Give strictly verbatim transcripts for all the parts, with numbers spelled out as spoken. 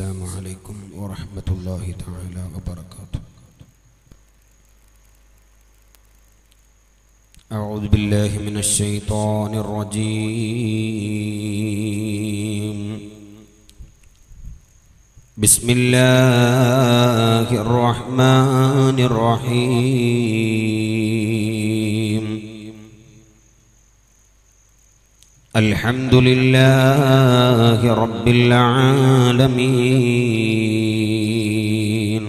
السلام عليكم ورحمة الله تعالى وبركاته. أعوذ بالله من الشيطان الرجيم. بسم الله الرحمن الرحيم. الحمد لله رب العالمين.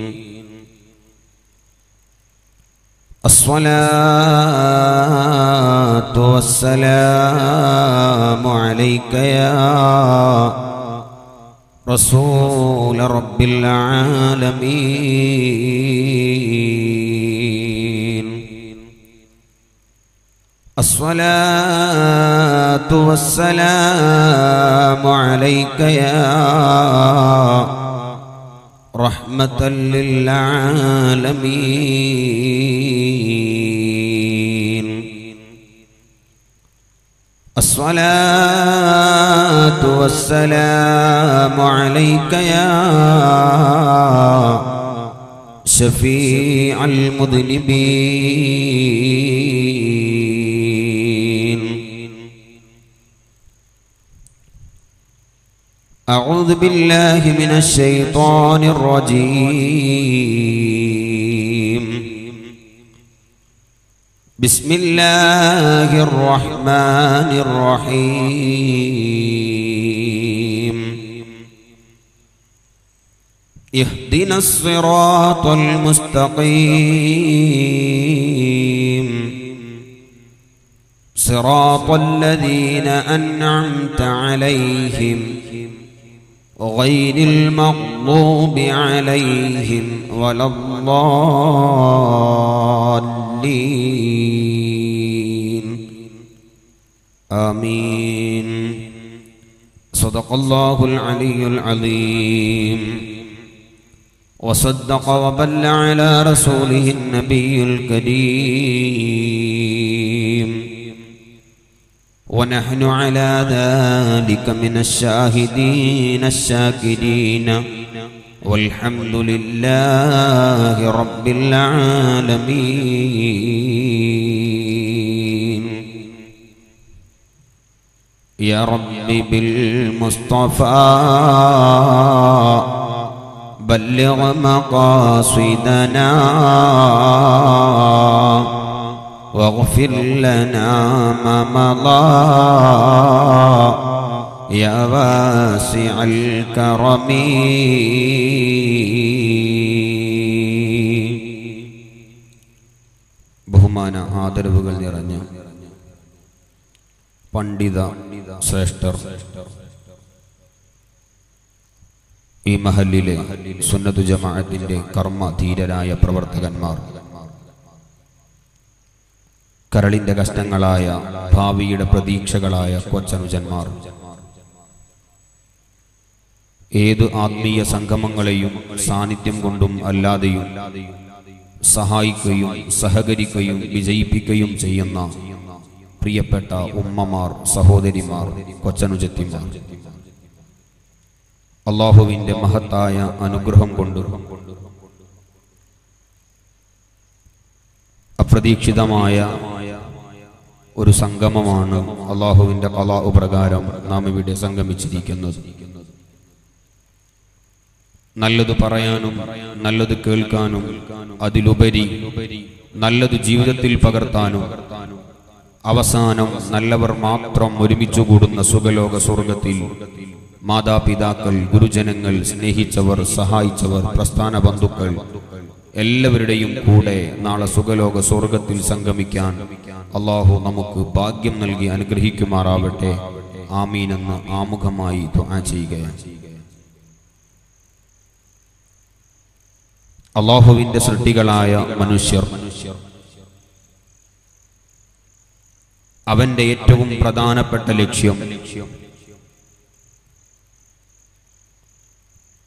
الصلاة والسلام عليك يا رسول رب العالمين. الصلاة والسلام عليك يا رحمة للعالمين. الصلاة والسلام عليك يا شفيع المذنبين. أعوذ بالله من الشيطان الرجيم. بسم الله الرحمن الرحيم. اهدنا الصراط المستقيم، صراط الذين أنعمت عليهم غير المغضوب عليهم ولا الضالين. آمين. صدق الله العلي العظيم، وصدق وبلغ على رسوله النبي الكريم، ونحن على ذلك من الشاهدين الشاكرين، والحمد لله رب العالمين. يا ربي بالمصطفى بلغ مقاصدنا، واغفر لنا ما مضى يا واسع الكرم. ബഹുമാന ആദരവുകൾ നിറഞ്ഞ പണ്ഡിത ശ്രേഷ്ഠർ, ഈ മഹല്ലിലെ സുന്നത്തു ജമാഅത്തിന്റെ കർമ്മധീരരായ പ്രവർത്തകന്മാർ, കരളിന്റെ കഷ്ടങ്ങളായ ഭാവിയുടെ പ്രതീക്ഷകളായ കൊച്ചനുജന്മാർ, ഏത് ആത്മീയ സംഗമങ്ങളെയും സാന്നിധ്യം കൊണ്ടും അല്ലാതെയും സഹായിക്കുകയും സഹകരിക്കുകയും വിജയിപ്പിക്കുകയും ചെയ്യുന്ന പ്രിയപ്പെട്ട ഉമ്മമാർ, സഹോദരിമാർ, കൊച്ചനുജത്തിമാർ, അള്ളാഹുവിൻ്റെ മഹത്തായ അനുഗ്രഹം കൊണ്ട് അപ്രതീക്ഷിതമായ ഒരു സംഗമമാണ് അള്ളാഹുവിൻ്റെ ഖളാ പ്രകാരം നാം ഇവിടെ സംഗമിച്ചിരിക്കുന്നത്. നല്ലത് പറയാനും നല്ലത് കേൾക്കാനും അതിലുപരി നല്ലത് ജീവിതത്തിൽ പകർത്താനും അവസാനം നല്ലവർ മാത്രം ഒരുമിച്ചു കൂടുന്ന സുഖലോക സ്വർഗത്തിൽ മാതാപിതാക്കൾ, ഗുരുജനങ്ങൾ, സ്നേഹിച്ചവർ, സഹായിച്ചവർ, പ്രസ്ഥാന ബന്ധുക്കൾ എല്ലാവരുടെയും കൂടെ നാളെ സുഖലോക സ്വർഗത്തിൽ സംഗമിക്കാൻ അള്ളാഹു നമുക്ക് ഭാഗ്യം നൽകി അനുഗ്രഹിക്കുമാറാവട്ടെ. ആമീനെന്ന് ആമുഖമായി ദുആ ചെയ്യുകയാണ്. അള്ളാഹുവിന്റെ സൃഷ്ടികളായ മനുഷ്യർ, അവന്റെ ഏറ്റവും പ്രധാനപ്പെട്ട ലക്ഷ്യം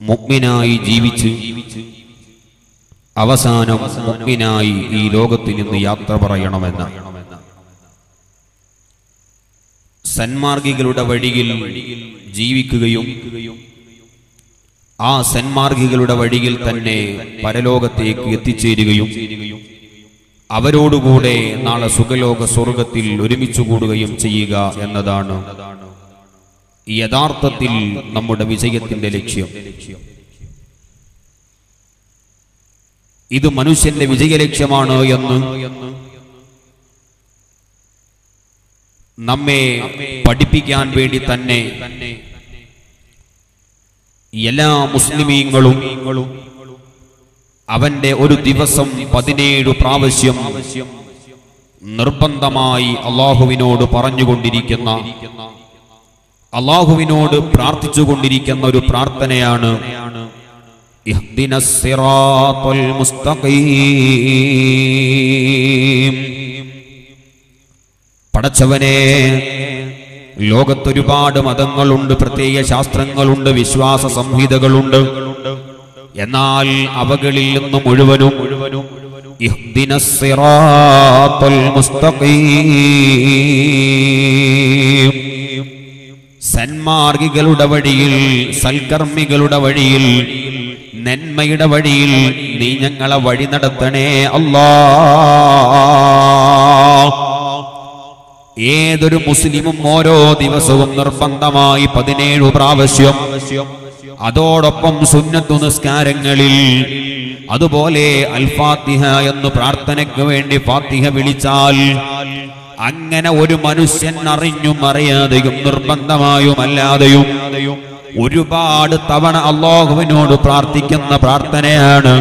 മുഅ്മിനായി ജീവിച്ച് അവസാനം മുഅ്മിനായി ഈ ലോകത്ത് നിന്ന് യാത്ര പറയണമെന്ന സന്മാർഗികളുടെ വഴിയിൽ ജീവിക്കുകയും ആ സന്മാർഗികളുടെ വഴിയിൽ തന്നെ പരലോകത്തേക്ക് എത്തിച്ചേരുകയും അവരോടുകൂടെ നാളെ സുഖലോക സ്വർഗത്തിൽ ഒരുമിച്ചു കൂടുകയും ചെയ്യുക എന്നതാണ് യഥാർത്ഥത്തിൽ നമ്മുടെ വിജയത്തിന്റെ ലക്ഷ്യം. ഇത് മനുഷ്യന്റെ വിജയലക്ഷ്യമാണ് എന്ന് നമ്മെ പഠിപ്പിക്കാൻ വേണ്ടി തന്നെ എല്ലാ മുസ്ലിമീങ്ങളും അവന്റെ ഒരു ദിവസം പതിനേഴ് പ്രാവശ്യം നിർബന്ധമായി അള്ളാഹുവിനോട് പറഞ്ഞുകൊണ്ടിരിക്കുന്ന, അള്ളാഹുവിനോട് പ്രാർത്ഥിച്ചുകൊണ്ടിരിക്കുന്ന ഒരു പ്രാർത്ഥനയാണ് ഇഹ്ദിനസ് സിറാത്തൽ മുസ്തഖീം. പടച്ചവനെ, ലോകത്തൊരുപാട് മതങ്ങളുണ്ട്, പ്രത്യേക ശാസ്ത്രങ്ങളുണ്ട്, വിശ്വാസ സംഹിതകളുണ്ട്. എന്നാൽ അവകളിൽ നിന്ന് മുഴുവനും ഇഹ്ദിനസ് സിറാത്തൽ മുസ്തഖീം, സന്മാർഗികളുടെ വഴിയിൽ, സൽകർമ്മികളുടെ വഴിയിൽ, നന്മയുടെ വഴിയിൽ നീ ഞങ്ങളെ വഴി നടത്തണേ അല്ലാ. ഏതൊരു മുസ്ലിമും ഓരോ ദിവസവും നിർബന്ധമായി പതിനേഴു പ്രാവശ്യം, അതോടൊപ്പം സുന്നത്തു നിസ്കാരങ്ങളിൽ അതുപോലെ അൽഫാത്തിഹ എന്ന് പ്രാർത്ഥനയ്ക്ക് വേണ്ടി ഫാത്തിഹ വിളിച്ചാൽ, അങ്ങനെ ഒരു മനുഷ്യൻ അറിഞ്ഞും അറിയാതെയും നിർബന്ധമായും അല്ലാതെയും ഒരുപാട് തവണ അല്ലാഹുവിനോട് പ്രാർത്ഥിക്കുന്ന പ്രാർത്ഥനയാണ്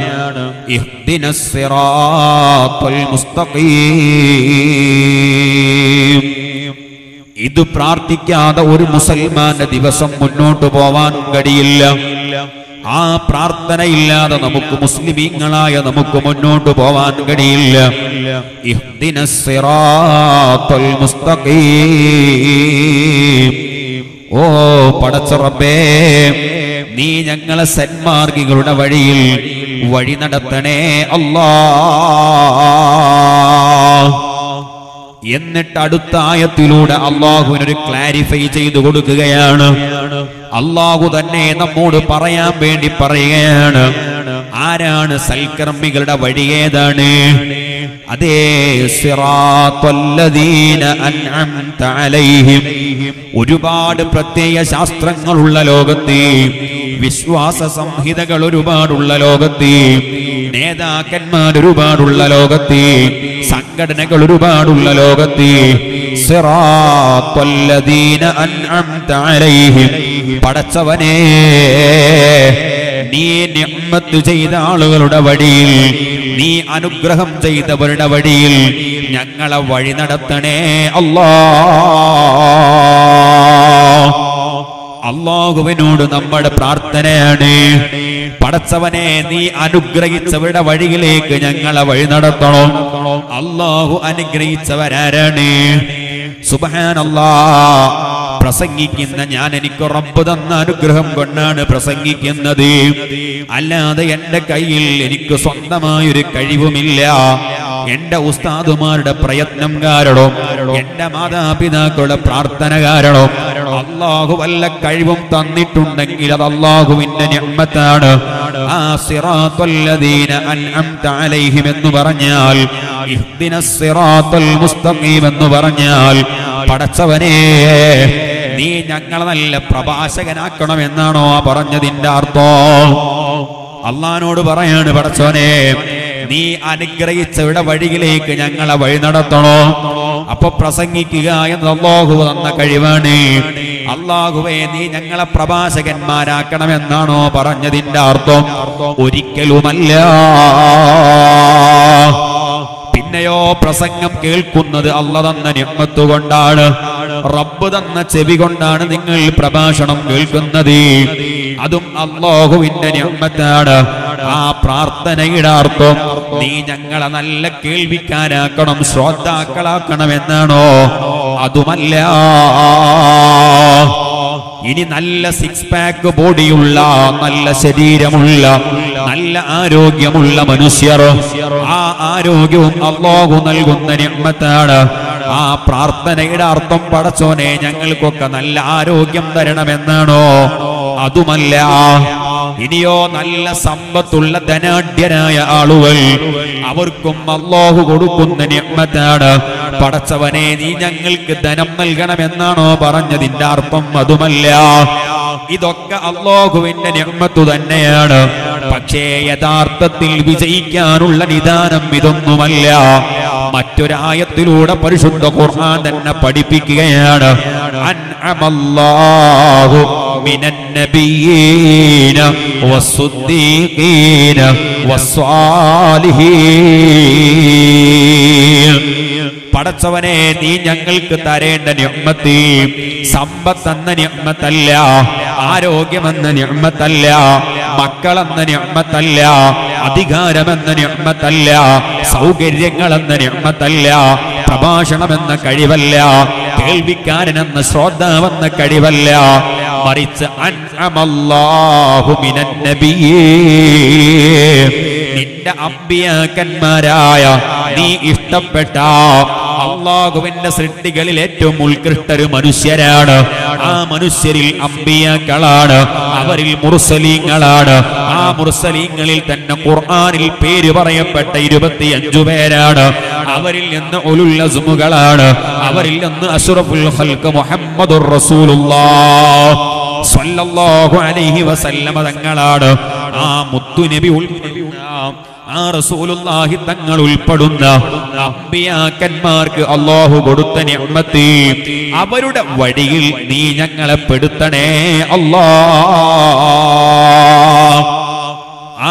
ഇഹ്ദിനസ് സിറാത്തൽ മുസ്തഖീം. ഇത് പ്രാർത്ഥിക്കാതെ ഒരു മുസൽമാന്റെ ദിവസം മുന്നോട്ട് പോവാൻ കഴിയില്ല. ആ പ്രാർത്ഥനയില്ലാതെ നമുക്ക്, മുസ്ലിമീങ്ങളായ നമുക്ക് മുന്നോട്ട് പോവാൻ കഴിയില്ല. ഇഹ്ദിനസ് സിറാത്തൽ മുസ്തഖീം. ഓ പടച്ച റബ്ബേ, നീ ഞങ്ങളെ സന്മാർഗികളുടെ വഴിയിൽ വഴി നടത്തണേ അല്ലാ. എന്നിട്ട് അടുത്ത ആയത്തിലൂടെ അള്ളാഹുവിനൊരു ക്ലാരിഫൈ ചെയ്തു കൊടുക്കുകയാണ്. അള്ളാഹു തന്നെ നമ്മോട് പറയാൻ വേണ്ടി പറയുകയാണ്, ആരാണ് സൽകർമ്മികളുടെ വഴി, ഏതാണ്? അതേ സിറാത്തല്ലദീന അൻഅംത അലൈഹിം. ഒരുപാട് പ്രത്യേക ശാസ്ത്രങ്ങളുള്ള ലോകത്ത്, വിശ്വാസ സംഹിതകൾ ഒരുപാടുള്ള ലോകത്ത്, നേതാക്കന്മാർ ഒരുപാടുള്ള ലോകത്ത്, സംഘടനകൾ ഒരുപാടുള്ള ലോകത്ത് സിറാത്തല്ലദീന അൻഅംത അലൈഹിം. പടച്ചവനേ, നീ നിഅ്മത്ത് ചെയ്ത ആളുകളുടെ വഴിയിൽ, നീ അനുഗ്രഹം ചെയ്തവരുടെ വഴിയിൽ ഞങ്ങളെ വഴി നടത്തണേ അല്ലാ. അല്ലാഹുവിനോട് നമ്മുടെ പ്രാർത്ഥനയാണ്, പടച്ചവനെ, നീ അനുഗ്രഹിച്ചവരുടെ വഴിയിലേക്ക് ഞങ്ങളെ വഴി നടത്തണം. അല്ലാഹു അനുഗ്രഹിച്ചവരാരാണ്? സുബ്ഹാനല്ലാഹ്. പ്രസംഗിക്കുന്ന ഞാൻ, എനിക്ക് റബ്ബ് തന്ന അനുഗ്രഹം കൊണ്ടാണ് പ്രസംഗിക്കുന്നത്. അല്ലാതെ എൻ്റെ കയ്യിൽ എനിക്ക് സ്വന്തമായൊരു കഴിവുമില്ല. എന്റെ ഉസ്താദുമാരുടെ പ്രയത്നം കാരണം, എന്റെ മാതാപിതാക്കളുടെ പ്രാർത്ഥന കാരണം അല്ലാഹു വല്ല കഴിവും തന്നിട്ടുണ്ടെങ്കിൽ അത് അല്ലാഹുവിന്റെ നിഅ്മത്താണ്. ആ സിറാത്തല്ലദീന അൻഅംത അലൈഹിം എന്ന് പറഞ്ഞാൽ, ഇഹ്ദിനസ് സിറാത്തൽ മുസ്തഖീം എന്ന് പറഞ്ഞാൽ, പടച്ചവനേ, നീ ഞങ്ങളെ നല്ല പ്രഭാഷകനാക്കണമെന്നാണോ പറഞ്ഞതിന്റെ അർത്ഥം? അള്ളാഹുവോട് പറയാണ്, പടച്ചവനേ, നീ അനുഗ്രഹിച്ചവരുടെ വഴിയിലേക്ക് ഞങ്ങളെ വഴി നടത്തണോ. അപ്പൊ പ്രസംഗിക്കുക എന്നത് അല്ലാഹു തന്ന കഴിവാണ്. അല്ലാഹുവേ, നീ ഞങ്ങളെ പ്രഭാഷകന്മാരാക്കണമെന്നാണോ പറഞ്ഞതിന്റെ അർത്ഥം? ഒരിക്കലുമല്ല. പിന്നെയോ പ്രസംഗം കേൾക്കുന്നത് അല്ലാഹു തന്ന നിഅ്മത്ത് കൊണ്ടാണ്, റബ്ബ് തന്ന ചെവി കൊണ്ടാണ് നിങ്ങൾ പ്രഭാഷണം കേൾക്കുന്നത്. അതും അല്ലാഹുവിന്റെ നിഅ്മത്താണ്. ആ പ്രാർത്ഥനയുടെ അർത്ഥം, നീ ഞങ്ങളെ നല്ല കേൾവിക്കാരാക്കണം, ശ്രോതാക്കളാക്കണം എന്നാണോ? അതുമല്ല. ഇനി നല്ല സിക്സ് പാക്ക് ബോഡിയുള്ള, നല്ല ശരീരമുള്ള, നല്ല ആരോഗ്യമുള്ള മനുഷ്യർ, ആ ആരോഗ്യവും അല്ലാഹു നൽകുന്ന നിഅ്മത്താണ്. ആ പ്രാർത്ഥനയുടെ അർത്ഥം, പടച്ചോനെ, ഞങ്ങൾക്കൊക്കെ നല്ല ആരോഗ്യം തരണമെന്നാണോ? അതുമല്ല. ഇനിയോ നല്ല സമ്പത്തുള്ള ധനാഢ്യനായ ആളുകൾ അവർക്കും അല്ലാഹു കൊടുക്കുന്ന നിഅ്മത്താണ്. പടച്ചവനെ നീ ഞങ്ങൾക്ക് ധനം നൽകണമെന്നാണോ പറഞ്ഞതിന്റെ അർത്ഥം അതുമല്ല. ഇതൊക്കെ അല്ലാഹുവിന്റെ നിഅ്മത്ത് തന്നെയാണ്. പക്ഷേ യഥാർത്ഥത്തിൽ വിജയിക്കാനുള്ള നിദാനം ഇതൊന്നുമല്ല. മറ്റൊരായത്തിലൂടെ പരിശുദ്ധ ഖുർആൻ തന്നെ പഠിപ്പിക്കുകയാണ്, അൻഅമല്ലാഹു മിനൻ നബിയീന വസ്സുദ്ദീഖീന വസ്സാലിഹീൻ. പടച്ചവനെ നീ ഞങ്ങൾക്ക് തരേണ്ട നിഅ്മത്ത് സമ്പത്തെന്ന നിഅ്മത്തല്ല, ആരോഗ്യമെന്ന നിഅ്മത്തല്ല, മക്കളെന്ന നിഅ്മത്തല്ല, അധികാരമെന്ന നിഅ്മത്തല്ല, സൗകര്യങ്ങളെന്ന നിഅ്മത്തല്ല, പ്രഭാഷണമെന്ന കഴിവല്ല, കേൾവിക്കാരനെന്ന ശ്രോതാവെന്ന കഴിവല്ല, മറിച്ച് അൻഅമല്ലാഹു മിനൻ നബിയീൻ, നിന്റെ അമ്പിയാക്കന്മാരായ നീ ഇഷ്ടപ്പെട്ട അള്ളാഹുവിന്റെ സൃഷ്ടികളിൽ ഏറ്റവും ഉത്കൃഷ്ടരും മനുഷ്യരാണ്. ആ മനുഷ്യരിൽ അമ്പിയാക്കളാണ്, അവരിൽ മുർസലീങ്ങളാണ്. ആ മുർസലീങ്ങളിൽ തന്നെ ഖുർആനിൽ പേര് പറയപ്പെട്ട ഇരുപത്തിയഞ്ചു പേരാണ്. അവരിൽ നിന്ന് ഉലുൽ അസ്മുകളാണ്. അവരിൽ നിന്ന് അഷ്റഫുൽ ഖൽഖ് മുഹമ്മദുർ റസൂലുള്ളാഹ് സ്വല്ലല്ലാഹു അലൈഹി വസല്ലമ തങ്ങളാണ്. ആ മുത്തു നബി ആ റസൂലുള്ളാഹി തങ്ങൾ ഉൾപ്പെടുന്ന അമ്പിയാക്കന്മാർക്ക് അല്ലാഹു കൊടുത്ത നിഅ്മത്ത് അവരുടെ വഴിയിൽ നീ ഞങ്ങളെ പെടുത്തണേ അല്ലാ.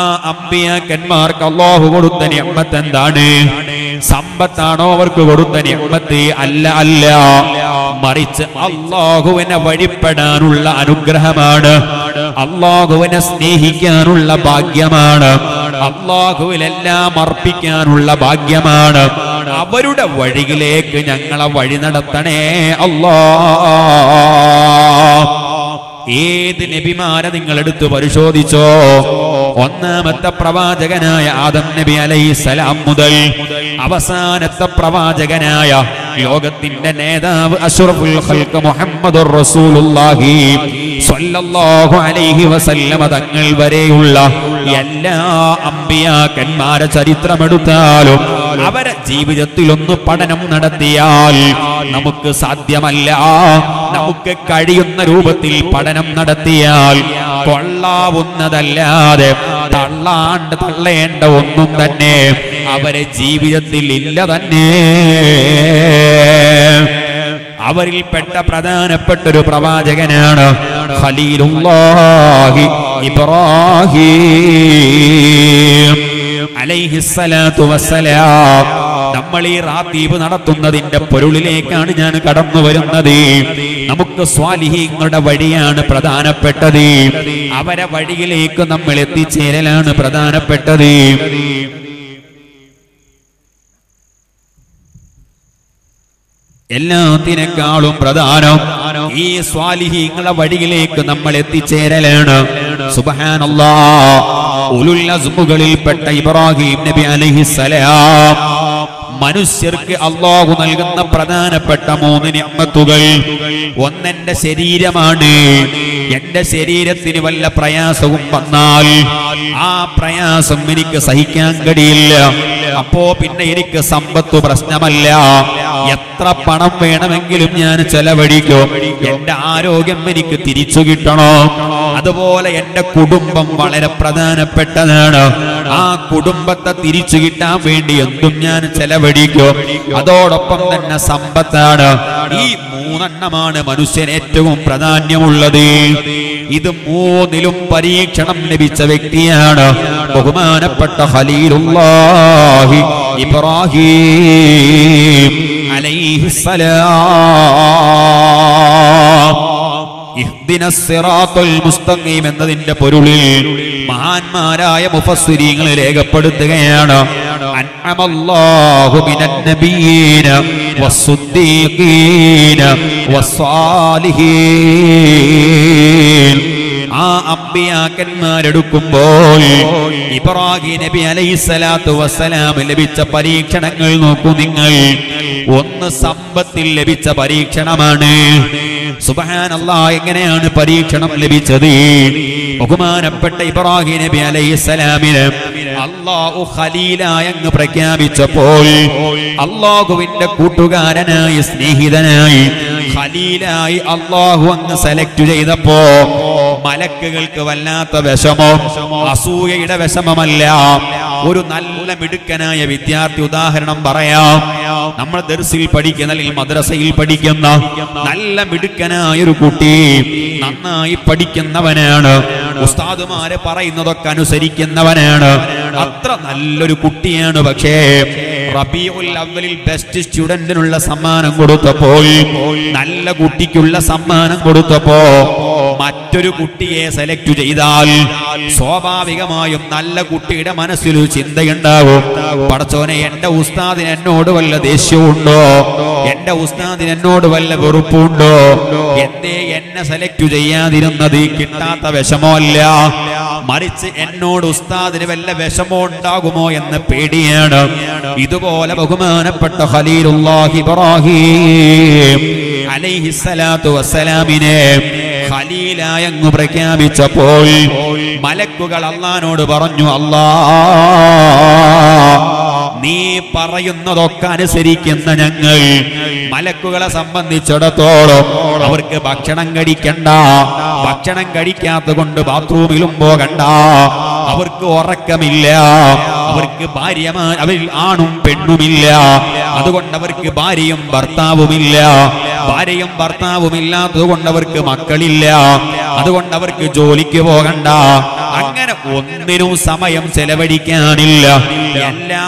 ആ അമ്പിയാക്കന്മാർക്ക് അല്ലാഹു കൊടുത്ത നിഅ്മത്ത് എന്താണ്? സമ്പത്താണോ അവർക്ക് കൊടുത്ത നിഅ്മത്ത്? അല്ല അല്ല, മറിച്ച് അല്ലാഹുവിനെ വഴിപ്പെടാനുള്ള അനുഗ്രഹമാണ്, അല്ലാഹുവിനെ സ്നേഹിക്കാനുള്ള ഭാഗ്യമാണ്, അല്ലാഹുവിലെല്ലാം അർപ്പിക്കാനുള്ള ഭാഗ്യമാണ്. അവരുടെ വഴിയിലേക്ക് ഞങ്ങളെ വഴി നടത്തണേ അല്ലാ. ഏത് നബിമാരെ നിങ്ങൾ എടുത്ത് പരിശോധിച്ചോ, ഒന്നാമത്തെ പ്രവാചകനായ ആദം നബി അലൈഹിസ്സലാം മുതൽ അവസാനത്തെ പ്രവാചകനായ ലോകത്തിന്റെ നേതാവ് അഷ്റഫുൽ ഖൽഖ് മുഹമ്മദുർ റസൂലുള്ളാഹി സ്വല്ലല്ലാഹു അലൈഹി വസല്ലമ തങ്ങൾ വരെയുള്ള എല്ലാ അമ്പിയാക്കന്മാരെ ചരിത്രമെടുത്താലും അവരെ ജീവിതത്തിലൊന്ന് പഠനം നടത്തിയാൽ നമുക്ക് സാധ്യമല്ല. നമുക്ക് കഴിയുന്ന രൂപത്തിൽ പഠനം നടത്തിയാൽ കൊള്ളാവുന്നതല്ലാതെ തള്ളാണ്ട് തള്ളേണ്ട ഒന്നും തന്നെ അവരെ ജീവിതത്തിൽ ഇല്ല തന്നെ. അവരിൽപ്പെട്ട പ്രധാനപ്പെട്ടൊരു പ്രവാചകനാണ് ഖലീലുല്ലാഹി ഇബ്രാഹീം അലൈഹിസ്സലാത്തു വസ്സലാം. നമ്മൾ ഈ റാത്തീബ് നടത്തുന്നതിന്റെ പൊരുളിലേക്കാണ് ഞാൻ കടന്നു വരുന്നത്. നമുക്ക് സ്വാലിഹീങ്ങളുടെ വഴിയാണ് പ്രധാനപ്പെട്ടത്. അവരെ വഴിയിലേക്ക് നമ്മൾ എത്തിച്ചേരലാണ് പ്രധാനപ്പെട്ടത്. എല്ലാത്തിനേക്കാളും പ്രധാനം ഈ സ്വാലിഹീങ്ങളുടെ വഴിയിലേക്ക് നമ്മൾ എത്തിച്ചേരലാണ്. സുബ്ഹാനല്ലാഹ്, ഉലുൽ അസ്മുകളിൽപ്പെട്ട ഇബ്രാഹിം നബി അലൈഹിസ്സലാം മനുഷ്യർക്ക് അല്ലാഹു നൽകുന്ന പ്രധാനപ്പെട്ട മൂന്ന് നിഅ്മത്തുകൾ. ഒന്നെന്റെ ശരീരമാണ്. എന്റെ ശരീരത്തിന് വല്ല പ്രയാസവും വന്നാൽ ആ പ്രയാസം എനിക്ക് സഹിക്കാൻ കഴിയില്ല, അപ്പോ പിന്നെ എനിക്ക് സമ്പത്ത് പ്രശ്നമല്ല. എത്ര പണം വേണമെങ്കിലും ഞാൻ ചെലവഴിക്കും, എന്റെ ആരോഗ്യം എനിക്ക് തിരിച്ചു കിട്ടണോ. അതുപോലെ എന്റെ കുടുംബം വളരെ പ്രധാനപ്പെട്ടതാണ്. ആ കുടുംബത്തെ തിരിച്ചു കിട്ടാൻ വേണ്ടി എന്തും ഞാൻ ചെലവഴിക്കും. അതോടൊപ്പം തന്നെ സമ്പത്താണ്. ഈ മൂന്നെണ്ണമാണ് മനുഷ്യന് ഏറ്റവും പ്രാധാന്യമുള്ളത്. ഇത് മൂന്നിലും പരീക്ഷണം ലഭിച്ച വ്യക്തിയാണ് ബഹുമാനപ്പെട്ട ഖലീലുല്ലാഹി ഇബ്രാഹീം അലൈഹിസ്സലാം. ഇഹ്ദിനസ് സിറാത്തുൽ മുസ്തഖീം എന്നതിന്റെ പൊരുളിൽ മഹാന്മാരായ മുഫസ്സിരീങ്ങൾ രേഖപ്പെടുത്തുകയാണ്, അൻഅമല്ലാഹു മിനൻ നബിയീന വസ്സുദ്ദീഖീന വസ്സാലിഹീൻ. ആ അമ്പിയാക്കന്മാരെടുക്കുമ്പോൾ ഇബ്രാഹിം നബി അലൈഹിസ്സലാത്തു വസ്സലാം ലഭിച്ച പരീക്ഷണങ്ങൾ നോക്കൂ നിങ്ങൾ. ഒന്ന് സമ്പത്തിൽ ലഭിച്ച പരീക്ഷണമാണ്. സുബ്ഹാനല്ലാഹ്, എങ്ങനെയാണ് പരീക്ഷണം ലഭിച്ചത്? ബഹുമാനപ്പെട്ട ഇബ്രാഹിം നബി അലൈഹിസ്സലാമിനെ അല്ലാഹു ഖലീലായി അങ്ങ് പ്രഖ്യാപിച്ചപ്പോൾ അല്ലാഹുവിന്റെ കൂട്ടുകാരനായി സ്നേഹിതനായി ഖലീലായി അല്ലാഹു അങ്ങ് സെലക്ട് ചെയ്തപ്പോ മലക്കുകൾക്ക് വല്ലാത്ത വിഷമം, അസൂയയുടെ വിഷമമല്ല. ഒരു നല്ല മിടുക്കനായ വിദ്യാർത്ഥി, ഉദാഹരണം പറയാം, നമ്മൾ ദർസിൽ പഠിക്കുന്ന അല്ലെങ്കിൽ മദ്രസയിൽ പഠിക്കുന്ന നല്ല മിടുക്കനായ ഒരു കുട്ടി, നന്നായി പഠിക്കുന്നവനാണ്, ഉസ്താദുമാരെ പറയുന്നതൊക്കെ അനുസരിക്കുന്നവനാണ്, അത്ര നല്ലൊരു കുട്ടിയാണ്. പക്ഷേ റബീഉൽ അവ്വലിൽ ബെസ്റ്റ് സ്റ്റുഡന്റിനുള്ള സമ്മാനം കൊടുത്തപ്പോൾ, നല്ല കുട്ടിക്കുള്ള സമ്മാനം കൊടുത്തപ്പോ മറ്റൊരു കുട്ടിയെ സെലക്ട് ചെയ്താൽ സ്വാഭാവികമായും നല്ല കുട്ടിയുടെ മനസ്സിലൊരു ചിന്തയുണ്ടാവും, പടച്ചോനെ എന്റെ ഉസ്താദിന് എന്നോട് വല്ല ദേഷ്യമുണ്ടോ, എന്റെ ഉസ്താദിന് എന്നോട് വല്ല വെറുപ്പുണ്ടോ, എന്തേ എന്നെ സെലക്ട് ചെയ്യാതിരുന്നത്, കിട്ടാത്ത വിഷമോ അല്ല, മറിച്ച് എന്നോട് ഉസ്താദിന് വല്ല വിഷമോ ഉണ്ടാകുമോ എന്ന പേടിയാണ്. ഇതുപോലെ ബഹുമാനപ്പെട്ട ഖലീലുല്ലാഹി ഇബ്രാഹിം അലൈഹിസ്സലാത്തു വസ്സലാമിനെ ഖലീലായി അങ്ങ് പ്രഖ്യാപിച്ചപ്പോൾ മലക്കുകൾ അല്ലാഹുവോട് പറഞ്ഞു, അല്ലാ, നീ പറയുന്നതൊക്കെ അനുസരിക്കുന്ന ഞങ്ങൾ. മലക്കുകളെ സംബന്ധിച്ചിടത്തോളം അവർക്ക് ഭക്ഷണം കഴിക്കണ്ട, ഭക്ഷണം കഴിക്കാത്ത കൊണ്ട് ബാത്റൂമിലും പോകണ്ട, അവർക്ക് ഉറക്കമില്ല, അവർക്ക് ഭാര്യമാർ അവരിൽ ആണും പെണ്ണുമില്ല, അതുകൊണ്ട് അവർക്ക് ഭാര്യയും ഭർത്താവുമില്ല, ഭാര്യയും ഭർത്താവുമില്ലാത്തതുകൊണ്ട് അവർക്ക് മക്കളില്ല, അതുകൊണ്ട് അവർക്ക് ജോലിക്ക് പോകണ്ട, അങ്ങനെ ഒന്നിനും സമയം ചെലവഴിക്കാനില്ല, എല്ലാ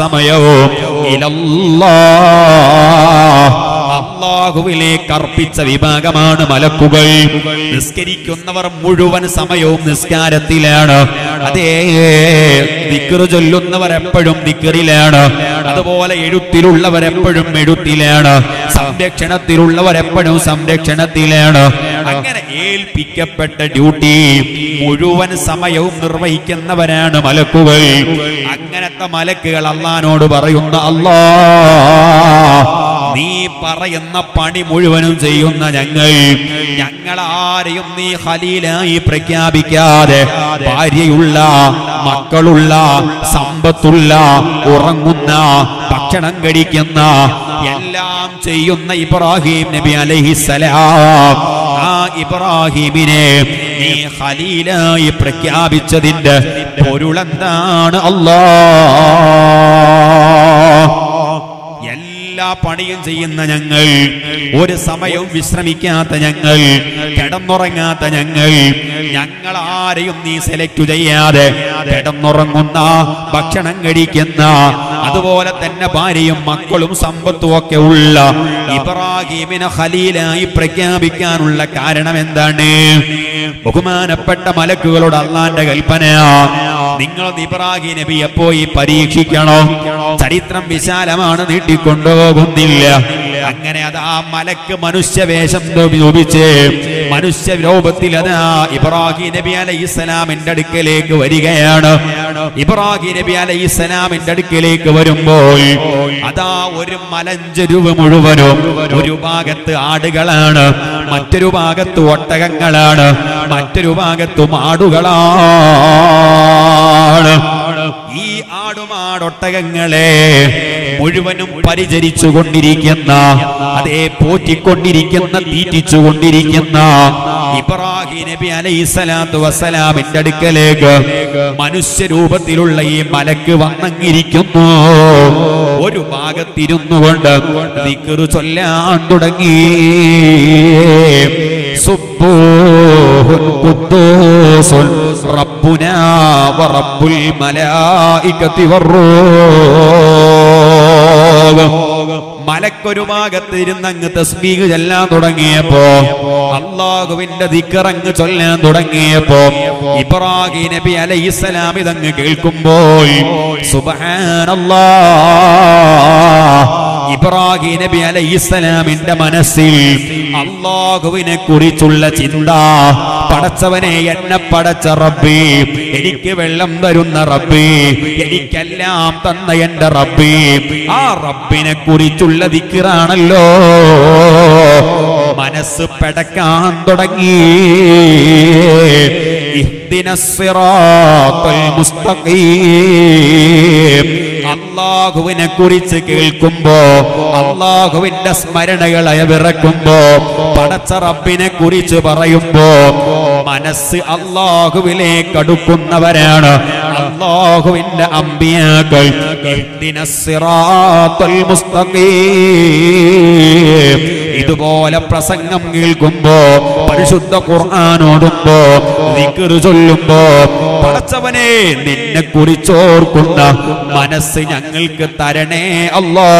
സമയവും ഇല്ലല്ലാഹ് അല്ലാഹുവിലേക്ക് അർപ്പിച്ച വിഭാഗമാണ് മലക്കുകൾ. നിസ്കരിക്കുന്നവർ മുഴുവൻ സമയവും നിസ്കാരത്തിലാണ്, അതേ ദിക്റ് ചൊല്ലുന്നവർ എപ്പോഴും ദിക്റിലാണ്, അതുപോലെ എഴുത്തിലുള്ളവരെപ്പോഴും എഴുത്തിലാണ്, സംരക്ഷണത്തിലുള്ളവരെപ്പോഴും സംരക്ഷണത്തിലാണ്. അങ്ങനെ ഏൽപ്പിക്കപ്പെട്ട ഡ്യൂട്ടി മുഴുവൻ സമയവും നിർവഹിക്കുന്നവരാണ് മലക്കുകൾ. അങ്ങനത്തെ മലക്കുകൾ അല്ലാഹുവോട് പറയുന്ന, അല്ലാ, നീ പറയുന്ന പണി മുഴുവനും ചെയ്യുന്ന ഞങ്ങൾ, ഞങ്ങൾ ആരെയും നീ ഖലീലായി പ്രഖ്യാപിക്കാതെ ഭാര്യയുള്ള, മക്കളുള്ള, സമ്പത്തുള്ള, ഉറങ്ങുന്ന, ഭക്ഷണം കഴിക്കുന്ന, എല്ലാം ചെയ്യുന്ന ഇബ്രാഹിം നബി അലൈഹിസ്സലാം, ആ ഇബ്രാഹിമിനെ നീ ഖലീലായി പ്രഖ്യാപിച്ചതിന്റെ പൊരുളെന്താണ് അല്ലാ? പണിയും ചെയ്യുന്ന ഞങ്ങൾ, ഒരു സമയവും വിശ്രമിക്കാത്ത ഞങ്ങൾ, കിടന്നുറങ്ങാത്ത ഞങ്ങൾ, ഞങ്ങൾ ആരെയും നീ സെലക്ട് ചെയ്യാതെ കിടന്നുറങ്ങുന്ന, ഭക്ഷണം കഴിക്കുന്ന, അതുപോലെ തന്നെ ഭാര്യയും മക്കളും സമ്പത്തും ഒക്കെ ഉള്ള ഇബ്രാഹിമിനെ ഖലീലായി പ്രഖ്യാപിക്കാനുള്ള കാരണം എന്താണ്? ബഹുമാനപ്പെട്ട മലക്കുകളോട് അള്ളാന്റെ കൽപ്പന, നിങ്ങൾ ഇബ്രാഹിം നബിയെ പോയി പരീക്ഷിക്കണം, ചരിത്രം വിശാലമാണ്, നീട്ടിക്കൊണ്ടുപോകുന്നില്ല. അങ്ങനെ അതാ മലക്ക് മനുഷ്യവേഷം രൂപിച്ച് മനുഷ്യ രൂപത്തിൽ അതാ ഇബ്രാഹിം നബി അലൈഹിസ്സലാമിന്റെ അടുക്കലേക്ക് വരികയാണ്. ഇബ്രാഹിം നബി അലൈഹിസ്സലാമിന്റെ അടുക്കലേക്ക് വരുമ്പോൾ അതാ ഒരു മലഞ്ചെരുവ് മുഴുവനും ഒരു ഭാഗത്ത് ആടുകളാണ്, മറ്റൊരു ഭാഗത്ത് ഒട്ടകങ്ങളാണ്, മറ്റൊരു ഭാഗത്ത് ആടുകളാണ്. ഈ ആടുമാടൊട്ടകങ്ങളെ മുഴുവനും പരിചരിച്ചു കൊണ്ടിരിക്കുന്ന, അതേ പോറ്റിക്കൊണ്ടിരിക്കുന്ന, തീറ്റിച്ചു കൊണ്ടിരിക്കുന്ന ഇബ്രാഹിം നബി അലൈഹിസ്സലാത്തു വസ്സലാമിന്റെ അടുക്കലേക്ക് മനുഷ്യരൂപത്തിലുള്ള ഈ മലക്ക് വന്നിരിക്കുന്നു. ഒരു ഭാഗത്തിരുന്നു കൊണ്ട് ദിക്റ് ചൊല്ലാൻ തുടങ്ങി, സുബ്ബൂഹുൻ ഖുദ്ദൂസുൻ റബ്ബുനാ വറബ്ബുൽ മലായികതി വറൂഹ്. മലക്കൊരു ഭാഗത്തിരുന്ന് അങ്ങ് തസ്ബീഹ് ചൊല്ലാൻ തുടങ്ങിയപ്പോ, അല്ലാഹുവിന്റെ ദിക്ർ അങ്ങ് ചൊല്ലാൻ തുടങ്ങിയപ്പോ ഇബ്രാഹിം നബി അലൈഹിസ്സലാം ഇതങ്ങ് കേൾക്കുമ്പോൾ സുബ്ഹാനല്ലാഹ്, ഇബ്രാഹിം നബി അലൈഹിസ്സലാമിന്റെ മനസ്സിൽ അല്ലാഹുവിനെ കുറിച്ചുള്ള ചിന്ത, പടച്ചവനെ എന്നെ പടച്ച റബ്ബേ, എനിക്ക് വെള്ളം തരുന്ന റബ്ബേ, എനിക്കെല്ലാം തന്ന എന്റെ റബ്ബേ, ആ റബ്ബിനെ കുറിച്ചുള്ള ദിക്റാണല്ലോ. മനസ്സ് പെടക്കാൻ തുടങ്ങി. അല്ലാഹുവിനെ കുറിച്ച് കേൾക്കുമ്പോ, അല്ലാഹുവിന്റെ സ്മരണകളെ വിറക്കുമ്പോ, പടച്ച റബ്ബിനെ കുറിച്ച് പറയുമ്പോ മനസ്സ് അല്ലാഹുവിലേക്ക് അടുക്കുന്നവരാണ് അല്ലാഹുവിന്റെ അമ്പിയാക്കൾ. ഇഹ്ദിനസ്സിറാത്തൽ മുസ്തഖീം. ഇതുപോലെ പ്രസംഗം കേൾക്കുമ്പോ, പരിശുദ്ധ ഖുർആനോടുമ്പോ, ദിക്ർ ചൊല്ലുമ്പോ പടച്ചവനെ നിന്നെ കുറിച്ചോർക്കുന്ന മനസ്സ് ഞങ്ങൾക്ക് തരണേ അല്ലാ.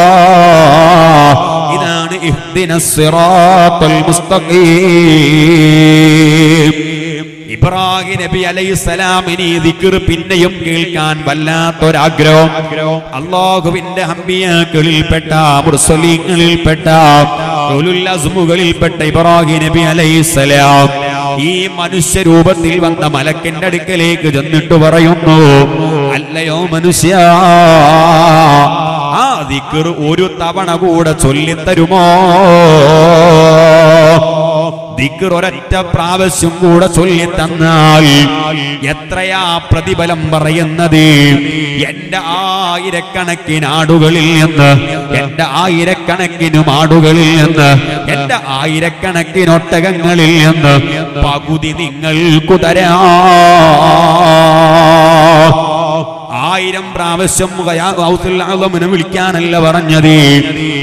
ഇതാണ് ഇഹ്ദിനസ്സിറാത്തൽ മുസ്തഖീം. ഇബ്രാഹിം നബി അലൈഹിസ്സലാം ഇനി ദിക്ർ പിന്നെയും കേൾക്കാൻ വല്ലാത്തൊരാഗ്രഹം. അല്ലാഹുവിന്റെ അമ്പിയാക്കളിൽപ്പെട്ട, മുർസലീങ്ങളിൽപ്പെട്ട, ഉലുൽ അസ്മുകളിൽപ്പെട്ട ഇബ്രാഹിം നബി അലൈഹിസ്സലാം ഈ മനുഷ്യരൂപത്തിൽ വന്ന മലക്കിന്റെ അടുക്കലേക്ക് ചെന്നിട്ട് പറയുന്നു, അല്ലയോ മനുഷ്യ, ആ ദിക്ർ ഒരു തവണ കൂടെ ചൊല്ലിത്തരുമോ? ദിക്ർ ഒരൊറ്റ പ്രാവശ്യം കൂടെ ചൊല്ലി തന്നാൽ എത്രയാ പ്രതിഫലം പറയുന്നത്? എന്റെ ആയിരക്കണക്കിന് ആടുകളിൽ നിന്ന്, എന്റെ ആയിരക്കണക്കിനും ആടുകളിൽ നിന്ന്, എന്റെ ആയിരക്കണക്കിന് ഒട്ടകങ്ങളിൽ നിന്ന് പകുതി നിങ്ങൾക്ക് തരാ. ആയിരം പ്രാവശ്യം ഔസുല്ലാഹുവിനെ വിളിക്കാനല്ല പറഞ്ഞത്,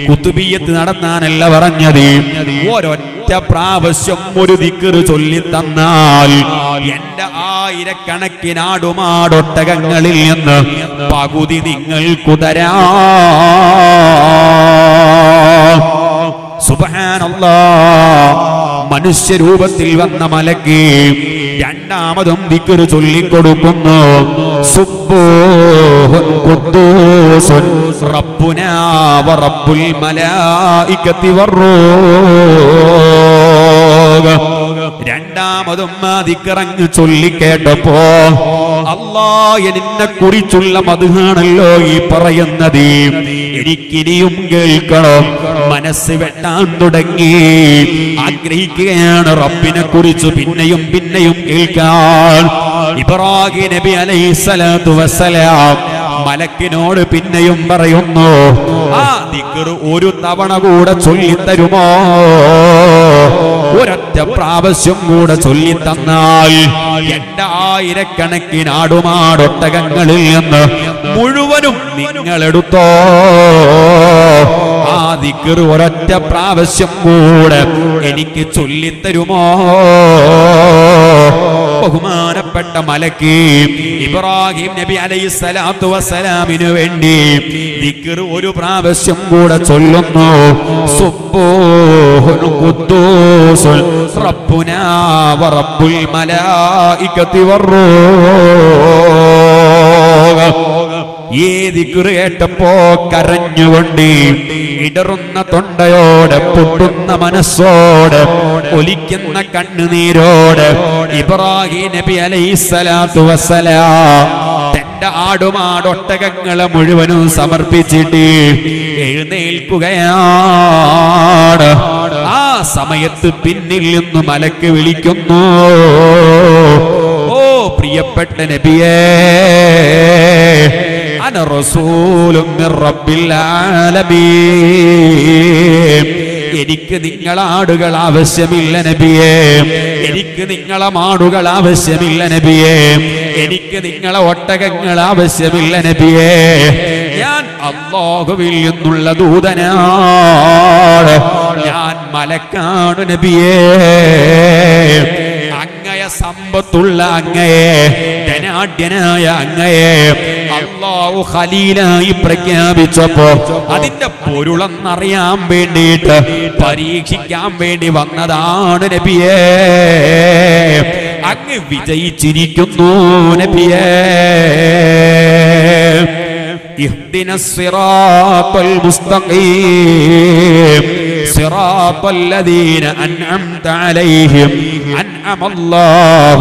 കുത്തുബിയ്യത്ത് നടത്താനല്ല പറഞ്ഞത്. ഒരൊറ്റ പ്രാവശ്യം ഒരു ദിക്ർ ചൊല്ലി തന്നാൽ എന്റെ ആയിരക്കണക്കിനാടുമാടൊട്ടകങ്ങളിൽ നിന്ന് പകുതി നിങ്ങൾക്ക് തരാ. സുബ്ഹാനല്ലാഹ്. മനുഷ്യരൂപത്തിൽ വന്ന മലക്ക് രണ്ടാമതും ദിക്ർ ചൊല്ലിക്കൊടുക്കുന്നു. സുബ്ബൂഹുൻ ഖുദ്ദൂസുൻ റബ്ബുനാ വറബ്ബുൽ മലായികതി വറൂഹ്. രണ്ടാമതും ആ ദിക്റങ്ങ് ചൊല്ലിക്കേട്ടപ്പോ, അല്ലാ എന്നെ കുറിച്ചുള്ള മധുഹാണല്ലോ ഈ പറയുന്നത്, എനിക്കിനിയും കേൾക്കണം. മനസ്സ് വെട്ടാൻ തുടങ്ങി, ആഗ്രഹിക്കുകയാണ് റബ്ബിനെ കുറിച്ച് പിന്നെയും പിന്നെയും കേൾക്കാൻ. ഇബ്രാഹിം നബി അലൈഹിസ്സലാത്തു വസ്സലാം മലക്കിനോട് പിന്നെയും പറയുന്നു, ആ ദിക്ർ ഒരു തവണ കൂടെ ചൊല്ലിത്തരുമോ? ഒരൊറ്റ പ്രാവശ്യം കൂടെ ചൊല്ലി തന്നാൽ എന്റെ ആയിരക്കണക്കിന് ആടുമാടൊട്ടകങ്ങളിൽ നിന്ന് മുഴുവനും നിങ്ങളെടുത്തോ. ആ ദിക്ർ ഒരൊറ്റ പ്രാവശ്യം കൂടെ എനിക്ക് ചൊല്ലിത്തരുമോ? ബഹുമാനപ്പെട്ട മലക്ക് ഇബ്രാഹിം നബി അലൈഹിസ്സലാത്തു വസ്സലാമിനു വേണ്ടി ദിക്ർ ഒരു പ്രാവശ്യം കൂടെ ചൊല്ലുന്നു. സുബ്ബൂഹുൻ ഖുദ്ദൂസുൻ റബ്ബുനാ വറബ്ബുൽ മലായികതി വറൂഹ്. ഈ ദിക്ർ കേട്ടപ്പോ കരഞ്ഞുകൊണ്ട്, ഇടറുന്ന തൊണ്ടയോടെ, പൊട്ടുന്ന മനസ്സോടെ, ഒലിക്കുന്ന കണ്ണുനീരോടെ ഇബ്രാഹിം നബി അലൈഹിസ്സലാത്തു വസ്സലാം തന്റെ ആടുമാടൊട്ടകങ്ങളെ മുഴുവനും സമർപ്പിച്ചിട്ട് എഴുന്നേൽക്കുകയാണ്. ആ സമയത്ത് പിന്നിൽ നിന്ന് മലക്ക് വിളിക്കുന്നു, ഓ പ്രിയപ്പെട്ട നബിയേ, അന റസൂലു മിർ റബ്ബിൽ ആലമീൻ. എനിക്ക് നിങ്ങളെ ആടുകൾ ആവശ്യമില്ല നബിയേ, എനിക്ക് നിങ്ങളെ മാടുകൾ ആവശ്യമില്ല നബിയേ, എനിക്ക് നിങ്ങളെ ഒട്ടകങ്ങൾ ആവശ്യമില്ല നബിയേ, ഞാൻ അല്ലാഹുവിൽ നിന്നുള്ള ദൂതനാണ്, ഞാൻ മലക്കാണ് നബിയേ. അങ്ങയെ, സമ്പത്തുള്ള അങ്ങയെ, ധനാഢ്യനായ അങ്ങയെ അല്ലാഹു ഖലീലായി പ്രഖ്യാപിച്ചപ്പോ അതിന്റെ പൊരുളെന്നറിയാൻ വേണ്ടിയിട്ട്, പരീക്ഷിക്കാൻ വേണ്ടി വന്നതാണ് നബിയേ. അങ്ങ് വിജയിച്ചിരിക്കുന്നു നബിയേ. اهدنا الصراط المستقيم صراط الذين أنعمت عليهم أنعم الله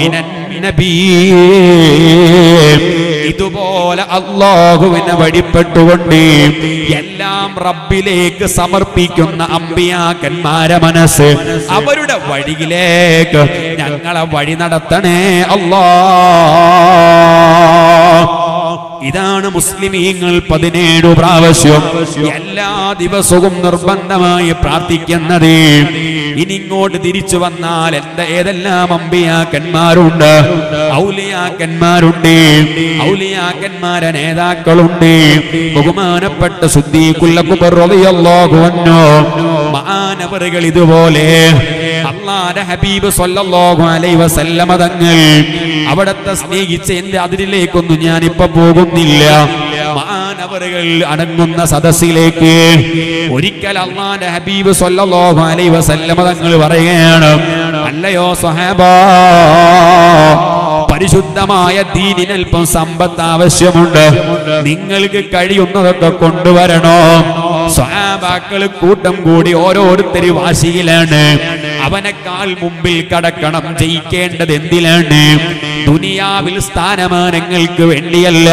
من النبيين ഇതുപോലെ അല്ലാഹുവിനെ വഴിപ്പെട്ടുകൊണ്ട് എല്ലാം റബ്ബിലേക്ക് സമർപ്പിക്കുന്ന അമ്പിയാക്കന്മാരെ മനസ്സ് അവരുടെ വഴിയിലേക്ക് ഞങ്ങളെ വഴി നടത്തണേ അല്ലാഹ്. ഇതാണ് മുസ്ലിമീങ്ങൾ പതിനേഴ് പ്രാവശ്യം എല്ലാ ദിവസവും നിർബന്ധമായി പ്രാർത്ഥിക്കുന്നത്. ഇനിങ്ങോട്ട് തിരിച്ചു വന്നാൽ എന്താ ഏതെല്ലാം അമ്പിയാക്കന്മാരുണ്ട്, ഔലിയാക്കന്മാരുണ്ട്, ഔലിയാക്കന്മാരെ നേതാക്കളുണ്ട്. ബഹുമാനപ്പെട്ട സിദ്ദീഖുൽ അക്ബർ റളിയല്ലാഹു അൻഹു മഹാനവറുകൾ ഇതുപോലെ അല്ലാഹുവിന്റെ ഹബീബ് സ്വല്ലല്ലാഹു അലൈഹി വസല്ലമ തങ്ങൾ അവിടത്തെ സ്നേഹിച്ച എന്റെ അതിരിലേക്കൊന്നും ഞാനിപ്പോ പോകുന്നില്ല. മാനവറുകൾ അടങ്ങുന്ന സദസ്സിലേക്ക് ഒരിക്കൽ അല്ലാഹുവിന്റെ ഹബീബ് സ്വല്ലല്ലാഹു അലൈഹി വസല്ലമ തങ്ങൾ പറയുകയാണ്, അല്ലയോ സ്വഹാബാ, പരിശുദ്ധമായ ദീനിന് അല്പം സമ്പത്ത് ആവശ്യമുണ്ട്, നിങ്ങൾക്ക് കഴിയുന്നതൊക്കെ കൊണ്ടുവരണോ. സ്വഹാബാക്കൾ കൂട്ടം കൂടി ഓരോരുത്തരും വാശിയിലാണ്, അവനേക്കാൾ മുമ്പിൽ കടക്കണം, ജയിക്കേണ്ടത് എന്തിലാണ്, ദുനിയാവിൽ സ്ഥാനമാനങ്ങൾക്ക് വേണ്ടിയല്ല,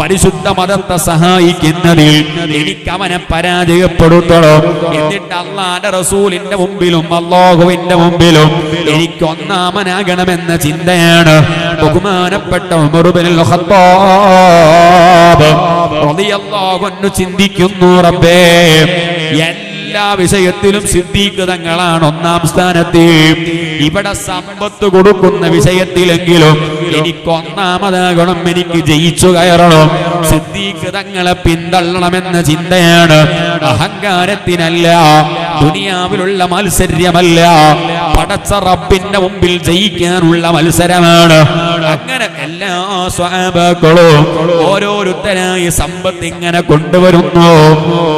പരിശുദ്ധ മതത്തെ സഹായിക്കുന്നതിൽ എനിക്ക് അവനെ പരാജയപ്പെടുത്തണം. എന്നിട്ട് അല്ലാഹുവിന്റെ റസൂലിന്റെ മുമ്പിലും അല്ലാഹുവിന്റെ മുമ്പിലും എനിക്ക് ഒന്നാമനാകണമെന്ന ചിന്തയാണ്. ബഹുമാനപ്പെട്ട ഉമർ ഇബ്നുൽ ഖത്താബ് റളിയല്ലാഹു അൻഹു ചിന്തിക്കുന്നു, റബ്ബേ, എല്ലാ വിഷയത്തിലും സിദ്ദീഖ് തങ്ങളാണ് ഒന്നാം സ്ഥാനത്ത്, ഇവിടെ സമ്പത്ത് കൊടുക്കുന്ന വിഷയത്തിലെങ്കിലും എനിക്ക് ഒന്നാമതാകണം, എനിക്ക് ജയിച്ചു കയറണം, സിദ്ദീഖ് തങ്ങളെ പിന്തള്ളണമെന്ന ചിന്തയാണ്. അഹങ്കാരത്തിനല്ല, ദുനിയാവിലുള്ള മത്സര്യമല്ല, പടച്ച റബ്ബിന്റെ മുമ്പിൽ ജയിക്കാനുള്ള മത്സരമാണ്. അങ്ങനെ എല്ലാ സ്വഹാബാക്കളും ഓരോരുത്തരായി സമ്പത്ത് ഇങ്ങനെ കൊണ്ടുവരുന്നു.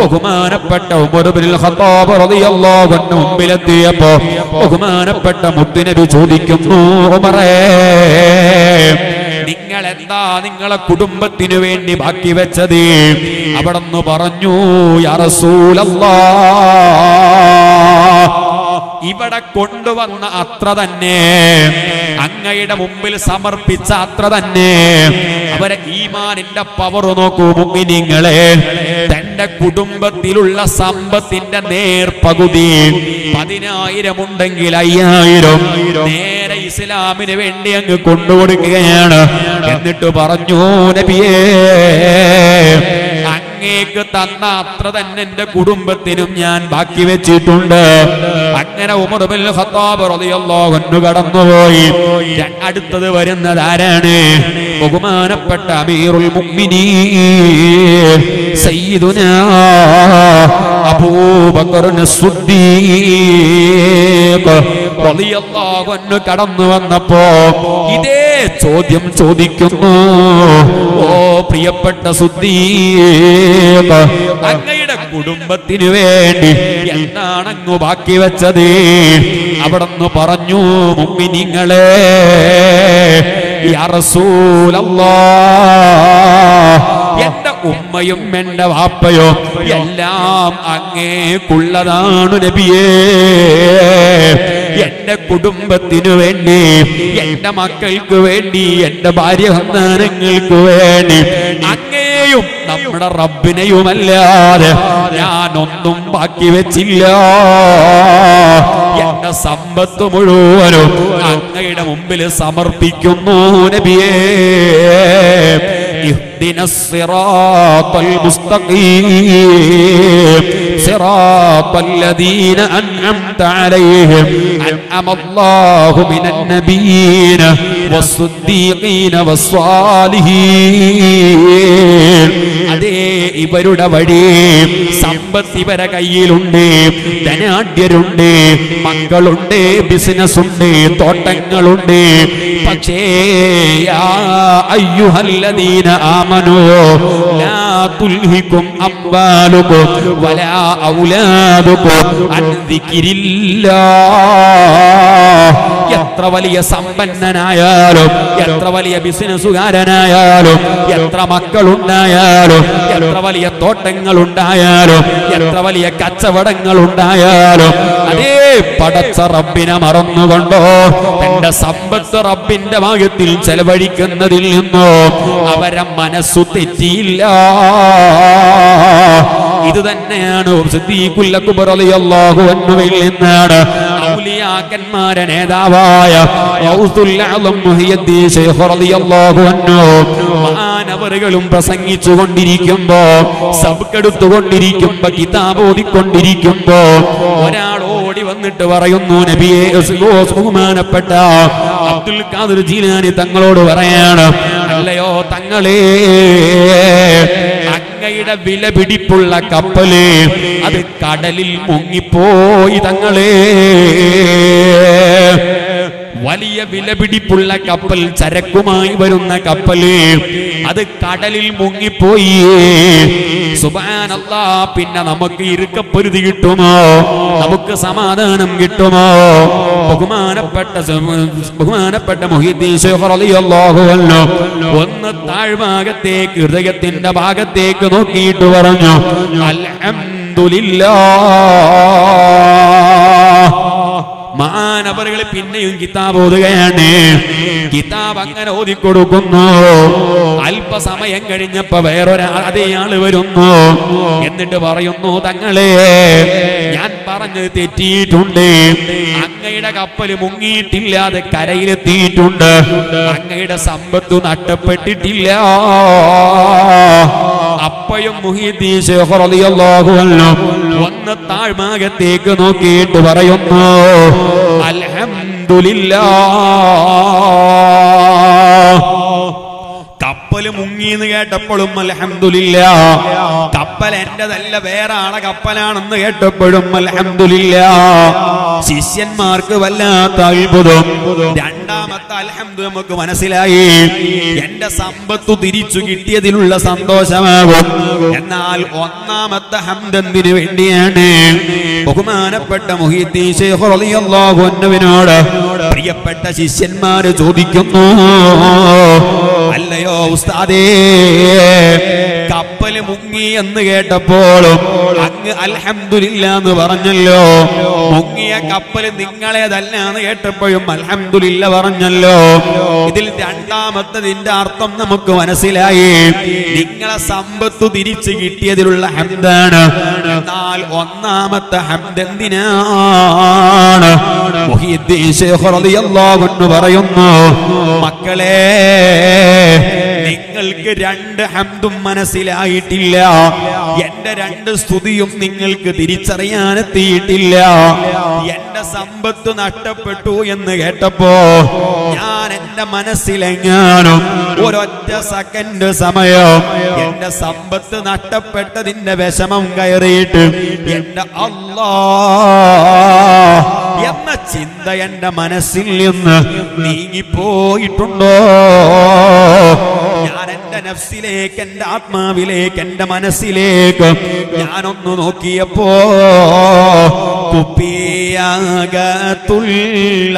ബഹുമാനപ്പെട്ട ഉമർ ഇബ്നുൽ ഖത്താബ് റളിയല്ലാഹു അൻഹു മുമ്പിലെത്തിയപ്പോ ബഹുമാനപ്പെട്ട മുത്തുനബി ചോദിക്കുന്നു, ഉമറേ, നിങ്ങൾ എന്താ നിങ്ങളെ കുടുംബത്തിനു വേണ്ടി ബാക്കി വെച്ചത്? അവിടെന്ന് പറഞ്ഞു, യാ റസൂലല്ലാഹ്, ഇവിടെ കൊണ്ടുവന്ന അത്ര തന്നെ, അങ്ങയുടെ മുമ്പിൽ സമർപ്പിച്ച അത്ര തന്നെ, അവരെ ഈമാനിന്റെ പവർ നോക്കൂ മുഅ്മിനീങ്ങളെ, തന്റെ കുടുംബത്തിലുള്ള സമ്പത്തിന്റെ നേർപകുതി, പതിനായിരം ഉണ്ടെങ്കിൽ അയ്യായിരം നേരെ ഇസ്ലാമിന് വേണ്ടി അങ്ങ് കൊണ്ടുകൊടുക്കുകയാണ്. എന്നിട്ട് പറഞ്ഞു, നബിയേ, അങ്ങേക്ക് തന്ന അത്ര തന്നെ എന്റെ കുടുംബത്തിനും ഞാൻ ബാക്കി വെച്ചിട്ടുണ്ട്. അങ്ങനെ ഉമർ ഇബ്നുൽ ഖത്താബ് റളിയല്ലാഹു അൻഹു കടന്നുപോയി. അടുത്തത് വരുന്നത് ആരാണ്? ബഹുമാനപ്പെട്ട അമീറുൽ മുഅ്മിനീൻ സയ്യിദുനാ അബൂബക്കർ അസ്സീഖ് റളിയല്ലാഹു അൻഹു കടന്നു വന്നപ്പോ ഇതേ ചോദ്യം ചോദിക്കുന്നു, ഓ പ്രിയപ്പെട്ട സിദ്ദീഖ്, അങ്ങയുടെ കുടുംബത്തിന് വേണ്ടി എന്താണ് അങ്ങ് ബാക്കി വെച്ചത്? അവിടെന്ന് പറഞ്ഞു, മുഅ്മിനീങ്ങളെ, യാ റസൂലല്ലാഹ്, എന്റെ ഉമ്മയും എന്റെ വാപ്പയോ എല്ലാം അങ്ങേക്കുള്ളതാണ് നബിയേ, എന്റെ കുടുംബത്തിനു വേണ്ടി, എന്റെ മക്കൾക്ക് വേണ്ടി, എന്റെ ഭാര്യ സന്താനങ്ങൾക്ക് വേണ്ടി അങ്ങേയും നമ്മുടെ റബ്ബിനെയുമല്ലാതെ ഞാനൊന്നും ബാക്കി വെച്ചില്ല. എന്റെ സമ്പത്ത് മുഴുവനും അങ്ങയുടെ മുമ്പിൽ സമർപ്പിക്കുന്നു നബിയേ. اهدنا الصراط المستقيم صراط الذين أنعمت عليهم أنعم الله من النبيين والصديقين والصالحين. അതേ ഇവരുടെ വഴി, സമ്പത്ത് ഇവരുടെ കയ്യിലുണ്ട്, ധനാഢ്യരുണ്ട്, മക്കളുണ്ട്, ബിസിനസ് ഉണ്ട്, തോട്ടങ്ങളുണ്ട്. പക്ഷേ യാ അയ്യുഹല്ലദീന ആമ آمنوا لا تلهكم أموالكم ولا أولادكم عن ذكر الله. എത്ര വലിയ സമ്പന്നനായാലും എത്ര വലിയ ബിസിനസ്സുകാരനായാലും എത്ര മക്കളുണ്ടായാലും എത്ര വലിയ തോട്ടങ്ങളുണ്ടായാലും എത്ര വലിയ കച്ചവടങ്ങളുണ്ടായാലും അതേ പടച്ച റബ്ബിനെ മറന്നുകൊണ്ടോ തന്റെ സമ്പത്ത് റബ്ബിന്റെ ഭാഗത്തിൽ ചെലവഴിക്കുന്നതിൽ നിന്നോ അവരെ മനസ്സു തെറ്റിയില്ല. ഇത് തന്നെയാണ് സിദ്ദീഖുൽ അക്ബർ റളിയല്ലാഹു അൻഹുവിൽ നിന്നാണ് ന്മാരെ നേതാവായ മാനവറുകളും പ്രസംഗിച്ചു കൊണ്ടിരിക്കുമ്പോ സബ്ക്കെടുത്തുകൊണ്ടിരിക്കുമ്പോ കിതാബ് ഓതിക്കൊണ്ടിരിക്കുമ്പോ ഒരാൾ ഓടി വന്നിട്ട് പറയുന്നു, നബിയെ, ബഹുമാനപ്പെട്ട അബ്ദുൽ ഖാദിർ ജീലാനി തങ്ങളോട് പറയാണ്, അല്ലയോ തങ്ങളെ, അങ്ങയുടെ വില പിടിപ്പുള്ള കപ്പല് അത് കടലിൽ മുങ്ങിപ്പോയി. തങ്ങളെ, വലിയ വില പിടിപ്പുള്ള കപ്പൽ, ചരക്കുമായി വരുന്ന കപ്പല് അത് കടലിൽ മുങ്ങിപ്പോയി. സുബ്ഹാനല്ലാ, പിന്നെ നമുക്ക് ഇരുക്കപ്പൊരുതി കിട്ടുമോ? നമുക്ക് സമാധാനം കിട്ടുമോ? ബഹുമാനപ്പെട്ട ബഹുമാനപ്പെട്ട മുഹ്യിദ്ദീൻ ശൈഖ് റളിയല്ലാഹു അൻഹു ഒന്ന് താഴ്ഭാഗത്തേക്ക്, ഹൃദയത്തിന്റെ ഭാഗത്തേക്ക് നോക്കിയിട്ട് പറഞ്ഞു, അൽഹംദുലില്ലാഹ്. മാനവറുകൾ പിന്നെയും കിതാബ് ഓതുകയാണ്. കിതാബ് അങ്ങനെ ഓതിക്കൊടുക്കുന്നു. അല്പസമയം കഴിഞ്ഞപ്പോ വേറൊരാ അതേ ആള് വരുന്നു. എന്നിട്ട് പറയുന്നു, തങ്ങളെ, ഞാൻ പറഞ്ഞത് തെറ്റിയിട്ടുണ്ട്. അങ്ങയുടെ കപ്പൽ മുങ്ങിയിട്ടില്ലാതെ കരയിലെത്തിയിട്ടുണ്ട്. അങ്ങയുടെ സമ്പത്ത് നഷ്ടപ്പെട്ടിട്ടില്ല. അപ്പയും മുഹ്യിദ്ദീൻ ശൈഖ് റളിയല്ലാഹു അൻഹു വന്ന താഴ്ഭാഗത്തേക്ക് നോക്കിയിട്ട് പറയുന്നു, അൽഹംദുലില്ലാഹ്. കപ്പല് മുങ്ങിന്ന് കേട്ടപ്പോഴും അൽഹംദുലില്ലാഹ്, കപ്പൽ എന്റെതല്ല വേറെ ആളെ കപ്പലാണെന്ന് കേട്ടപ്പോഴും അൽഹംദുലില്ലാഹ്. ശിഷ്യന്മാർക്ക് വല്ലാത്ത അത്ഭുതം. രണ്ടാമത്തെ അൽഹംദു നമുക്ക് മനസ്സിലായി, എന്റെ സമ്പത്തു തിരിച്ചു കിട്ടിയതിലുള്ള സന്തോഷമാകും. എന്നാൽ ഒന്നാമത്തെ ഹംദ് എന്തിനു വേണ്ടിയാണ്? ബഹുമാനപ്പെട്ട മുഹ്യിദ്ദീൻ ശൈഖ് റളിയല്ലാഹു അൻഹുവിനോട് പ്രിയപ്പെട്ട ശിഷ്യന്മാര് ചോദിക്കുന്നു, അല്ലയോ ഉസ്താദേ, കപ്പല് മുങ്ങി എന്ന് കേട്ടപ്പോഴും അങ്ങ് അൽഹംദുലില്ലാ എന്ന് പറഞ്ഞല്ലോ. മുങ്ങിയ കപ്പല് നിങ്ങളേതല്ല എന്ന് കേട്ടപ്പോഴും അൽഹംദുലില്ലാ പറഞ്ഞല്ലോ. ഇതിൽ രണ്ടാമത്തതിന്റെ അർത്ഥം നമുക്ക് മനസ്സിലായി, നിങ്ങളെ സമ്പത്ത് തിരിച്ചു കിട്ടിയതിലുള്ള ഹംദാണ്. എന്നാൽ ഒന്നാമത്തെ ഹംദ് എന്തിനാണ്? മുഹ്യിദ്ദീൻ ശൈഖ് റളിയല്ലാഹു അൻഹു പറയുന്നു, മക്കളെ, നിങ്ങൾക്ക് രണ്ട് ഹംദും മനസ്സിലായിട്ടില്ല. എന്റെ രണ്ട് സ്തുതിയും നിങ്ങൾക്ക് തിരിച്ചറിയാനെത്തിയിട്ടില്ല. എന്റെ സമ്പത്ത് നഷ്ടപ്പെട്ടു എന്ന് കേട്ടപ്പോ ഞാൻ എന്റെ മനസ്സിലെങ്ങാനും ഒരൊറ്റ സെക്കൻഡ് സമയം എന്റെ സമ്പത്ത് നഷ്ടപ്പെട്ടതിന്റെ വിഷമം കയറിയിട്ട് എന്റെ അല്ലാ എന്ന ചിന്ത എന്റെ മനസ്സിൽ നിന്ന് നീങ്ങിപ്പോയിട്ടുണ്ടോ? ഞാൻ എന്റെ നഫ്സിലേക്ക്, എന്റെ ആത്മാവിലേക്ക്, എന്റെ മനസ്സിലേക്ക് ഞാനൊന്നു നോക്കിയപ്പോ കുപ്പിയകത്തുള്ള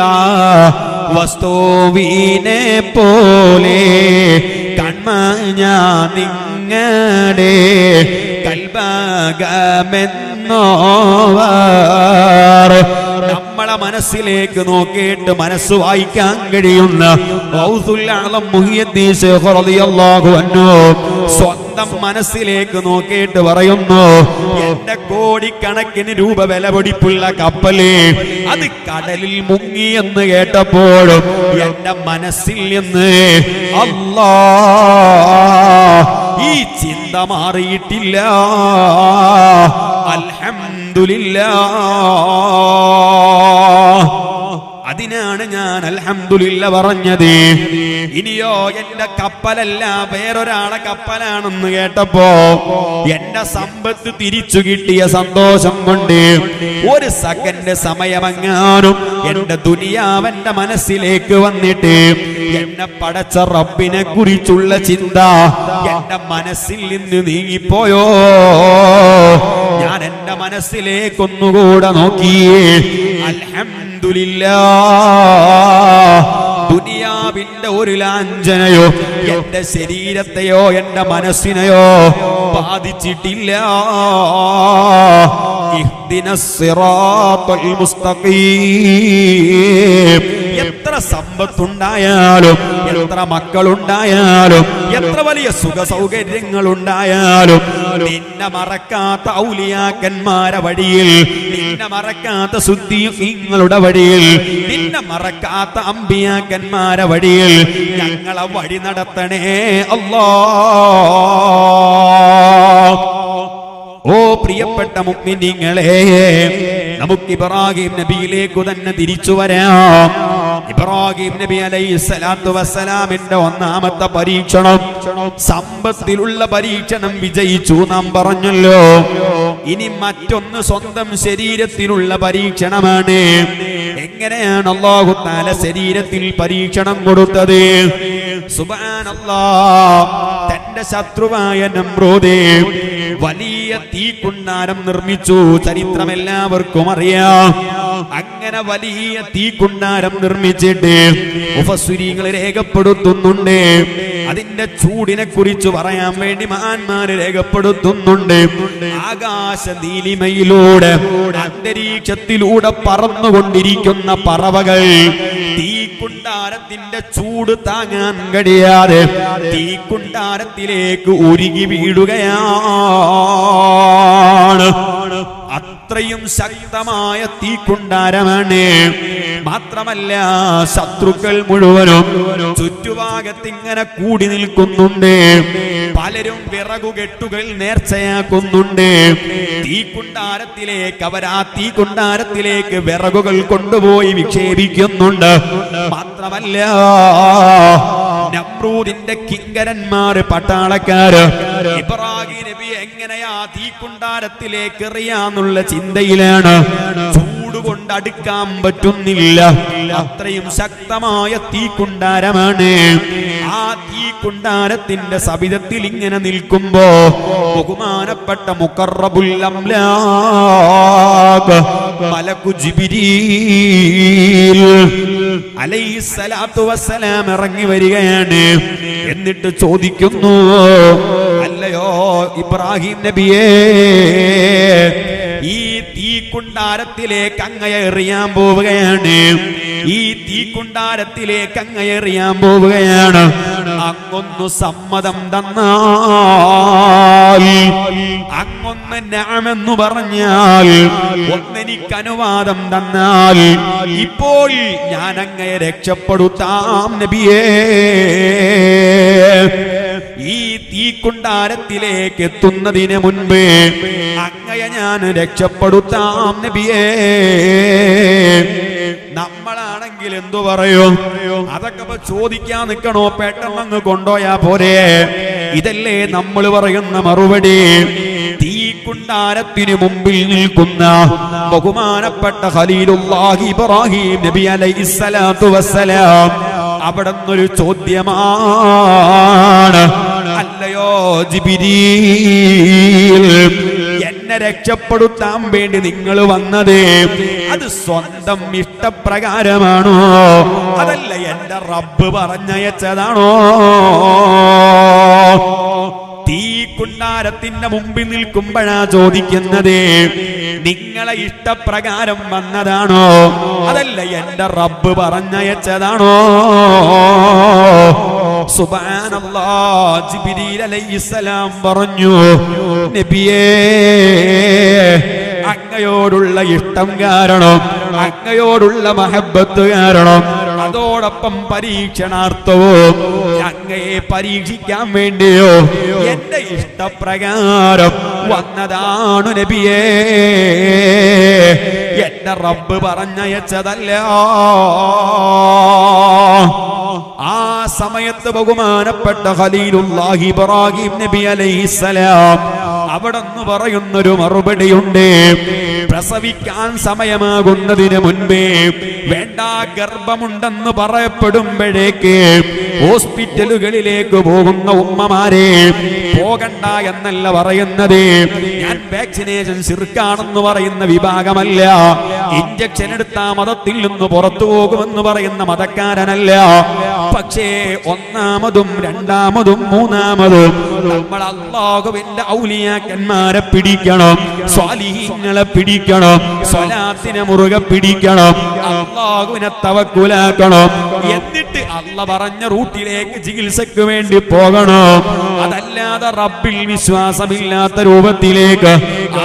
വസ്തുവിനെ പോലെ കൺമഞ്ഞ നിങ്ങടെ കൽബാഗമെന്നോവർ. നമ്മളെ മനസ്സിലേക്ക് നോക്കിയിട്ട് മനസ്സ് വായിക്കാൻ കഴിയുന്ന മുഹ്യിദ്ദീൻ ശൈഖ് റളിയല്ലാഹു അൻഹു സ്വന്തം മനസ്സിലേക്ക് നോക്കിയിട്ട് പറയുന്നു, എന്റെ കോടിക്കണക്കിന് രൂപ വില പിടിപ്പുള്ള കപ്പല് അത് കടലിൽ മുങ്ങി എന്ന് കേട്ടപ്പോഴും എന്റെ മനസ്സിൽ നിന്ന് അല്ലാ ഈ ചിന്ത മാറിയിട്ടില്ല. അൽഹംദുലില്ലാഹ്. അതിനാണ് ഞാൻ അൽഹംദുലില്ലാ പറഞ്ഞത്. ഇനിയോ എന്റെ കപ്പലല്ല വേറൊരാളെ കപ്പലാണെന്ന് കേട്ടപ്പോ എന്റെ സമ്പത്ത് തിരിച്ചു കിട്ടിയ സന്തോഷം കൊണ്ട് ഒരു സെക്കൻഡ് സമയമങ്ങാനും എന്റെ ദുനിയാവന്റെ മനസ്സിലേക്ക് വന്നിട്ട് എന്നെ പടച്ച റബ്ബിനെ കുറിച്ചുള്ള ചിന്ത എന്റെ മനസ്സിൽ നിന്ന് നീങ്ങിപ്പോയോ? ഞാൻ എന്റെ മനസ്സിലേക്ക് ഒന്നുകൂടെ നോക്കിയേ. അൽഹംദുലില്ലാഹ്, ദുനിയാവിന്റെ ഒരു ലാഞ്ചനയോ എന്റെ ശരീരത്തെയോ എന്റെ മനസ്സിനെയോ ബാധിച്ചിട്ടില്ല. ഇഹ്ദിനസ് സിറാത്തൽ മുസ്തഖീം. എത്ര സമ്പത്തുണ്ടായാലും എത്ര മക്കളുണ്ടായാലും എത്ര വലിയ സുഖ സൗകര്യങ്ങളുണ്ടായാലും നിന്നെ മറക്കാത്ത ഔലിയാക്കന്മാരുടെ വഴിയിൽ, നിന്നെ മറക്കാത്ത സുദ്ദീഖീങ്ങളുടെ വഴിയിൽ, നിന്നെ മറക്കാത്ത അമ്പിയാക്കന്മാരുടെ വഴിയിൽ ഞങ്ങളെ വഴി നടത്തണേ അല്ലാഹ്. ഓ പ്രിയപ്പെട്ട മുഅ്മിനീങ്ങളെ, നമുക്ക് ഇബ്രാഹിം നബിയിലേക്ക് തന്നെ തിരിച്ചു വരാം. ഇബ്രാഹിം നബി അലൈഹിസ്സലാത്തു വസ്സലാമിന്റെ ഒന്നാമത്തെ പരീക്ഷണം, സമ്പത്തിലുള്ള പരീക്ഷണം വിജയിച്ചു നാം പറഞ്ഞല്ലോ. ഇനി മറ്റൊന്ന് സ്വന്തം ശരീരത്തിലുള്ള പരീക്ഷണമാണ്. എങ്ങനെയാണ് അല്ലാഹു തആല ശരീരത്തിൽ പരീക്ഷണം കൊടുത്തത്? സുബ്ഹാനല്ലാഹ്, തന്റെ ശത്രുവായ നമ്രൂദ് വലിയ തീക്കുണ്ടാരം നിർമ്മിച്ചു. ചരിത്രം എല്ലാവർക്കും അറിയാം. അങ്ങനെ വലിയ തീക്കുണ്ടാരം നിർമ്മിച്ചിട്ട് മുഫസ്സിരീങ്ങൾ രേഖപ്പെടുത്തുന്നുണ്ട്. അതിന്റെ ചൂടിനെ കുറിച്ച് പറയാൻ വേണ്ടി മഹാന്മാര് രേഖപ്പെടുത്തുന്നുണ്ട്. ആകാശ നീലിമയിലൂടെ അന്തരീക്ഷത്തിലൂടെ പറന്നുകൊണ്ടിരിക്കുന്ന പറവകൾ തീക്കുണ്ടാരത്തിന്റെ ചൂട് താങ്ങാൻ കഴിയാതെ തീക്കുണ്ടാരത്തിലേക്ക് ഉരുകി വീഴുകയാണ്. അത്രയും ശക്തമായ തീക്കുണ്ടാരമാണ്. മാത്രമല്ല, ശത്രുക്കൾ മുഴുവനും ചുറ്റുഭാഗത്തിങ്ങനെ കൂടി നിൽക്കുന്നുണ്ട്. പലരും വിറകുകെട്ടുകൾ നേർച്ചയാക്കുന്നുണ്ട്. തീക്കുണ്ടാരത്തിലേക്ക് അവർ ആ തീക്കുണ്ടാരത്തിലേക്ക് വിറകുകൾ കൊണ്ടുപോയി വിക്ഷേപിക്കുന്നുണ്ട്. മാത്രമല്ല, നമ്രൂദിന്റെ കിങ്കരന്മാര്, പട്ടാളക്കാര് ഇബ്രാഹിം നബി എങ്ങനെയാ തീക്കുണ്ടാരത്തിലേക്ക് എറിയാന്നുള്ള ചിന്തയിലാണ്. ചൂടുകൊണ്ട് അടുക്കാൻ പറ്റുന്നില്ല, അത്രയും ശക്തമായ തീക്കുണ്ടാരമാണ്. ആ തീക്കുണ്ടാരത്തിന്റെ സവിധത്തിൽ ഇങ്ങനെ നിൽക്കുമ്പോ ബഹുമാനപ്പെട്ട മുഖറബുൽ അംലാഖ് മലക്കു ജിബ്രീൽ അലൈഹിസ്സലാത്തു വസ്സലാം ഇറങ്ങി വരികയാണ്. എന്നിട്ട് ചോദിക്കുന്നു, അല്ലയോ ഇബ്രാഹിം നബിയേ, ഈ തീക്കുണ്ടാരത്തിലേക്ക് അങ്ങയെ എറിയാൻ പോവുകയാണ്, ഈ തീക്കുണ്ടാരത്തിലേക്ക് അങ്ങയെ എറിയാൻ പോവുകയാണ് അങ്ങൊന്നു സമ്മതം തന്നാൽ, അങ്ങൊന്ന് ഞാമെന്നു പറഞ്ഞാൽ, ഒന്നെനിക്ക് അനുവാദം തന്നാൽ ഇപ്പോൾ ഞാൻ അങ്ങയെ രക്ഷപ്പെടുത്താം നബിയേ. ഈ തീക്കുണ്ടാരത്തിലേക്ക് എത്തുന്നതിന് മുൻപേ അങ്ങയെ ഞാൻ രക്ഷപ്പെടുത്താം നബിയേ. നമ്മളാണെങ്കിൽ എന്തു പറയും? അതൊക്കെ ചോദിക്കാൻ നിൽക്കണോ? പെട്ടെന്നങ്ങ് കൊണ്ടോയാ പോരെ? ഇതല്ലേ നമ്മൾ പറയുന്ന മറുപടി. തീക്കുണ്ടാരത്തിന് മുമ്പിൽ നിൽക്കുന്ന ബഹുമാനപ്പെട്ട ഖലീലുല്ലാഹി ഇബ്രാഹിം നബി അലൈഹിസ്സലാത്തു വസ്സലാം അവിടെ നിന്നൊരു ചോദ്യമാണ്, അല്ലയോ ജിബ്രീൽ, എന്നെ രക്ഷപ്പെടുത്താൻ വേണ്ടി നിങ്ങൾ വന്നത് അത് സ്വന്തം ഇഷ്ടപ്രകാരമാണോ, അതല്ല എന്റെ റബ്ബ് പറഞ്ഞയച്ചതാണോ? തീക്കുണ്ടാരത്തിന്റെ മുമ്പിൽ നിൽക്കുമ്പോഴാ ചോദിക്കുന്നത്, നിങ്ങളെ ഇഷ്ടപ്രകാരം വന്നതാണോ അതല്ല എന്റെ റബ്ബ് പറഞ്ഞയച്ചതാണോ? സുബ്ഹാനല്ലാഹ്, ജിബ്രീൽ അലൈഹിസ്സലാം പറഞ്ഞു, നബിയേ, അങ്ങയോടുള്ള ഇഷ്ടം കാരണം, അങ്ങയോടുള്ള മഹബത്ത് കാരണം, അതോടൊപ്പം പരീക്ഷണാർത്ഥവും, അങ്ങയെ പരീക്ഷിക്കാൻ വേണ്ടിയോ എന്റെ ഇഷ്ടപ്രകാരം വന്നതാണ് നബിയേ, എന്റെ റബ്ബ് പറഞ്ഞയച്ചതല്ല. ആ സമയത്ത് ബഹുമാനപ്പെട്ട ഖലീലുല്ലാഹി ഇബ്രാഹിം നബി അലൈഹിസ്സലാം അവിടെ നിന്ന് പറയുന്നൊരു മറുപടിയുണ്ട്. പ്രസവിക്കാൻ സമയമാകുന്നതിന് മുൻപേ വേണ്ട ഗർഭമുണ്ടെന്ന് പറയപ്പെടുമ്പോഴേക്ക് ഹോസ്പിറ്റലുകളിലേക്ക് പോകുന്ന ഉമ്മമാരെ പോകണ്ട എന്നല്ല പറയുന്നത്. ഞാൻ വാക്സിനേഷൻ ശിർക്കാണെന്ന് പറയുന്ന വിഭാഗമല്ല, ഇഞ്ചക്ഷൻ എടുത്ത മതത്തിൽ നിന്ന് പുറത്തു പോകുമെന്ന് പറയുന്ന മതക്കാരനല്ല. പക്ഷേ ഒന്നാമതും രണ്ടാമതും മൂന്നാമതും നമ്മൾ അല്ലാഹുവിന്റെ ഔലിയാക്കന്മാരെ പിടിക്കണം, സ്വാലിഹീങ്ങളെ പിടിക്കണം, സ്വലാത്തിനെ മുറുകെ പിടിക്കണം, അല്ലാഹുവിനെ തവക്കുലാക്കണം. എന്നിട്ട് അള്ള പറഞ്ഞ റൂട്ടിലേക്ക് ചികിത്സക്ക് വേണ്ടി പോകണം. അതല്ലാതെ റബ്ബിൽ വിശ്വാസമില്ലാത്ത രൂപത്തിലേക്ക്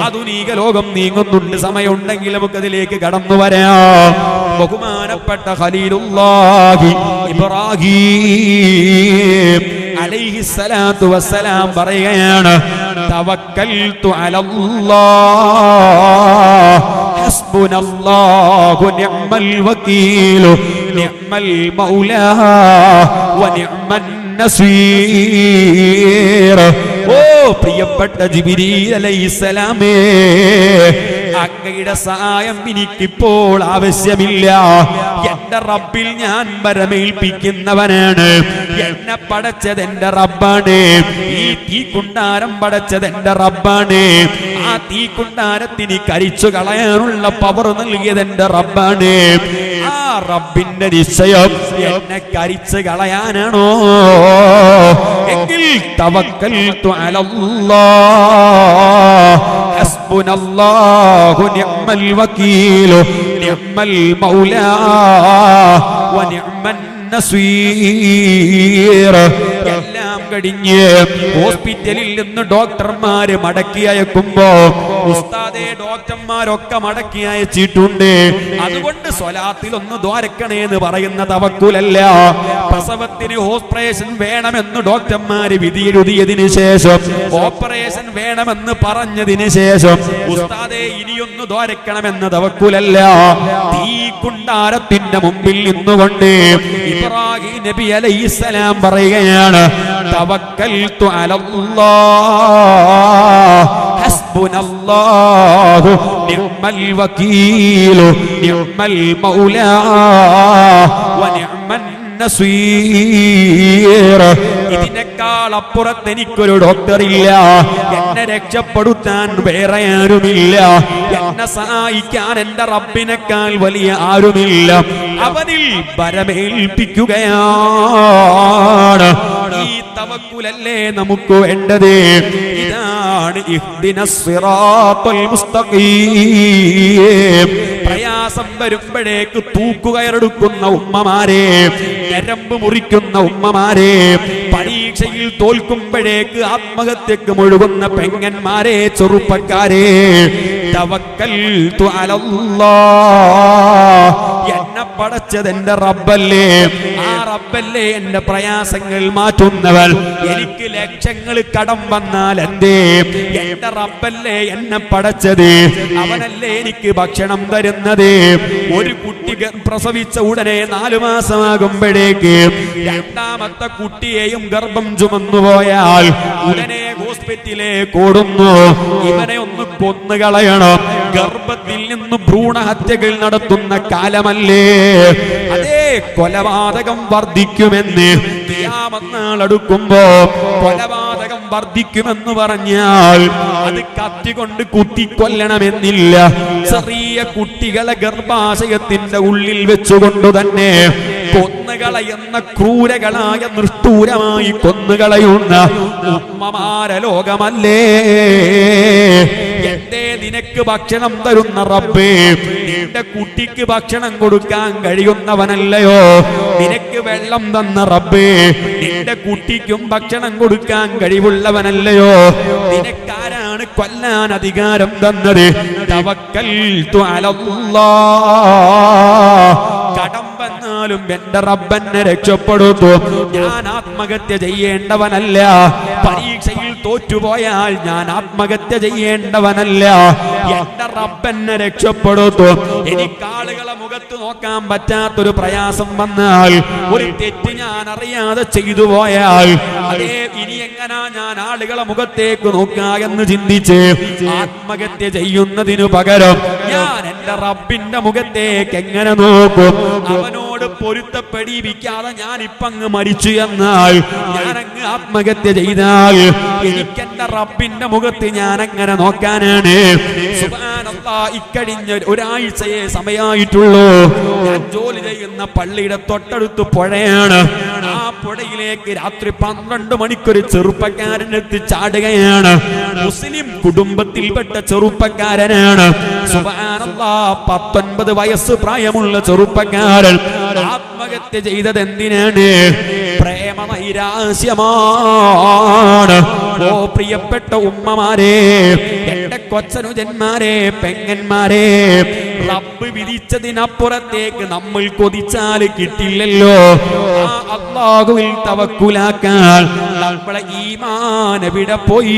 ആധുനിക ലോകം നീങ്ങുന്നുണ്ട്. സമയമുണ്ടെങ്കിൽ നമുക്കതിലേക്ക് കടന്നു വരാം. ബഹുമാനപ്പെട്ട ഖലീലുല്ലാഹി ഇബ്രാഹീം അലൈഹിസ്സലാത്തു വസ്സലാം പറയുകയാണ്, തവക്കൽതു അലല്ലാഹ് ഹസ്ബുനല്ലാഹു നിഅമൽ വകീലു നിഅമൽ മൗലാ വ നിഅമൻ നസീർ. ഓ പ്രിയപ്പെട്ട ജിബ്രീൽ അലൈഹിസ്സലാമേ, അങ്ങയുടെ സഹായം എനിക്കിപ്പോൾ ആവശ്യമില്ല. എന്റെ റബ്ബിൽ ഞാൻ വരമേൽപ്പിക്കുന്നവനാണ്. എന്നെ പടച്ചത് എന്റെ റബ്ബാണ്. ഈ തീക്കുണ്ടാരം പടച്ചത് എന്റെ റബ്ബാണ്. ആ തീക്കുണ്ടാരത്തിന് കരിച്ചു കളയാനുള്ള പവർ നൽകിയത് എന്റെ റബ്ബാണ്. ആ റബ്ബിന്റെ നിശ്ചയം എന്നെ കരിച്ചു കളയാനാണോ? എങ്കിൽ തവക്കൽതു അലല്ലാഹ് ഹസ്ബുനല്ലാഹു നിഅമൽ വകീലു നിഅമൽ മൗലാ വ നിഅമൻ നസീർ. എല്ലാം കഴിഞ്ഞ് ഹോസ്പിറ്റലിൽ നിന്ന് ഡോക്ടർമാര് മടക്കി അയക്കുമ്പോ ഉസ്താദേ ഡോക്ടർമാരൊക്കെ മടക്കി അയച്ചിട്ടുണ്ട്, അതുകൊണ്ട് സ്വലാത്തിൽ ഒന്ന് ദ്വാരക്കണേന്ന് പറയുന്ന തവക്കുലല്ല. പ്രസവത്തിന് ഓപ്പറേഷൻ വേണമെന്ന് ഡോക്ടർമാര് വിധിയെഴുതിയതിന് ശേഷം, ഓപ്പറേഷൻ വേണമെന്ന് പറഞ്ഞതിന് ശേഷം ഉസ്താദേ ഇനിയൊന്ന് ദ്വാരക്കണമെന്ന തവക്കുലല്ല. തീക്കുണ്ടാരത്തിന്റെ മുമ്പിൽ നിന്നുകൊണ്ട് ഇബ്രാഹിം നബി അലൈഹിസ്സലാം പറയുകയാണ്, തവക്കൽതു അലല്ലാഹ് ഹസ്ബുനല്ലാഹ് നിഅമൽ വകീലു നിഅമൽ മൗലാ വ നിഅമൻ നസീർ. ഇതിനേക്കാൾ അപ്പുറത്ത് എനിക്കൊരു ഡോക്ടറില്ല, എന്നെ രക്ഷപ്പെടുത്താൻ വേറെ ആരുമില്ല, എന്നെ സഹായിക്കാൻ എന്റെ റബ്ബിനേക്കാൾ വലിയ ആരുമില്ല. അവനിൽ വരമേൽപ്പിക്കുകയാണ്. ഈ തവക്കുലല്ലേ നമുക്ക് വേണ്ടത്. ഇതാണ് ഇഹ്ദിനസ് സിറാത്തൽ മുസ്തഖീം. പ്രയാസം വരുമ്പോഴേക്ക് തൂക്കുകയറെടുക്കുന്ന ഉമ്മമാരെ, ഞരമ്പ് മുറിക്കുന്ന ഉമ്മമാരെ, പരീക്ഷയിൽ തോൽക്കുമ്പോഴേക്ക് ആത്മഹത്യക്ക് മുഴുകുന്ന പെങ്ങന്മാരെ, ചെറുപ്പക്കാരെ, തവക്കൽതു അലല്ലാഹ്, എന്നെ പടച്ചത് എന്റെ റബ്ബല്ലേ, ആ റബ്ബല്ലേ എന്റെ പ്രയാസങ്ങൾ മാറ്റുന്നവൻ. എനിക്ക് ലക്ഷങ്ങൾ കടം വന്നാൽ എന്തേ, എന്റെ റബ്ബല്ലേ എന്നെ പടച്ചത്, അവനല്ലേ എനിക്ക് ഭക്ഷണം തരുന്നത്. ഒരു കുട്ടി പ്രസവിച്ച ഉടനെ നാലു മാസമാകുമ്പോഴേക്ക് രണ്ടാമത്തെ കുട്ടിയെയും ഗർഭം ചുമന്നു പോയാൽ ഉടനെ ഹോസ്പിറ്റലിലേക്ക് ഓടുന്നു, ഇവനെ ഒന്ന് കൊന്നുകളയണം. ഗർഭത്തിൽ നിന്ന് ഭ്രൂണഹത്യകൾ നടത്തുന്ന കാലമല്ലേ. അതേ കൊലപാതകം വർദ്ധിക്കുമെന്ന് അടുക്കുമ്പോ കൊലപാതകം വർദ്ധിക്കുമെന്ന് പറഞ്ഞാൽ അത് കത്തികൊണ്ട് കുത്തിക്കൊല്ലണമെന്നില്ല. ചെറിയ കുട്ടികളെ ഗർഭാശയത്തിന്റെ ഉള്ളിൽ വെച്ചുകൊണ്ട് തന്നെ കൊന്നുകളയുന്ന, ക്രൂരകളായ നിഷ്ഠൂരമായി കൊന്നുകളയുന്ന ഉമ്മമാരെ ലോകമല്ലേ. എന്തേ നിനക്ക് ഭക്ഷണം തരുന്ന റബ്ബേ, നിന്റെ കുട്ടിക്ക് ഭക്ഷണം കൊടുക്കാൻ കഴിയുന്നവനല്ലയോ. നിനക്ക് വെള്ളം തന്ന റബ്ബേ, നിന്റെ കുട്ടിക്കും ഭക്ഷണം കൊടുക്കാൻ കഴിവുള്ളവനല്ലയോ. നിനക്കാരാണ് കൊല്ലാൻ അധികാരം തന്നത്. തവക്കൽതു അലല്ലാഹ്. കടം വന്നാലും എന്റെ റബ്ബനെ രക്ഷപ്പെടുത്തു. ഞാൻ ആത്മഹത്യ ചെയ്യേണ്ടവനല്ല. പരീക്ഷയിൽ തോറ്റുപോയാൽ ഞാൻ ആത്മഹത്യ ചെയ്യേണ്ടവനല്ല. എന്റെ റബ്ബനെ രക്ഷപ്പെടുത്തു. എനിക്കാളുകളെ മുഖത്ത് ഓർത്തു നോക്കാൻ പറ്റാത്തൊരു പ്രയാസം വന്നാൽ, ഒരു തെറ്റ് ഞാൻ അറിയാതെ ചെയ്തു പോയാൽ, അതേ ഇനി എങ്ങനാ ഞാൻ ആളുകളെ മുഖത്തേക്ക് നോക്കുക എന്ന് ചിന്തിച്ച് ആത്മഹത്യ ചെയ്യുന്നതിനു പകരം ഞാൻ എന്റെ റബ്ബിന്റെ മുഖത്തേക്ക് എങ്ങനെ നോക്കും? അവനോട് പൊരുത്തപ്പെടിപ്പിക്കാതെ ഞാൻ ഇപ്പങ്ങ് മരിച്ചു എന്നാൽ, ഞാനങ്ങ് ആത്മഹത്യ ചെയ്താൽ എനിക്കെന്റെ റബ്ബിന്റെ മുഖത്ത് ഞാൻ എങ്ങനെ നോക്കാനാണ്? ഇക്കഴിഞ്ഞ ഒരാഴ്ചയെ സമയമായിട്ടുള്ളൂ. ഞാൻ ജോലി ചെയ്യുന്ന പള്ളിയുടെ തൊട്ടടുത്ത് പുഴയാണ്. ആ പുഴയിലേക്ക് രാത്രി പന്ത്രണ്ട് മണിക്കൊരു ചെറുപ്പക്കാരൻ എത്തി ചാടുകയാണ്. മുസ്ലിം കുടുംബത്തിൽപ്പെട്ട ചെറുപ്പക്കാരനാണ്. സുബ്ഹാനല്ലാഹ്, പത്തൊൻപത് വയസ്സ് പ്രായമുള്ള ചെറുപ്പക്കാരൻ ആത്മഹത്യ ചെയ്തത് എന്തിനാണ്? പ്രേമനൈരാശ്യമാണ്. ഓ പ്രിയപ്പെട്ട ഉമ്മമാരെ, എന്റെ കൊച്ചനുജന്മാരെ, പെങ്ങന്മാരെ, റബ്ബ് വിധിച്ചതിനപ്പുറത്തേക്ക് നമ്മൾ കൊതിച്ചാൽ കിട്ടില്ലല്ലോ. ആ അല്ലാഹുവിൽ തവക്കുലാക്കാൻ നമ്മളെ ഈമാൻ എവിടെ പോയി?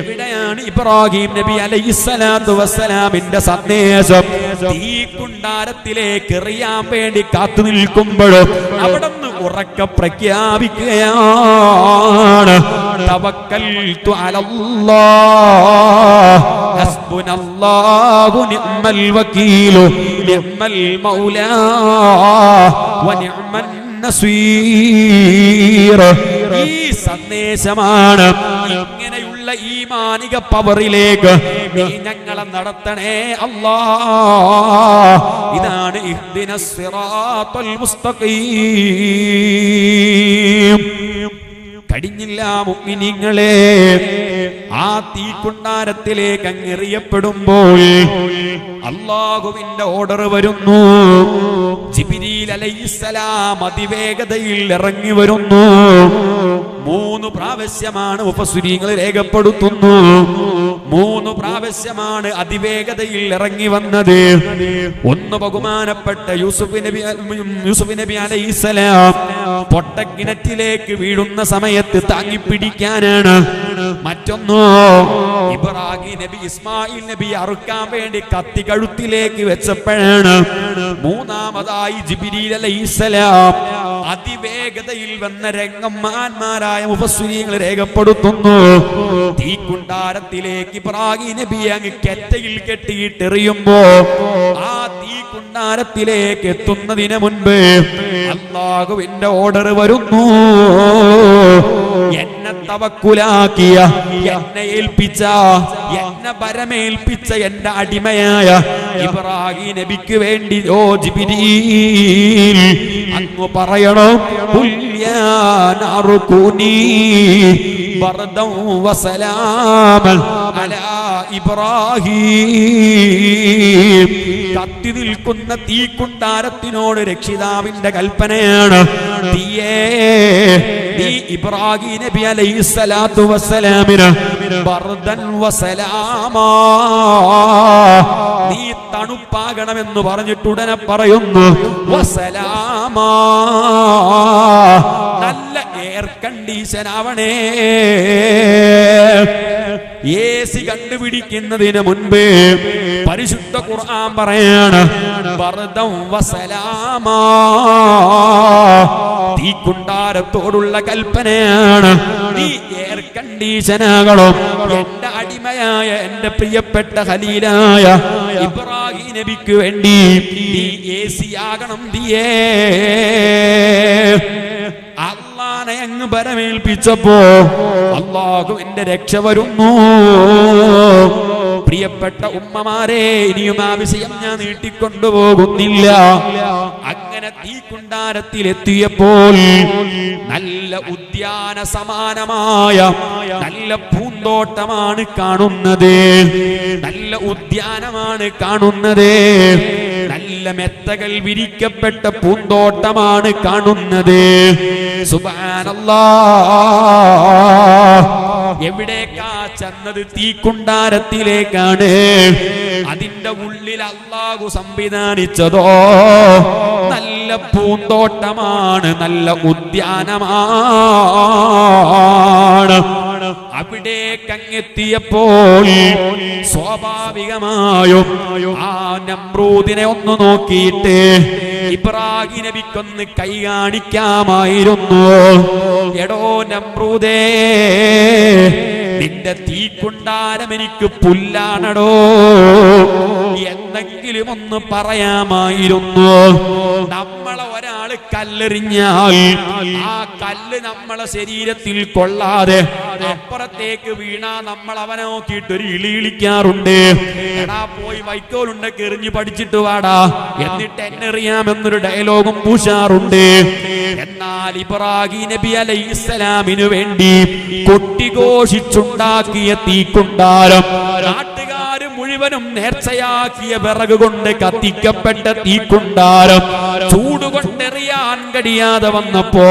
ഇവിടെയാണ് ഇബ്രാഹിം നബി അലൈഹിസ്സലാത്തു വസ്സലാമിന്റെ സന്ദേശം. ഈ കുണ്ടാരത്തിലേക്ക് എറിയാൻ വേണ്ടി കാത്തു നിൽക്കുമ്പോഴും അവിടെ നിന്ന് ഉറക്ക പ്രഖ്യാപിക്കുകയാണ്, തവക്കൽതു അലല്ലാഹ് ഹസ്ബുനല്ലാഹു നിഅ്മൽ വകീലു നിഅ്മൽ മൗലാ വ നിഅ്മൻ നസീർ. ഈ സന്ദേശമാണ്. ഇങ്ങനെയുള്ള ഈ മാനിക പവറിലേക്ക് നീ ഞങ്ങളെ നടത്തണേ അല്ലാ. ഇതാണ് ഇഹ്ദിനസ് സിറാത്തൽ മുസ്തഖീം. കഴിഞ്ഞില്ല മുഅ്മിനീങ്ങളെ, ആ തീക്കുണ്ടാരത്തിലേക്ക് അങ്ങെറിയപ്പെടുമ്പോൾ അല്ലാഹുവിന്റെ ഓർഡർ വരുന്നു. ജിബ്രീൽ അലൈഹിസ്സലാം അതിവേഗതയിൽ ഇറങ്ങി വരുന്നു. മൂന്ന് പ്രാവശ്യമാണ് മുഫസ്സിരീങ്ങൾ രേഖപ്പെടുത്തുന്നു, മൂന്ന് പ്രാവശ്യമാണ് അതിവേഗതയിൽ ഇറങ്ങി വന്നത്. ഒന്ന്, ബഹുമാനപ്പെട്ട യൂസുഫ് നബി യൂസുഫ് നബി അലൈഹിസ്സലാം പൊട്ടക്കിണറ്റിലേക്ക് വീഴുന്ന സമയത്ത് താങ്ങിപ്പിടിക്കാനാണ്. മറ്റൊന്നോ, ഇബ്രാഹിം നബി ഇസ്മായിൽ നബി അറുക്കാൻ വേണ്ടി കത്തി കഴുത്തിലേക്ക് വെച്ചപ്പോഴാണ്. മൂന്നാമതായി ജിബ്രീൽ അലൈഹിസ്സലാം അതിവേഗതയിൽ വന്ന രംഗം മഹാന്മാരായ മുഫസ്സിരീങ്ങൾ രേഖപ്പെടുത്തുന്നു. തീക്കുണ്ടാരത്തിലേക്ക് ഇബ്രാഹിം നബി അങ്ങ് കെറ്റയിൽ കെട്ടിയിട്ടെറിയുമ്പോ, ആ തീക്കുണ്ടാരത്തിലേക്ക് എത്തുന്നതിന് മുൻപ് അല്ലാഹുവിന്റെ ഓർഡർ വരുന്നു. എന്നെ തവക്കുലാക്കിയ, എന്നെ ഏൽപ്പിച്ച, എന്നെ ഭരമേൽപ്പിച്ച എന്റെ അടിമയായ ഇബ്രാഹിം നബിക്ക് വേണ്ടി ഓ ജിബ്രീൽ അങ്ങ് പറയണം, കത്തി നിൽക്കുന്ന തീക്കുണ്ടാരത്തിനോട് രക്ഷിതാവിന്റെ കൽപ്പനയാണ്. തീയേ, നീ ഇബ്രാഹിം നബി അലൈഹിസ്സലാത്തു വസ്സലാമിന് ബർദൻ വസലാമാ, നീ തണുപ്പാകണമെന്ന് പറഞ്ഞിട്ട് ഉടനെ പറയുന്നു വസലാമാ, നല്ല എയർ കണ്ടീഷൻ ആവണേ. എ സി കണ്ടുപിടിക്കുന്നതിന് മുൻപ് പരിശുദ്ധ ഖുർആൻ പറയാണ് ബർദൻ വസലാമാ, തീക്കുണ്ടാരത്തോടുള്ള കൽപ്പനയാണ്. നീ എയർ കണ്ടീഷനാകണം. എന്റെ അടിമയായ എന്റെ പ്രിയപ്പെട്ട ഖലീലായ ഇബ്രാഹിം നബിക്ക് വേണ്ടി നീ എ സി ആകണം. നീയേ അല്ലാഹനെ അങ്ങ് ബരമേൽപ്പിച്ചപ്പോ അല്ലാഹുവിന്റെ രക്ഷ വരുന്നു. പ്രിയപ്പെട്ട ഉമ്മമാരെ, ഇനിയും ആ വിഷയം ഞാൻ നീട്ടിക്കൊണ്ടുപോകുന്നില്ല. അങ്ങനെ തീക്കുണ്ടാരത്തിലെത്തിയപ്പോൾ നല്ല ഉദ്യാന സമാനമായ നല്ല പൂന്തോട്ടമാണ് കാണുന്നത്, നല്ല ഉദ്യാനമാണ് കാണുന്നത്, നല്ല മെത്തകൾ വിരിക്കപ്പെട്ട പൂന്തോട്ടമാണ് കാണുന്നത്. സുബ്ഹാനല്ലാഹ്, എവിടേക്കാ ചെന്നത്? തീക്കുണ്ടാരത്തിലേക്കാണ്. അതിന്റെ ഉള്ളിൽ അല്ലാഹു സംവിധാനിച്ചതോ നല്ല പൂന്തോട്ടമാണ്, നല്ല ഉദ്യാനമാണ്. അവിടേക്ക് അങ്ങെത്തിയപ്പോൾ സ്വാഭാവികമായും ആ നമ്രൂദിനെ ഒന്ന് നോക്കിയിട്ട് ഇബ്രാഹിം നബിക്കൊന്ന് കൈ കാണിക്കാമായിരുന്നു. എടോ നമ്രൂദേ, നിന്റെ തീക്കുണ്ടാരം എനിക്ക് പുല്ലാണടോ എന്തെങ്കിലും ഒന്ന് പറയാമായിരുന്നു. നമ്മളെ ഒരാള് കല്ലെറിഞ്ഞാൽ ആ കല്ല് നമ്മളെ ശരീരത്തിൽ കൊള്ളാതെ അപ്പുറത്തേക്ക് വീണാ നമ്മൾ അവനെ നോക്കിയിട്ട് ഒരു ഇളി ഇളിക്കാറുണ്ട്. എടാ പോയി വൈക്കോലുണ്ടൊക്കെ എറിഞ്ഞു പഠിച്ചിട്ട് വാടാ, എന്നിട്ട് എന്നെറിയാമെന്നൊരു ഡയലോഗും പൂശാറുണ്ട്. എന്നാൽ ഇബ്രാഹിം നബി അലൈഹിസ്സലാമിനു വേണ്ടി കൊട്ടിഘോഷിച്ചുണ്ടാക്കിയ തീക്കുണ്ടാരം, നാട്ടുകാര് മുഴുവനും നേർച്ചയാക്കിയ വിറക് കൊണ്ട് കത്തിക്കപ്പെട്ട തീക്കുണ്ടാരം ചൂടുകൊണ്ടെറിയാൻ കഴിയാതെ വന്നപ്പോ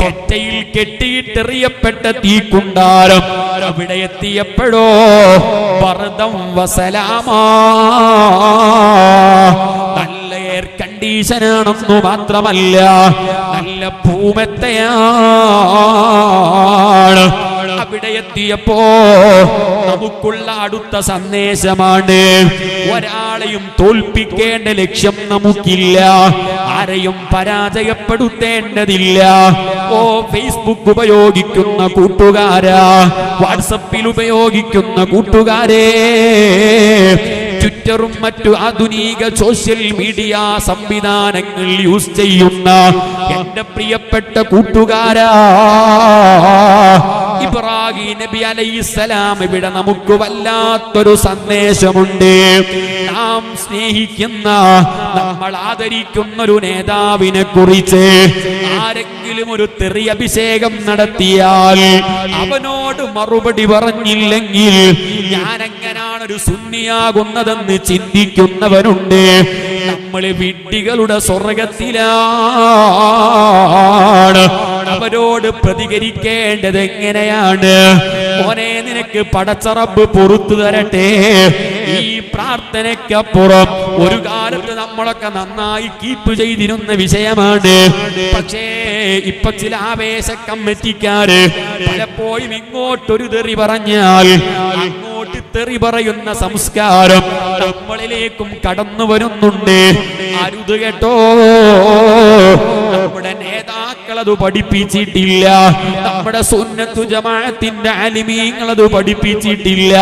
കെറ്റയിൽ കെട്ടിയിട്ടെറിയപ്പെട്ട തീക്കുണ്ടാരം അവിടെ എത്തിയപ്പോഴോ ബർദം വസലാമാ, നല്ല എയർ കണ്ടീഷനാണെന്നു മാത്രമല്ല നല്ല ഭൂമത്തയാണ്. അവിടെ എത്തിയപ്പോ നമുക്കുള്ള അടുത്ത സന്ദേശമാണ്, ഒരാളെയും തോൽപ്പിക്കേണ്ട ലക്ഷ്യം നമുക്കില്ല, ആരെയും പരാജയപ്പെടുത്തേണ്ടതില്ല. ഓ ഫേസ്ബുക്ക് ഉപയോഗിക്കുന്ന കൂട്ടുകാരാ, വാട്സപ്പിൽ ഉപയോഗിക്കുന്ന കൂട്ടുകാരെ, ട്വിറ്ററും മറ്റു ആധുനിക സോഷ്യൽ മീഡിയ സംവിധാനങ്ങൾ യൂസ് ചെയ്യുന്ന എന്റെ പ്രിയപ്പെട്ട കൂട്ടുകാരാ, ഇബ്രാഹിം നബി അലൈഹിസ്സലാം ഇവിടെ നമുക്ക് വല്ലാത്തൊരു സന്ദേശമുണ്ട്. നാം സ്നേഹിക്കുന്ന, നമ്മൾ ആദരിക്കുന്ന ഒരു നേതാവിനെ കുറിച്ച് ആരെങ്കിലും ഒരു തെറി അഭിഷേകം നടത്തിയാൽ അവനോട് മറുപടി പറഞ്ഞില്ലെങ്കിൽ ഞാൻ എങ്ങനാണൊരു സുന്നിയാകുന്നതെന്ന് ചിന്തിക്കുന്നവനുണ്ട്. നമ്മള് വിഡ്ഢികളുടെ സ്വർഗത്തിലാണ്, അവരോട് പ്രതികരിക്കേണ്ടത് എങ്ങനെയാണ്? മോനെ, നിനക്ക് പടച്ചറബ് പൊറുത്തു തരട്ടെ. ഈ പ്രാർത്ഥനയ്ക്കപ്പുറം ഒരു കാലത്ത് നമ്മളൊക്കെ നന്നായി കീപ്പ് ചെയ്തിരുന്ന വിഷയമാണ്. പക്ഷേ ഇപ്പൊ ചില ആവേശ കമ്മിറ്റിക്കാര് പലപ്പോഴും ഇങ്ങോട്ടൊരു തെറി പറഞ്ഞാൽ അങ്ങോട്ട് തെറി പറയുന്ന സംസ്കാരം നമ്മളിലേക്കും കടന്നു വരുന്നുണ്ട്. അരുത് കേട്ടോ, നമ്മുടെ നേതാക്കളത് പഠിപ്പിച്ചിട്ടില്ല, നമ്മുടെ സുന്നത്തു ജമാഅത്തിന്റെ ആലിമീങ്ങളത് പഠിപ്പിച്ചിട്ടില്ല,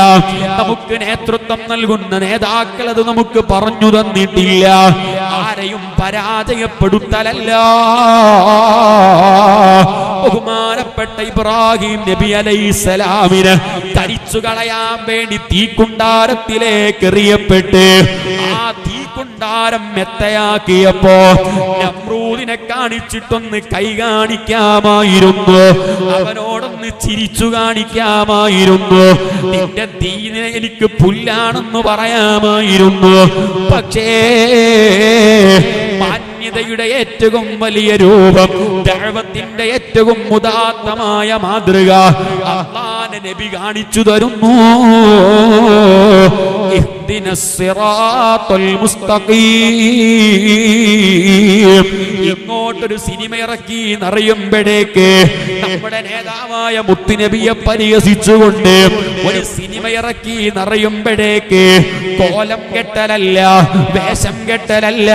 നമുക്ക് നേതൃത്വം നൽകുന്ന നേതാക്കളത് നമുക്ക് പറഞ്ഞു തന്നിട്ടില്ല. ആരെയും പരാജയപ്പെടുത്തലല്ല. ബഹുമാനപ്പെട്ട ഇബ്രാഹിം നബി അലൈഹിസ്സലാമിനെ കരിച്ചു കളയാൻ വേണ്ടി തീക്കുണ്ടാരത്തിലേക്ക് എറിയപ്പെട്ട് ആ തീക്കുണ്ടാരം മെത്തയാക്കിയപ്പോ നമ്രൂദിനെ കാണിച്ചിട്ടൊന്ന് കൈ കാണിക്കാമായിരുന്നു, അവനോടൊന്ന് ചിരിച്ചു കാണിക്കാമായിരുന്നു, നിന്റെ ദീനെ എനിക്ക് പുല്ലാണെന്ന് പറയാമായിരുന്നു. പക്ഷേ മാന്യതയുടെ ഏറ്റവും വലിയ രൂപം, ദഅവത്തിന്റെ ഏറ്റവും ഉദാത്തമായ മാതൃക അല്ലാഹുവിന്റെ നബി കാണിച്ചു തരുന്നു. ഇഹ്ദിനസ് സിറാത്തൽ മുസ്തഖീം. ഇങ്ങോട്ടൊരു സിനിമ ഇറക്കി എന്നറിയുമ്പോഴേക്ക് നമ്മുടെ നേതാവായ മുത്തുനബിയെ പരിഹസിച്ചുകൊണ്ട് ഒരു സിനിമ ഇറക്കി എന്നറിയുമ്പോഴേക്ക് കോലം കെട്ടലല്ല, വേഷം കെട്ടലല്ല,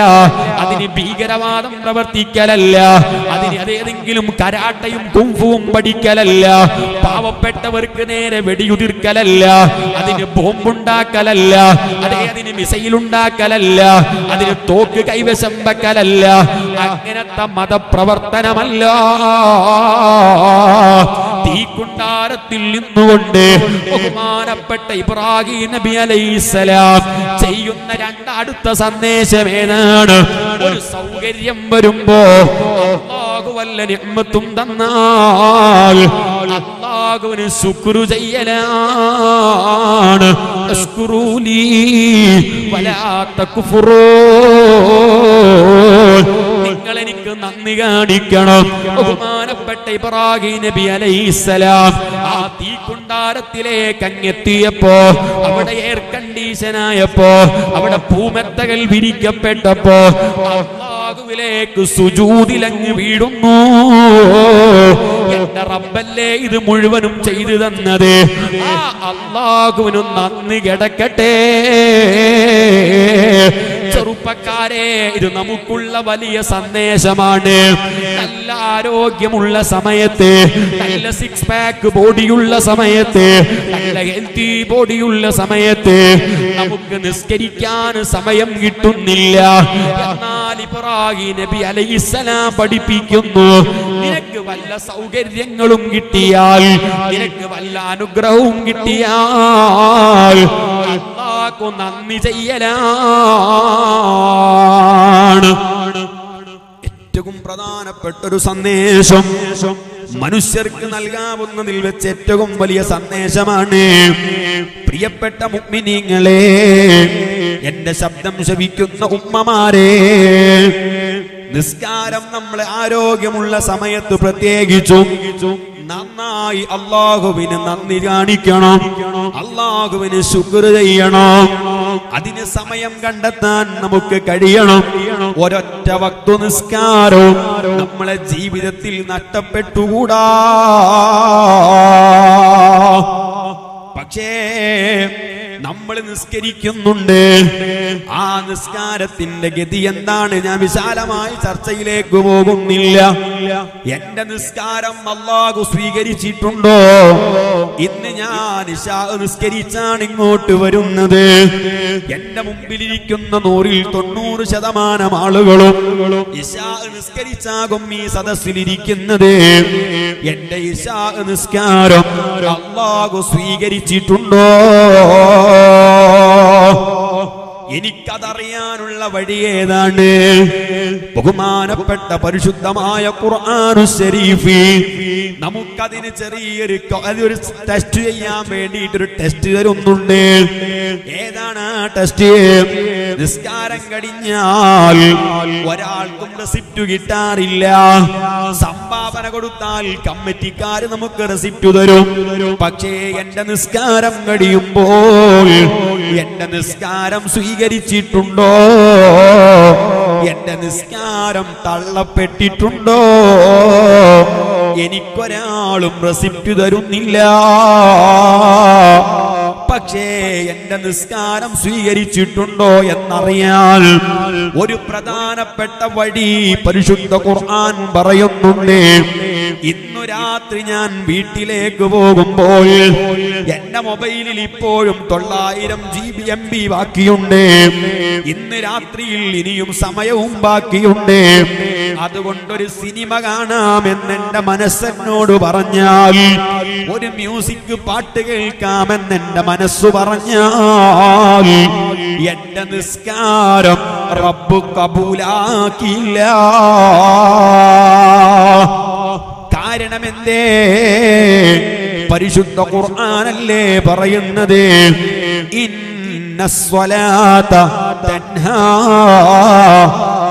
അതിന് ഭീകരവാദം പ്രവർത്തിക്കലല്ല, അതിന് അതേതെങ്കിലും കരാട്ടയും കുംഫുവും പഠിക്കലല്ല, പാവപ്പെട്ടവർക്ക് നേരെ വെടിയുതിർക്കലല്ല, അതിന് ബോംബുണ്ടാക്കലല്ല, അതേ അതിന് മിസൈലുണ്ടാക്കലല്ല, അതിന് തോക്ക് കൈവശം വെക്കലല്ല, അങ്ങനത്തെ മതപ്രവർത്തനമല്ല. തീക്കുണ്ടാരത്തിൽ നിന്നുകൊണ്ട് ബഹുമാനപ്പെട്ട ഇബ്രാഹിം നബി അലൈഹിസ്സലാം ചെയ്യുന്ന രണ്ടടുത്ത സന്ദേശം ഏതാണ്? ഒരു സൗകര്യം വരുമ്പോ അല്ലാഹു വല്ല നിഅ്മത്തും തന്നാൽ അല്ലാഹുവിന് ശുക്രു ചെയ്യലാണ്. അശ്കുറൂലി വലാ തക്ഫുറൂ, നിങ്ങൾ എനിക്ക് നന്ദി കാണിക്കണം. ബഹുമാനപ്പെട്ട ഇബ്രാഹിം നബി അലൈഹിസ്സലാം ആ തീക്കുണ്ടാരത്തിലേക്ക് അങ്ങെത്തിയപ്പോ അവിടെ എയർ കണ്ടീഷൻ ആയപ്പോ അവിടെ ഭൂമെത്തകൾ വിരിക്കപ്പെട്ടപ്പോ അല്ലാഹുവിലേക്ക് സുജൂദിലങ്ങ് വീഴുന്നു. റബ്ബല്ലേ ഇത് മുഴുവനും ചെയ്തു തന്നത്. ആ അല്ലാഹുവിനു നന്ദി കിടക്കട്ടെ. ചെറുപ്പക്കാരെ, ഇത് നമുക്കുള്ള വലിയ സന്ദേശമാണ്. നല്ല ആരോഗ്യമുള്ള സമയത്ത്, നല്ല സിക്സ് പാക്ക് ബോഡിയുള്ള സമയത്ത്, നല്ല ഹെൽത്തി ബോഡിയുള്ള സമയത്ത് നമുക്ക് നിസ്കരിക്കാൻ സമയം കിട്ടുന്നില്ല. എന്നാൽ ഇബ്രാഹിം നബി അലൈഹിസ്സലാം പഠിപ്പിക്കുന്നു, നിനക്ക് വല്ല സൗകര്യങ്ങളും കിട്ടിയാൽ, നിനക്ക് വല്ല അനുഗ്രഹവും കിട്ടിയാൽ അല്ലാഹു നന്ദി ചെയ്യലാണ്. ഏറ്റവും പ്രധാനപ്പെട്ട ഒരു സന്ദേശം, മനുഷ്യർക്ക് നൽകാവുന്നതിൽ വെച്ച് ഏറ്റവും വലിയ സന്ദേശമാണ്. പ്രിയപ്പെട്ട മുഅ്മിനീങ്ങളെ, എന്റെ ശബ്ദം ശ്രവിക്കുന്ന ഉമ്മമാരെ, നിസ്കാരം നമ്മളെ ആരോഗ്യമുള്ള സമയത്ത് പ്രത്യേകിച്ചും നന്നായി അല്ലാഹുവിന് നന്ദി കാണിക്കണം, അല്ലാഹുവിന് ശുക്ർ ചെയ്യണം. അതിന് സമയം കണ്ടെത്താൻ നമുക്ക് കഴിയണം. ഒരൊറ്റ വക്തു നിസ്കാരവും നമ്മളെ ജീവിതത്തിൽ നഷ്ടപ്പെട്ടുകൂടാ. പക്ഷേ നമ്മൾ നിസ്കരിക്കുന്നുണ്ട്, ആ നിസ്കാരത്തിന്റെ ഗതി എന്താണ്? ഞാൻ വിശാലമായി ചർച്ചയിലേക്ക് പോകുന്നില്ല. എന്റെ നിസ്കാരം അല്ലാഹു സ്വീകരിച്ചിട്ടുണ്ടോ? ഇന്ന് ഞാൻ ഇശാ നിസ്കരിച്ചാണ് ഇങ്ങോട്ട് വരുന്നത്. എന്റെ മുമ്പിലിരിക്കുന്ന നൂറിൽ തൊണ്ണൂറ് ശതമാനം ആളുകളും ഇശാ നിസ്കരിച്ചാകും ഈ സദസ്സിലിരിക്കുന്നത്. എന്റെ ഇശാ നിസ്കാരം അല്ലാഹു സ്വീകരിച്ചിട്ടുണ്ടോ? എനിക്കതറിയാനുള്ള വഴി ഏതാണ്? ബഹുമാനപ്പെട്ട പരിശുദ്ധമായ ഖുർആനുൽ ശരീഫ് നമുക്കതിന് ചെറിയൊരു അതൊരു ടെസ്റ്റ് ചെയ്യാൻ വേണ്ടിയിട്ടൊരു ടെസ്റ്റ് തരുന്നുണ്ട്. ഏതാണ് ആ ടെസ്റ്റ്? നിസ്കാരം കഴിഞ്ഞാൽ ഒരാൾക്കും റെസിപ്റ്റ് കിട്ടാറില്ല. സംഭാവന കൊടുത്താൽ കമ്മിറ്റിക്കാര് നമുക്ക് റെസിപ്റ്റ് തരും. പക്ഷേ എന്റെ നിസ്കാരം കഴിയുമ്പോൾ എന്റെ നിസ്കാരം സ്വീകരിച്ചിട്ടുണ്ടോ? എന്റെ നിസ്കാരം തള്ളപ്പെട്ടിട്ടുണ്ടോ? എനിക്കൊരാളും റെസിപ്റ്റ് തരുന്നില്ല. പക്ഷേ എന്റെ നിസ്കാരം സ്വീകരിച്ചിട്ടുണ്ടോ എന്നറിയാൻ ഒരു പ്രധാനപ്പെട്ട വഴി പരിശുദ്ധ ഖുർആൻ പറയുന്നുണ്ട്. ഇന്നു രാത്രി ഞാൻ വീട്ടിലേക്ക് പോകുമ്പോൾ എന്റെ മൊബൈലിൽ ഇപ്പോഴും തൊള്ളായിരം ജി ബി എം ബി ബാക്കിയുണ്ട്. ഇന്ന് രാത്രിയിൽ ഇനിയും സമയവും ബാക്കിയുണ്ട്. അതുകൊണ്ടൊരു സിനിമ കാണാമെന്ന് എന്റെ മനസ്സെന്നോട് പറഞ്ഞാൽ, ഒരു മ്യൂസിക് പാട്ട് കേൾക്കാമെന്ന് എന്റെ മനസ്സു പറഞ്ഞാൽ എന്റെ നിസ്കാരം റബ്ബ് കബൂലാക്കില്ല. കാരണം എന്തേ? പരിശുദ്ധ ഖുർആനല്ലേ പറയുന്നത്, ഇന്നസ്വലാത തൻഹാ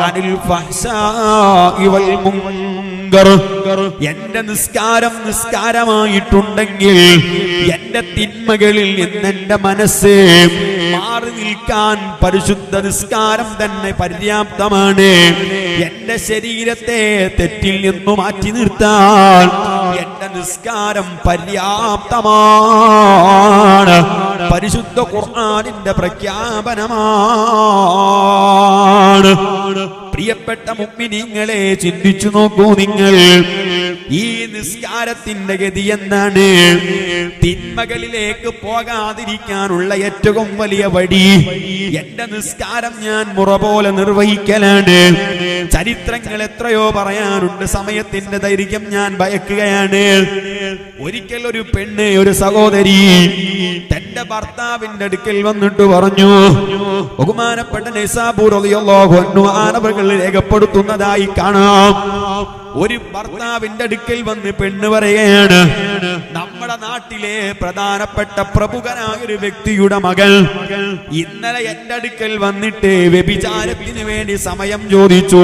അനിൽ ഫഹ്ശാഇ വൽ മുൻകർ. എന്റെ നിസ്കാരം നിസ്കാരമായിട്ടുണ്ടെങ്കിൽ എന്റെ തിന്മകളിൽ നിന്ന് എന്റെ മനസ്സ് മാറി നിൽക്കാൻ പരിശുദ്ധ നിസ്കാരം തന്നെ പര്യാപ്തമാണ്. എന്റെ ശരീരത്തെ തെറ്റിൽ നിന്നു മാറ്റി നിർത്താൻ എന്റെ നിസ്കാരം പര്യാപ്തമാണ്. പരിശുദ്ധ ഖുർആനിന്റെ പ്രഖ്യാപനമാണ്. പ്രിയപ്പെട്ട മുഅ്മിനീങ്ങളെ, ചിന്തിച്ചു നോക്കൂ നിങ്ങൾ, ഈ നിസ്കാരത്തിന്റെ ഗതി എന്താണ്? തിന്മകളിലേക്ക് പോകാതിരിക്കാനുള്ള ഏറ്റവും വലിയ വഴി എന്റെ നിസ്കാരം ഞാൻ മുറ പോലെ നിർവഹിക്കലാണ്. ചരിത്രങ്ങൾ എത്രയോ പറയാനുണ്ട്, സമയത്തിന്റെ ദൈർഘ്യം ഞാൻ ഭയക്കുകയാണ്. ഒരിക്കൽ ഒരു പെണ്ണ്, ഒരു സഹോദരി തന്റെ ഭർത്താവിന്റെ അടുക്കൽ വന്നിട്ട് പറഞ്ഞു, ബഹുമാനപ്പെട്ട നൈസാബൂർ റളിയല്ലാഹു അൻഹു ആനവകൾ രേഖപ്പെടുത്തുന്നതായി കാണാം, ഒരു ഭർത്താവിന്റെ അടുക്കൽ വന്ന് പെണ്ണ് പറയുകയാണ്, നമ്മുടെ നാട്ടിലെ പ്രധാനപ്പെട്ട പ്രമുഖനായ ഒരു വ്യക്തിയുടെ മകൾ ഇന്നലെ എന്റെ അടുക്കൽ വന്നിട്ട് വ്യഭിചാരത്തിന് വേണ്ടി സമയം ചോദിച്ചു,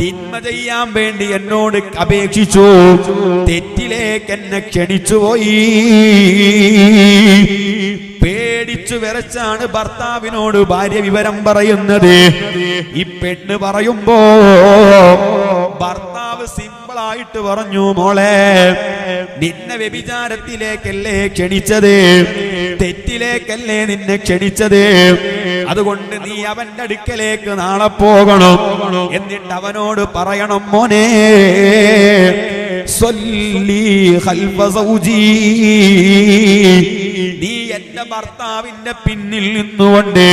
തിന്മ ചെയ്യാൻ വേണ്ടി എന്നോട് അപേക്ഷിച്ചു, തെറ്റിലേക്ക് എന്നെ ക്ഷണിച്ചുപോയി. പേടിച്ചു വിറച്ചാണ് ഭർത്താവിനോട് ഭാര്യ വിവരം പറയുന്നത്. ഈ പെണ്ണ് പറയുമ്പോ ഭർത്താവ് സിമ്പിൾ ആയിട്ട് പറഞ്ഞു മോളെ നിന്നെ വ്യഭിചാരത്തിലേക്കല്ലേ ക്ഷണിച്ചത് തെറ്റിലേക്കല്ലേ നിന്നെ ക്ഷണിച്ചത് അതുകൊണ്ട് നീ അവന്റെ അടുക്കലേക്ക് നാളെ പോകണം എന്നിട്ട് അവനോട് പറയണം മോനെ സല്ലി ഖൽഫ സൗജി നീ എന്റെ ഭർത്താവിന്റെ പിന്നിൽ നിന്നുകൊണ്ട്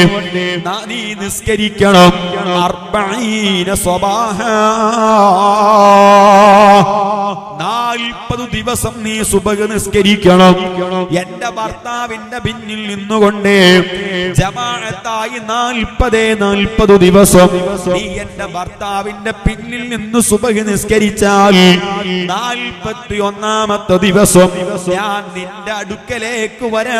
നീ നിസ്കരിക്കണം അർബഈന സ്വബാഹ നാൽപ്പത് ദിവസം നീ സുബഹ് നിസ്കരിക്കണം എന്റെ ഭർത്താവിന്റെ പിന്നിൽ നിന്നുകൊണ്ട് ജമാഅത്തായി നാൽപ്പതേ നാൽപ്പത് ദിവസം നീ എന്റെ ഭർത്താവിന്റെ പിന്നിൽ നിന്ന് സുബഹ് നിസ്കരിച്ചാൽ നാൽപ്പത്തി ഒന്നാമത്തെ ദിവസം ഞാൻ നിന്റെ അടുക്കലേക്ക് വരാം.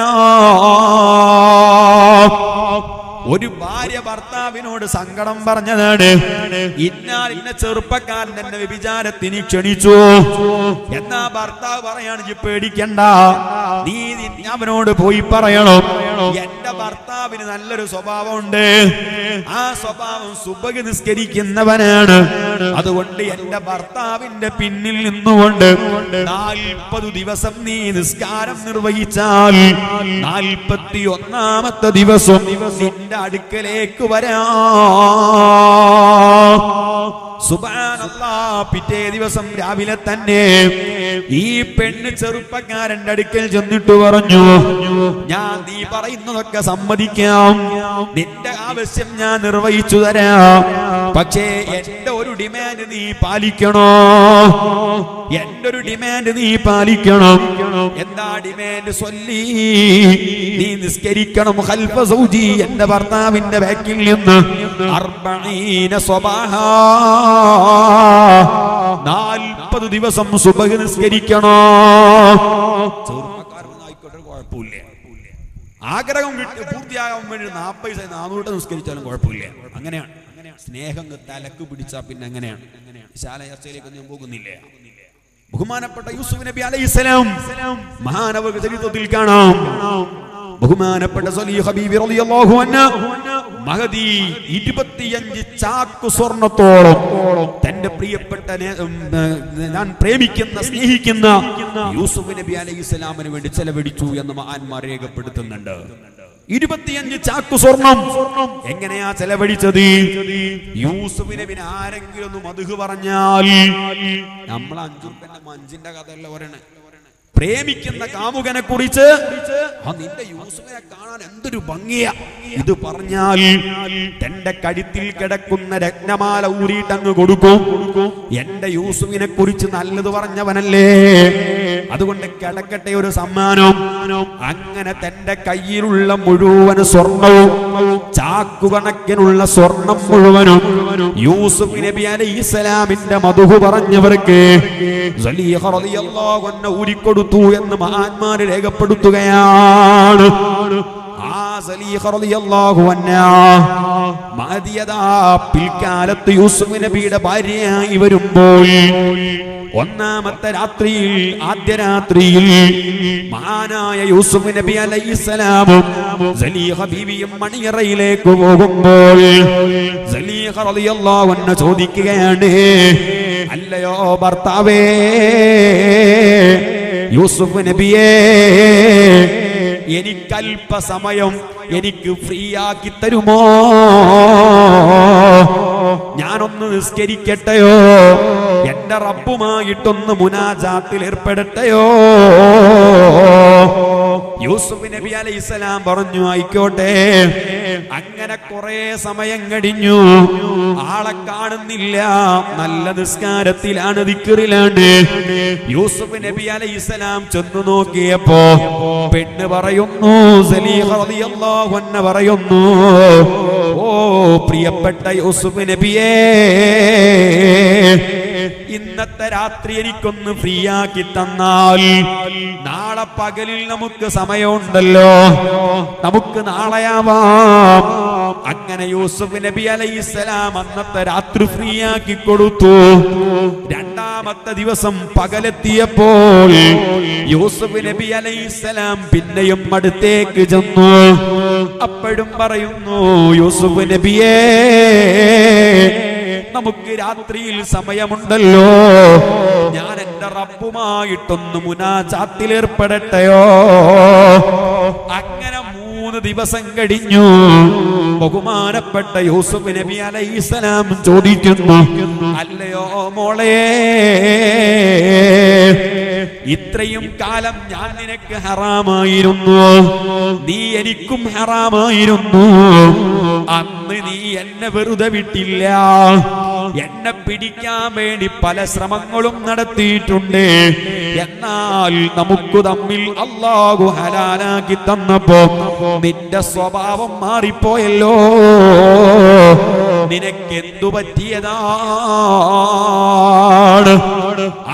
ഒരു ഭാര്യ ഭർത്താവിനോട് സങ്കടം പറഞ്ഞതാണ്, ഇന്നാൽ ഇന്ന ചെറുപ്പക്കാരൻ എന്നെ വ്യഭിചാരത്തിന് ക്ഷണിച്ചു. എന്നാ ഭർത്താവ് പറയാണെങ്കി പേടിക്കണ്ട, നീ അവനോട് പോയി പറയണം എന്റെ ഭർത്താവിന് നല്ലൊരു സ്വഭാവമുണ്ട്, ആ സ്വഭാവം സുബഹ് നിസ്കരിക്കുന്നവനാണ്, അതുകൊണ്ട് എന്റെ ഭർത്താവിന്റെ പിന്നിൽ നിന്നുകൊണ്ട് നാൽപ്പത് ദിവസം നീ നിസ്കാരം നിർവഹിച്ചാൽ നാൽപ്പത്തി ഒന്നാമത്തെ ദിവസം നിന്റെ അടുക്കലേക്ക് വരാം. സുബ്ഹാനല്ലാഹ്. പിറ്റേ ദിവസം രാവിലെ തന്നെ ഈ പെണ്ണ് ചെറുപ്പക്കാരന്റെ അടുക്കൽ ചെന്നിട്ട് പറഞ്ഞു, ഞാൻ നീ പറയുന്നതൊക്കെ സമ്മതിക്കാം, നിന്റെ ആവശ്യം ഞാൻ നിർവഹിച്ചു തരാം, പക്ഷേ എന്റെ ഒരു ഡിമാൻഡ് നീ പാലിക്കണോ, എന്റെ ഒരു ഡിമാൻഡ് നീ പാലിക്കണം. എന്താ ഡിമാൻഡ്? സല്ലി, നീ നിസ്കരിക്കണം ഖൽഫ സൗജി, എന്റെ ഭർത്താവിന്റെ ബാക്കിൽ നിന്ന് അർബഈന സ്വബാഹ നാൽപ്പത് ദിവസം സുബഹ് നിസ്കരിക്കണോ. ചെറുപ്പക്കാരനായിക്കോട്ടെ, കുഴപ്പമില്ല, ആഗ്രഹം കിട്ടി പൂർത്തിയാകാൻ വേണ്ടി നാൽപ്പത് ദിവസം നാനൂറ് നിസ്കരിച്ചാലും കുഴപ്പമില്ല. അങ്ങനെയാണ് സ്നേഹം തലക്ക് പിടിച്ചാൽ പിന്നെ അങ്ങനെയാണ്. വിശാല ചർച്ചയിലേക്ക് ഒന്നും പോകുന്നില്ലേ. ബഹുമാനപ്പെട്ട യൂസുഫ് നബി അലൈഹിസ്സലാം മഹാനവക ചരിത്രത്തിൽ കാണാം. ബഹുമാനപ്പെട്ട സലീഹ് ഹബീബി റളിയല്ലാഹു അൻഹു മഹദി ഇരുപത്തിയഞ്ച് ചാക്കു സ്വർണത്തോളം തന്റെ പ്രിയപ്പെട്ട ഞാൻ പ്രേമിക്കുന്ന സ്നേഹിക്കുന്ന യൂസുഫ് നബി അലൈഹിസ്സലാമിന് വേണ്ടി ചെലവഴിച്ചു എന്ന് മഹാന്മാർ രേഖപ്പെടുത്തുന്നുണ്ട്. ഇരുപത്തിയഞ്ച് ചാക്കു സ്വർണം. എങ്ങനെയാ ചെലവഴിച്ചത്? യൂസുഫ് നബിന് ആരെങ്കിലും ഒന്ന് മദ്ഹ് പറഞ്ഞാൽ നമ്മൾ അഞ്ചുറുപ്പന്റെ മഞ്ചിന്റെ കഥയല്ല പറയണേ, പ്രേമിക്കുന്ന കാമുകനെ കുറിച്ച് നിന്റെ യൂസുഫിനെ കാണാൻ എന്തൊരു ഭംഗിയാ ഇത് പറഞ്ഞാൽ തന്റെ കഴുത്തിൽ കിടക്കുന്ന രത്നമാല ഊരിയിട്ടങ്ങ് കൊടുക്കും. എന്റെ യൂസുഫിനെ കുറിച്ച് നല്ലത് പറഞ്ഞവനല്ലേ, അതുകൊണ്ട് കിടക്കട്ടെ ഒരു സമ്മാനം. അങ്ങനെ തന്റെ കയ്യിലുള്ള മുഴുവൻ സ്വർണവും ചാക്കുകണക്കിനുള്ള സ്വർണം മുഴുവനും യൂസുഫ് നബി അലൈഹിസ്സലാമിന്റെ മദ്ഹ് പറഞ്ഞവർക്ക് സലീഹ റളിയല്ലാഹു അൻഹു ഊരിക്കൊടുത്തു എന്ന് മഹാന്മാർ രേഖപ്പെടുത്തുകയാണ്. ആ സലീഹ റളിയല്ലാഹു അൻഹു മഅദിയദാ പിൽക്കാലത്ത് യൂസുഫ് നബിയുടെ ഭാര്യയായി വരുമ്പോൾ ഒന്നാമത്തെ രാത്രിയിൽ, ആദ്യ രാത്രിയിൽ മഹാനായ യൂസുഫ് നബി അലൈഹിസ്സലാമും സലീഹ ബീവിയും മണിയറയിലേക്ക് പോകുമ്പോൾ സലീഹ റളിയല്ലാഹു അൻഹു ചോദിക്കുകയാണ്, അല്ലയോ ഭർത്താവേ, യൂസുഫ് നബിയേ, എനിക്കൽപ്പസമയം എനിക്ക് ഫ്രീ ആക്കി തരുമോ, ഞാനൊന്ന് നിസ്കരിക്കട്ടെയോ, എന്റെ റബ്ബുമായിട്ടൊന്ന് മുനാജാത്തിൽ ഏർപ്പെടട്ടെയോ. യൂസുഫ് നബി അലൈഹിസ്സലാം പറഞ്ഞു, ആയിക്കോട്ടെ. അങ്ങനെ കുറെ സമയം കഴിഞ്ഞു, ആളെ കാണുന്നില്ല, നല്ല നിസ്കാരത്തിലാണ്, ദിക്റിലാണ്. യൂസുഫ് നബി അലൈഹിസ്സലാം ചെന്നു നോക്കിയപ്പോ പെണ്ണ് പറയുന്നു, സലീഹ റളിയല്ലാഹു അൻഹ പറയുന്നു, ഓ പ്രിയപ്പെട്ട യൂസുഫ് നബിയേ, ഇന്നത്തെ രാത്രി എനിക്കൊന്ന് ഫ്രീ ആക്കി തന്നാൽ നാളെ പകലിൽ നമുക്ക് സമയമുണ്ടല്ലോ, നമുക്ക് നാളെയാവാം. അങ്ങനെ യൂസുഫ് നബി അലൈഹിസ്സലാം അന്നത്തെ രാത്രി ഫ്രീ ആക്കി കൊടുത്തു. രണ്ടാമത്തെ ദിവസം പകലെത്തിയപ്പോൾ യൂസുഫ് നബി അലൈഹിസ്സലാം പിന്നെയും അടുത്തേക്ക് ചെന്നു. അപ്പോഴും പറയുന്നു, യൂസുഫ് നബിയേ, നമുക്ക് രാത്രിയിൽ സമയമുണ്ടല്ലോ, ഞാൻ എന്റെ റബ്ബുമായിട്ടൊന്ന് മുനാജാത്തിലേർപ്പെടട്ടെയോ. അങ്ങനെ മൂന്ന് ദിവസം കഴിഞ്ഞു. ബഹുമാനപ്പെട്ട യൂസുഫ് നബി അലൈഹിസ്സലാം ചോദിക്കുന്നു, അല്ലയോ മോളെ, ഇത്രയും കാലം ഞാൻ നിനക്ക് ഹറാമായിരുന്നു, നീ എനിക്കും ഹറാമായിരുന്നു. അന്ന് നീ എന്നെ വെറുതെ വിട്ടില്ല, എന്നെ പിടിക്കാൻ വേണ്ടി പല ശ്രമങ്ങളും നടത്തിയിട്ടുണ്ട്. എന്നാൽ നമുക്ക് തമ്മിൽ അല്ലാഹു ഹലാലാക്കി തന്നപ്പോ നിന്റെ സ്വഭാവം മാറിപ്പോയല്ലോ, നിനക്കെന്തു പറ്റിയതാണ്?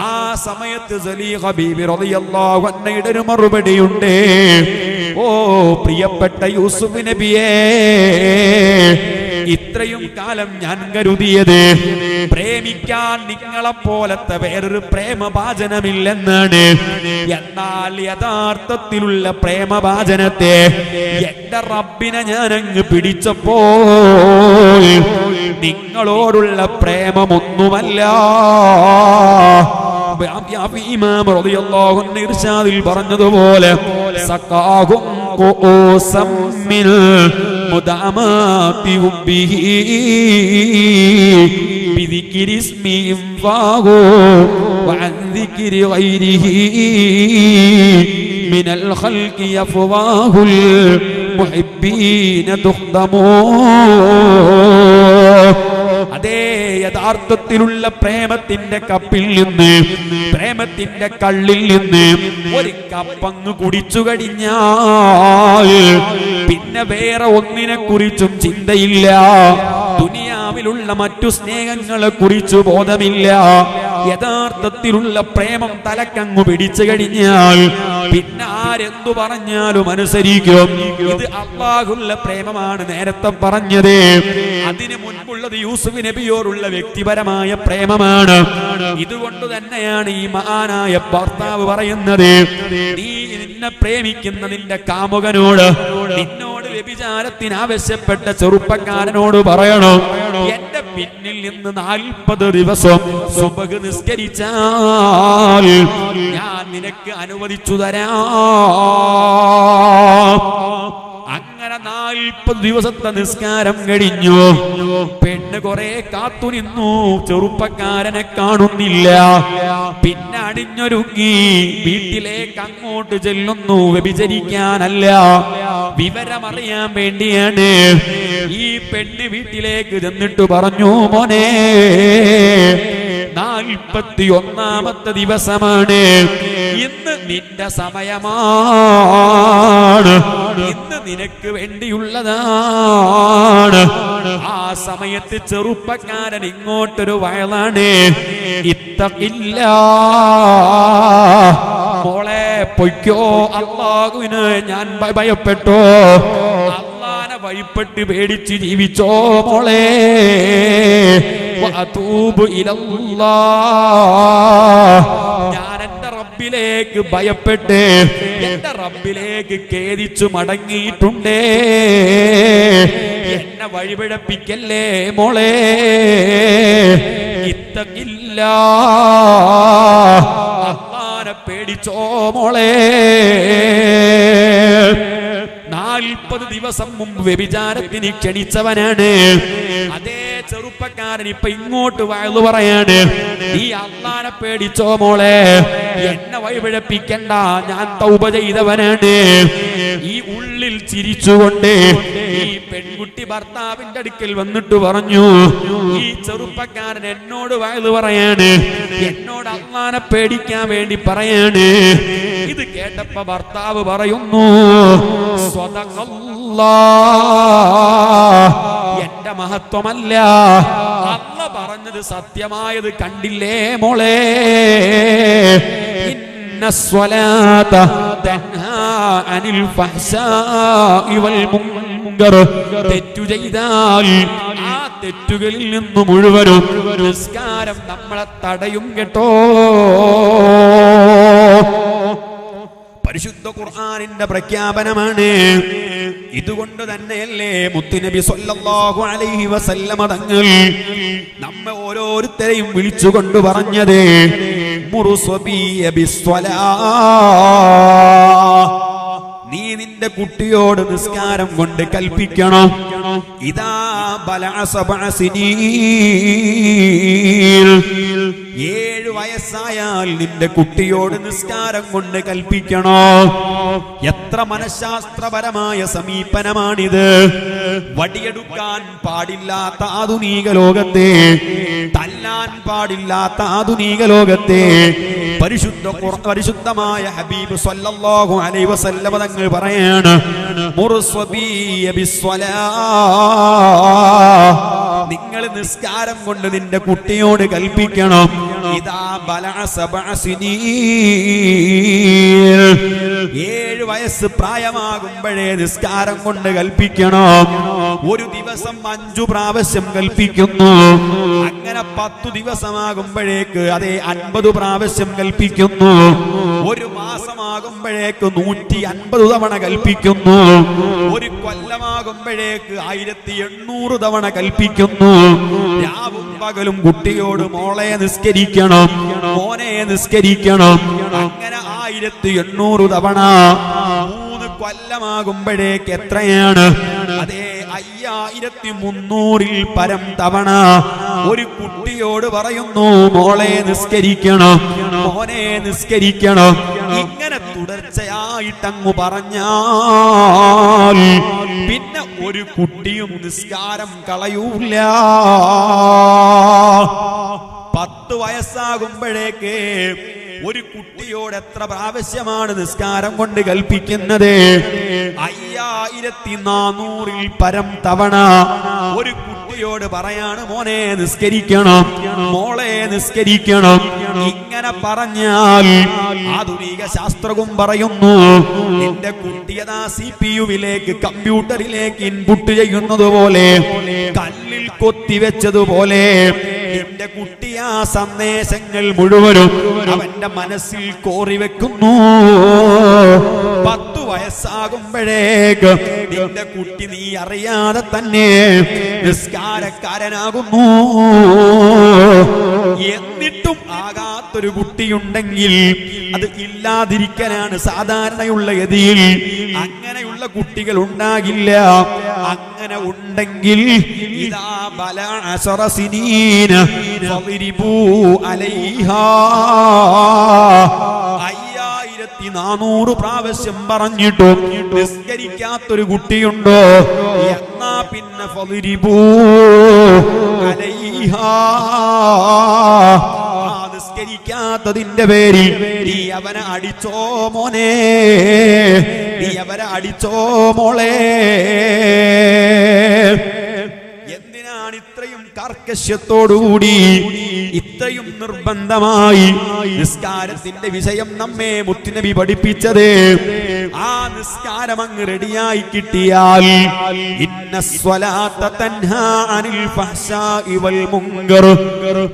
ആ സമയത്ത് സലീഹ ബീബി റളിയല്ലാഹു അൻഹയുടെ ഒരു മറുപടിയുണ്ട്. ഓ പ്രിയപ്പെട്ട യൂസുഫ് നബിയേ, ഇത്രയും കാലം ഞാൻ കരുതിയത് പ്രേമിക്കാൻ നിങ്ങളെപ്പോലത്തെ വേറൊരു പ്രേമഭാചനമില്ലെന്നാണ്. എന്നാൽ യഥാർത്ഥത്തിലുള്ള പ്രേമഭാചനത്തെ എന്റെ റബ്ബിനെ ഞാൻ അങ്ങ് പിടിച്ചപ്പോൾ നിങ്ങളോടുള്ള പ്രേമമൊന്നുമല്ല. ഇമാം റളിയല്ലാഹു അൻഹു ഇർശാദിൽ പറഞ്ഞതുപോലെ സഖാഹും ഖൂസം മിൽ മുദാമാതി ഹുബ്ബിഹി ബിദിക്രി ഇസ്മിഹി ഫാഹു വഅൻ ദിക്രി ഗൈരിഹി മിനൽ ഖൽഖി യഫവാഹുൽ മുഹിബ്ബീന തുഖ്ദമൂ. അതേ യഥാർത്ഥത്തിലുള്ള പ്രേമത്തിന്റെ കപ്പിൽ നിന്ന്, പ്രേമത്തിന്റെ കള്ളിൽ നിന്ന് ഒരു കപ്പങ്ങ് കുടിച്ചു കഴിഞ്ഞാൽ പിന്നെ വേറെ ഒന്നിനെ കുറിച്ചും ചിന്തയില്ല, ദുനിയാവിലുള്ള മറ്റു സ്നേഹങ്ങളെ കുറിച്ച് ബോധമില്ല. യഥാർത്ഥത്തിലുള്ള പ്രേമം തലക്കങ്ങു പിടിച്ചു കഴിഞ്ഞാൽ പിന്നെ ആരെന്തു പറഞ്ഞാലും അനുസരിക്കും. ഇത് അല്ലാഹുവിന്റെ പ്രേമമാണ് നേരത്തെ പറഞ്ഞത്. അതിനു മുൻപുള്ളത് യൂസുഫ് നബിയോടുള്ള വ്യക്തിപരമായ പ്രേമമാണ്. ഇതുകൊണ്ട് തന്നെയാണ് ഈ മഹാനായ ഭർത്താവ് പറയുന്നത്, നീ നിന്നെ പ്രേമിക്കുന്ന നിന്റെ കാമുകനോട്, നിന്നോട് വ്യഭിചാരത്തിന് ആവശ്യപ്പെട്ട ചെറുപ്പക്കാരനോട് പറയണം, എന്റെ പിന്നിൽ നിന്ന് നാൽപ്പത് ദിവസം സുബഹ് നിസ്കരിച്ചാൽ ഞാൻ നിനക്ക് അനുവദിച്ചു തരാം. അങ്ങനെ നാൽപ്പത് ദിവസത്തെ നിസ്കാരം കഴിഞ്ഞു. പെണ്ണ് കൊറേ കാത്തുനിന്നു, ചെറുപ്പക്കാരനെ കാണുന്നില്ല. പിന്നെ അടിഞ്ഞൊരുങ്ങി വീട്ടിലേക്ക് അങ്ങോട്ട് ചെല്ലുന്നു. വ്യഭിചരിക്കാനല്ല, വിവരമറിയാൻ വേണ്ടിയാണ്. ഈ പെണ്ണ് വീട്ടിലേക്ക് ചെന്നിട്ട് പറഞ്ഞു, മോനെ നാൽപ്പത്തി ഒന്നാമത്തെ ദിവസമാണ്, ഇന്ന് നിന്റെ സമയമാണ്, ഇന്ന് നിനക്ക് വേണ്ടിയുള്ളതാണ്. ആ സമയത്ത് ചെറുപ്പക്കാരൻ ഇങ്ങോട്ടൊരു വയലാണ്, ഇത്തഖില്ല മോളെ പൊയ്ക്കോ, അല്ലാഹുവിനെ ഞാൻ ഭയപ്പെട്ടോ, അല്ലാഹുവിനെ ഭയപ്പെട്ട് പേടിച്ച് ജീവിച്ചോ മോളെ, വഅതൂബു ഇലല്ലാഹ്, റബ്ബിലേക്ക് ഭയപ്പെട്ട് എന്റെ റബ്ബിലേക്ക് കേദിച്ചു മടങ്ങിയിട്ടുണ്ടേ, എന്നെ വഴിപിഴപ്പിക്കല്ലേ മോളെ, ഇത്തഖില്ല, അല്ലാഹുവിനെ പേടിച്ചോ മോളെ. നാൽപ്പത് ദിവസം മുമ്പ് വ്യഭിചാരത്തിന് ക്ഷണിച്ചവനാണ്. അതേ ചെറുപ്പക്കാരൻ ഇപ്പൊ ഇങ്ങോട്ട് വയലു പറയാണ്, നീ അല്ലാഹുവിനെ പേടിച്ചോ മോളെ, എന്നെ വഴിപിഴപ്പിക്കണ്ട, ഞാൻ തൗബ ചെയ്തവനാണ്. ഈ ഉള്ളിൽ ചിരിച്ചുകൊണ്ട് ഈ പെൺകുട്ടി ഭർത്താവിന്റെ അടുക്കൽ വന്നിട്ട് പറഞ്ഞു, ഈ ചെറുപ്പക്കാരൻ എന്നോട് വയലു പറയാണ്, എന്നോട് അല്ലാഹുവിനെ പേടിക്കാൻ വേണ്ടി പറയാണ്. ഇത് കേട്ടപ്പോ ഭർത്താവ് പറയുന്നു, എന്റെ മഹത്വമല്ല, അള്ള പറഞ്ഞത് സത്യമായത് കണ്ടില്ലേ മോളെ, ഇന്ന സ്വലാത തൻഹാ അനിൽ ഫഹ്ശാഇ വൽ മുൻകർ, തെറ്റു ചെയ്താൽ ആ തെറ്റുകളിൽ നിന്ന് മുഴുവനും നിസ്കാരം നമ്മളെ തടയും കേട്ടോ. പരിശുദ്ധ ഖുർആനിന്റെ പ്രഖ്യാപനമാണ്. ഇതുകൊണ്ട് തന്നെയല്ലേ മുത്തുനബി സ്വല്ലല്ലാഹു അലൈഹി വസല്ലമ തങ്ങൾ നമ്മെ ഓരോരുത്തരെയും വിളിച്ചുകൊണ്ട് പറഞ്ഞതേ മുറു സ്വബിയ ബിസ്വലാ, നീ നിന്റെ കുട്ടിയോട് നിസ്കാരം കൊണ്ട് കൽപ്പിക്കണം. ഇതാ ബലഅ സബഅ സിനീൻ, ഏഴ് വയസ്സായാൽ നിന്റെ കുട്ടിയോട് നിസ്കാരം കൊണ്ട് കൽപ്പിക്കണോ. എത്ര മനഃശാസ്ത്രപരമായ സമീപനമാണിത്. വടിയെടുക്കാൻ പാടില്ലാത്ത ആധുനിക ലോകത്തെ, തല്ലാൻ പാടില്ലാത്ത ആധുനിക ലോകത്തെ പരിശുദ്ധ പരിശുദ്ധമായ ഹബീബ് സ്വല്ലല്ലാഹു അലൈഹി വസല്ലം തങ്ങൾ പറയാണ് മുറു സ്വബിയ ബിസ്വലാ, നിങ്ങൾ നിസ്കാരം കൊണ്ട് നിന്റെ കുട്ടിയോട് കൽപ്പിക്കണം. ഇതാ ബലഅ സബഅ സിനീൻ, ഏഴ് വയസ്സ് പ്രായമാകുമ്പോഴേ നിസ്കാരം കൊണ്ട് കൽപ്പിക്കണം. ഒരു ദിവസം അഞ്ചു പ്രാവശ്യം കൽപ്പിക്കുന്നു, അങ്ങനെ പത്തു ദിവസമാകുമ്പോഴേക്ക് അതേ അൻപത് പ്രാവശ്യം കൽപ്പിക്കുന്നു, ഒരു മാസമാകുമ്പോഴേക്ക് നൂറ്റി അൻപത് തവണ കൽപ്പിക്കുന്നു, ഒരു കൊല്ലമാകുമ്പോഴേക്ക് ആയിരത്തി എണ്ണൂറ് തവണ കൽപ്പിക്കുന്നു. രാവും പകലും കുട്ടിയോട് മോളെ നിസ്കരിക്കണം, മോനെ നിസ്കരിക്കണം. അങ്ങനെ ആയിരത്തി എണ്ണൂറ് തവണ മൂന്ന് കൊല്ലമാകുമ്പോഴേക്ക് എത്രയാണ്? അതേ അയ്യായിരത്തി മുന്നൂറിൽ പരം തവണ ഒരു കുട്ടിയോട് പറയുന്നു മോളെ നിസ്കരിക്കണം, മോനെ നിസ്കരിക്കണം. ഇങ്ങനെ തുടർച്ചയായിട്ടങ്ങു പറഞ്ഞാൽ പിന്നെ ഒരു കുട്ടിയും നിസ്കാരം കളയൂല. പത്ത് വയസ്സാകുമ്പോഴേക്ക് ഒരു കുട്ടിയോട് എത്ര പ്രാവശ്യമാണ് നിസ്കാരം കൊണ്ട് കൽപ്പിക്കുന്നത്? അയ്യായിരത്തി നാനൂറിൽ പരം തവണ ഒരു കുട്ടിയോട് പറയാണ് മോനെ നിസ്കരിക്കണം, മോളെ നിസ്കരിക്കണം. ഇങ്ങനെ പറഞ്ഞാൽ ആധുനിക ശാസ്ത്രവും പറയുന്നു നിന്റെ കുട്ടിയതാ സി പി യുവിലേക്ക് കമ്പ്യൂട്ടറിലേക്ക് ഇൻപുട്ട് ചെയ്യുന്നത് പോലെ, കല്ലിൽ കൊത്തിവെച്ചതുപോലെ എന്റെ കുട്ടി ആ സന്ദേശങ്ങൾ മുഴുവനും അവന്റെ മനസ്സിൽ കോറി വെക്കുന്നു. പത്തു വയസ്സാകുമ്പോഴേക്ക് നിന്റെ കുട്ടി നീ അറിയാതെ തന്നെ നിസ്കാരക്കാരനാകുന്നു. എന്നിട്ടും ആകാത്തൊരു കുട്ടിയുണ്ടെങ്കിൽ അത് ഇല്ലാതിരിക്കലാണ് സാധാരണയുള്ള ഗതിയിൽ. അങ്ങനെയുള്ള കുട്ടികൾ ഉണ്ടാകില്ല. അങ്ങനെ ഉണ്ടെങ്കിൽ ഇതാ ബലഅ സറ സിനീന ഫളിരിബൂ അലൈഹാ, ആയിരത്തി നാനൂറ് പ്രാവശ്യം പറഞ്ഞിട്ടും നിസ്കരിക്കാത്തൊരു കുട്ടിയുണ്ടോ? എന്നാ പിന്നെ ഫളിരിബൂ അലൈഹാ, നിസ്കരിക്കാത്തതിന്റെ പേരിൽ നീ അവനെ അടിച്ചോ മോനെ, നീ അവനെ അടിച്ചോ മോളെ. എന്തിനാണ് ഇത്രയും കർക്കശ്യത്തോടുകൂടി ഇത്രയും നിർബന്ധമായി നിസ്കാരത്തിന്റെ വിഷയം നമ്മെ മുത്തുനബി പഠിപ്പിച്ചത്? ആ നിസ്കാരം അങ്ങ് റെഡിയായി കിട്ടിയാൽ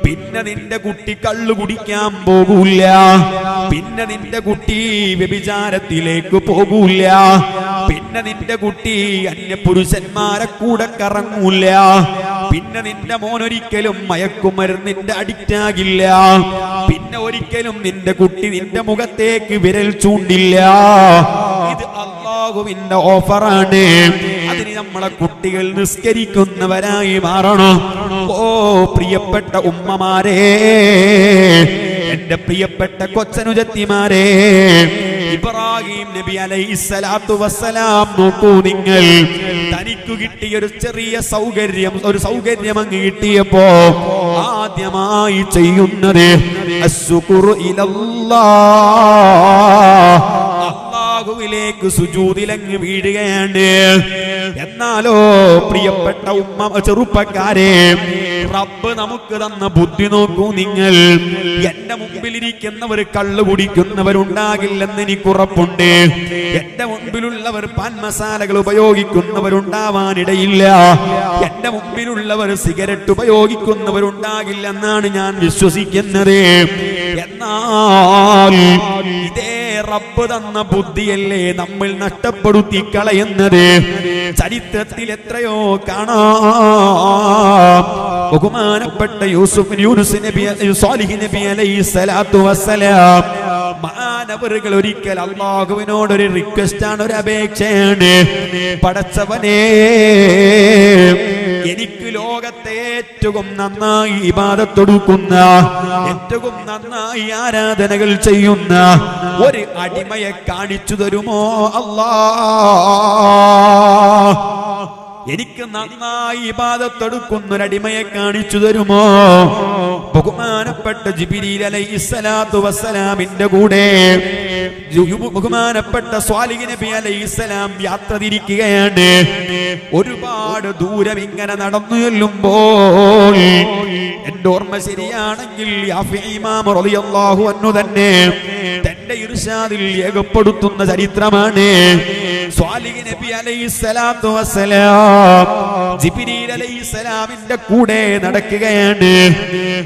പിന്നെ നിന്റെ കുട്ടി കള്ളു കുടിക്കാൻ പോകൂല, പിന്നെ നിന്റെ കുട്ടി വ്യഭിചാരത്തിലേക്ക് പോകൂല, പിന്നെ നിന്റെ കുട്ടി അന്യപുരുഷന്മാരെ കൂടെ കറങ്ങൂല, പിന്നെ നിന്റെ മോനൊരിക്കലും മയക്കുമരുന്നിന്റെ അഡിക്റ്റ് ആകില്ല, പിന്നെ ഒരിക്കലും നിന്റെ കുട്ടി നിന്റെ മുഖത്തേക്ക് വിരൽ ചൂണ്ടില്ല. ഇത് അല്ലാഹുവിന്റെ ഓഫറാണ്. അതിന് നമ്മളെ കുട്ടികൾ നിസ്കരിക്കുന്നവരായി മാറണം. ഓ പ്രിയപ്പെട്ട ഉമ്മമാരെ, എന്റെ പ്രിയപ്പെട്ട കൊച്ചനുജത്തിമാരെ, ഇബ്രാഹിം നബി അലൈഹിസ്സലാത്തു വസ്സലാം നോക്കൂ, നിങ്ങൾ തനിക്ക് കിട്ടിയ ഒരു ചെറിയ സൗകര്യം, ഒരു സൗകര്യം അങ്ങ് കിട്ടിയപ്പോ ആദ്യമായി ചെയ്യുന്നത് അശ്ശുക്റു ഇലല്ലാഹ്, അല്ലാഹുവിലേക്ക് സുജൂദിലങ്ങ് വീഴുകയാണ്. എന്നാലോ പ്രിയപ്പെട്ട ഉമ്മ ചെറുപ്പക്കാരെ, റബ്ബ് നമുക്ക് തന്ന ബുദ്ധി നോക്കൂ നിങ്ങൾ. എന്റെ മുമ്പിലിരിക്കുന്നവർ കള്ളു കുടിക്കുന്നവരുണ്ടാകില്ലെന്ന് എനിക്കുറപ്പുണ്ട്. എന്റെ മുമ്പിലുള്ളവർ പാൻ മസാലകൾ ഉപയോഗിക്കുന്നവരുണ്ടാവാനിടയില്ല. എന്റെ മുമ്പിലുള്ളവർ സിഗരറ്റ് ഉപയോഗിക്കുന്നവരുണ്ടാകില്ലെന്നാണ് ഞാൻ വിശ്വസിക്കുന്നത്. എന്നാൽ ഇതേ റബ്ബ് തന്ന ബുദ്ധിയല്ലേ നമ്മൾ നഷ്ടപ്പെടുത്തി കളയുന്നത്. ചരിത്രത്തിൽ എത്രയോ കാണാം. ബഹുമാനപ്പെട്ട യൂസുഫ് യൂനുസ് നബി സാലിഹ് നബി അലൈഹി സ്വലാത്തു വസ്സലാം മാനവറുകൾ ഒരിക്കൽ അല്ലാഹുവിനോട് ഒരു റിക്വസ്റ്റ് ആണ്, ഒരു അപേക്ഷയാണ്. പടച്ചവനേ, എനിക്ക് ലോകത്തെ ഏറ്റവും നന്നായി ഇബാദത്ത് കൊടുക്കുന്ന, ഏറ്റവും നന്നായി ആരാധനകൾ ചെയ്യുന്ന ഒരു അടിമയെ കാണിച്ചു തരുമോ അല്ലാ? എനിക്ക് നന്നായി ഇബാദത്ത് കൊടുക്കുന്ന ഒരു അടിമയെ കാണിച്ചു തരുമോ? ബഹുമാനപ്പെട്ട ജിബ്രീൽ അലൈഹിസ്സലാത്തു വസ്സലാമിന്റെ കൂടെ ബഹുമാനപ്പെട്ട സ്വാലിഹ് നബി അലൈഹിസ്സലാം യാത്ര തിരിക്കുകയാണ്. ഒരുപാട് ദൂരം ഇങ്ങനെ നടന്നു ചെല്ലുമ്പോൾ, എന്റെ ഓർമ്മ ശരിയാണെങ്കിൽ യാഫി ഇമാം റളിയല്ലാഹു അൻഹു തന്നെ തന്റെ ഇർശാദിൽ ഏകപ്പെടുത്തുന്ന ചരിത്രമാണ്. സ്വാലിഹ് നബി അലൈഹിസ്സലാത്തു വസ്സലാം ജിബ്രീൽ അലൈഹിസ്സലാമിന്റെ കൂടെ നടക്കുകയാണ്.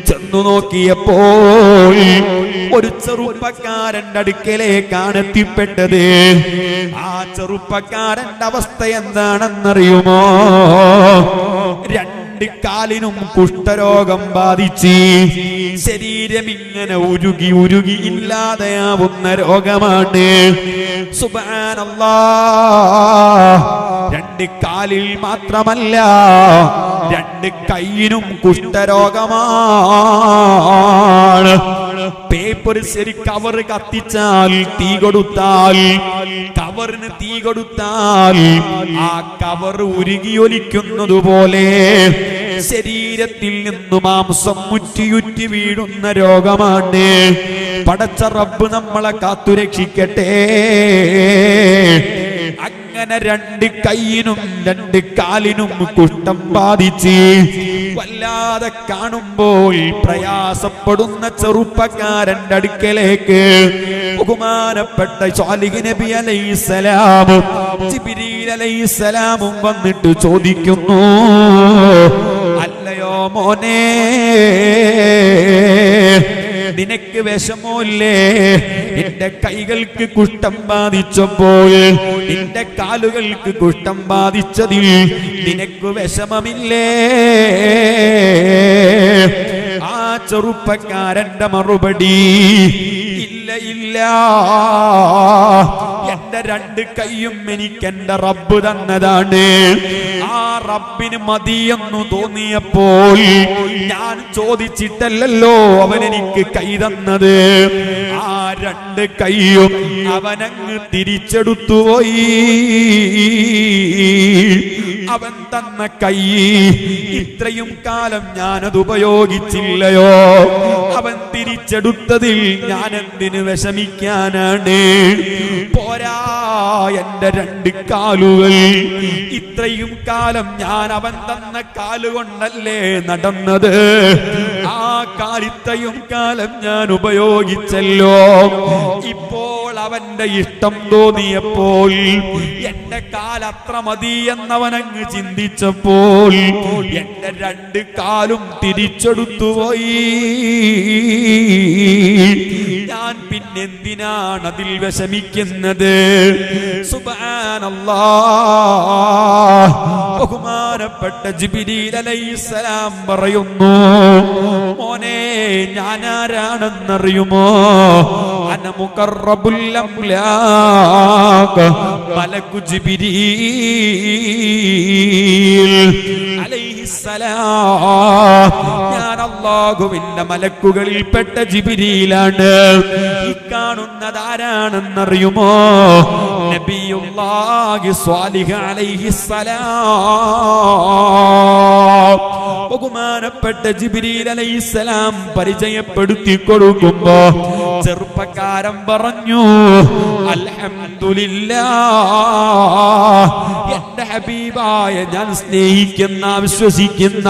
ചെന്നു നോക്കിയപ്പോൾ ഒരു ചെറുപ്പക്കാരന്റെ അടുക്കലേക്കാണ് എത്തിപ്പെട്ടത്. ആ ചെറുപ്പക്കാരന്റെ അവസ്ഥ എന്താണെന്നറിയുമോ? രണ്ട് കാലിനും കുഷ്ഠരോഗം ബാധിച്ച് ശരീരം ഇങ്ങനെ ഉരുകി ഉരുകി ഇല്ലാതെയാവുന്ന രോഗമാണ്. സുബ്ഹാനല്ലാഹ്, രണ്ട് കാലിൽ മാത്രമല്ല രണ്ട് കൈയിനും കുഷ്ഠരോഗമാണ്. പേപ്പർ ശരി കവറ് കത്തിച്ചാൽ, തീ കൊടുത്താൽ, കവറിന് തീ കൊടുത്താൽ ആ കവർ ഉരുകിയൊലിക്കുന്നത് പോലെ ശരീരത്തിൽ നിന്ന് മാംസം മുറ്റിയുറ്റി വീഴുന്ന രോഗമാണ്. പടച്ച റബ്ബ് നമ്മളെ കാത്തുരക്ഷിക്കട്ടെ. അങ്ങനെ രണ്ട് കൈയിനും രണ്ട് കാലിനും കുഷ്ഠം ബാധിച്ച് വല്ലാതെ കാണുമ്പോൾ പ്രയാസപ്പെടുന്ന ചെറുപ്പക്കാരന്റെ അടുക്കലേക്ക് ബഹുമാനപ്പെട്ട സ്വാലിഹ് നബി അലൈഹിസ്സലാം ജിബ്രീൽ അലൈഹിസ്സലാമും വന്നിട്ട് ചോദിക്കുന്നു, അല്ലയോ മോനെ, നിനക്ക് വിഷമോല്ലേ? നിന്റെ കൈകൾക്ക് കുഷ്ഠം ബാധിച്ചപ്പോൾ, നിന്റെ കാലുകൾക്ക് കുഷ്ഠം ബാധിച്ചതിൽ നിനക്ക് വിഷമമില്ലേ? ആ ചെറുപ്പക്കാരന്റെ മറുപടി, ഇല്ല ഇല്ല, എന്റെ രണ്ട് കൈയും എനിക്ക് എന്റെ റബ്ബ് തന്നതാണ്. ആ റബ്ബിന് മതിയെന്നു തോന്നിയപ്പോൾ ഞാൻ ചോദിച്ചിട്ടല്ലോ അവനെനിക്ക് കൈ തന്നത്. ആ രണ്ട് കൈയും അവനങ്ങ് തിരിച്ചെടുത്തുപോയി. അവൻ തന്ന കൈ ഇത്രയും കാലം ഞാനത് ഉപയോഗിച്ചില്ലയോ? അവൻ തിരിച്ചെടുത്തതിൽ ഞാൻ എന്തിന് വിഷമിക്കാനാണ്? പോരാ, എന്റെ രണ്ട് കാലുകൾ, ഇത്രയും കാലം ഞാൻ അവൻ തന്ന കാലുകൊണ്ടല്ലേ നടന്നത്. ആ കാലിത്രയും കാലം ഞാൻ ഉപയോഗിച്ചല്ലോ. ഇപ്പോൾ അവന്റെ ഇഷ്ടം തോന്നിയപ്പോൾ എന്റെ കാലത്ര മതി എന്നവനങ്ങ് ചിന്തിച്ചപ്പോൾ എന്റെ രണ്ട് കാലും തിരിച്ചെടുത്തുപോയി. ഞാൻ പിന്നെന്തിനാണ് അതിൽ വിഷമിക്കുന്നത്? സുബ്ഹാനല്ലാഹ്. ബഹുമാനപ്പെട്ട ജിബ്രീൽ അലൈഹിസ്സലാം പറയുന്നു, മോനെ, ഞാനാരാണെന്നറിയുമോ? അന മുഖറബുൽ അംലാഖ് മലക്കു ജിബ്രീൽ അലൈഹിസ്സലാം. ഞാൻ അല്ലാഹുവിന്റെ മലക്കുകളിൽപ്പെട്ട ജിബ്രീലാണ്. ഈ കാണുന്നത് ആരാണെന്നറിയുമോ? നബിയുല്ലാഹി സ്വാലിഹ് അലൈഹിസ്സലാം. ബഹുമാനപ്പെട്ട ജിബ്രീൽ അലൈഹിസ്സലാം പരിചയപ്പെടുത്തി കൊടുക്കുമ്പോ ചെറുപ്പക്കാരൻ പറഞ്ഞു, അൽഹംദുലില്ലാഹ്, എന്റെ ഹബീബായ ഞാൻ സ്നേഹിക്കുന്ന വിശ്വസിക്കുന്ന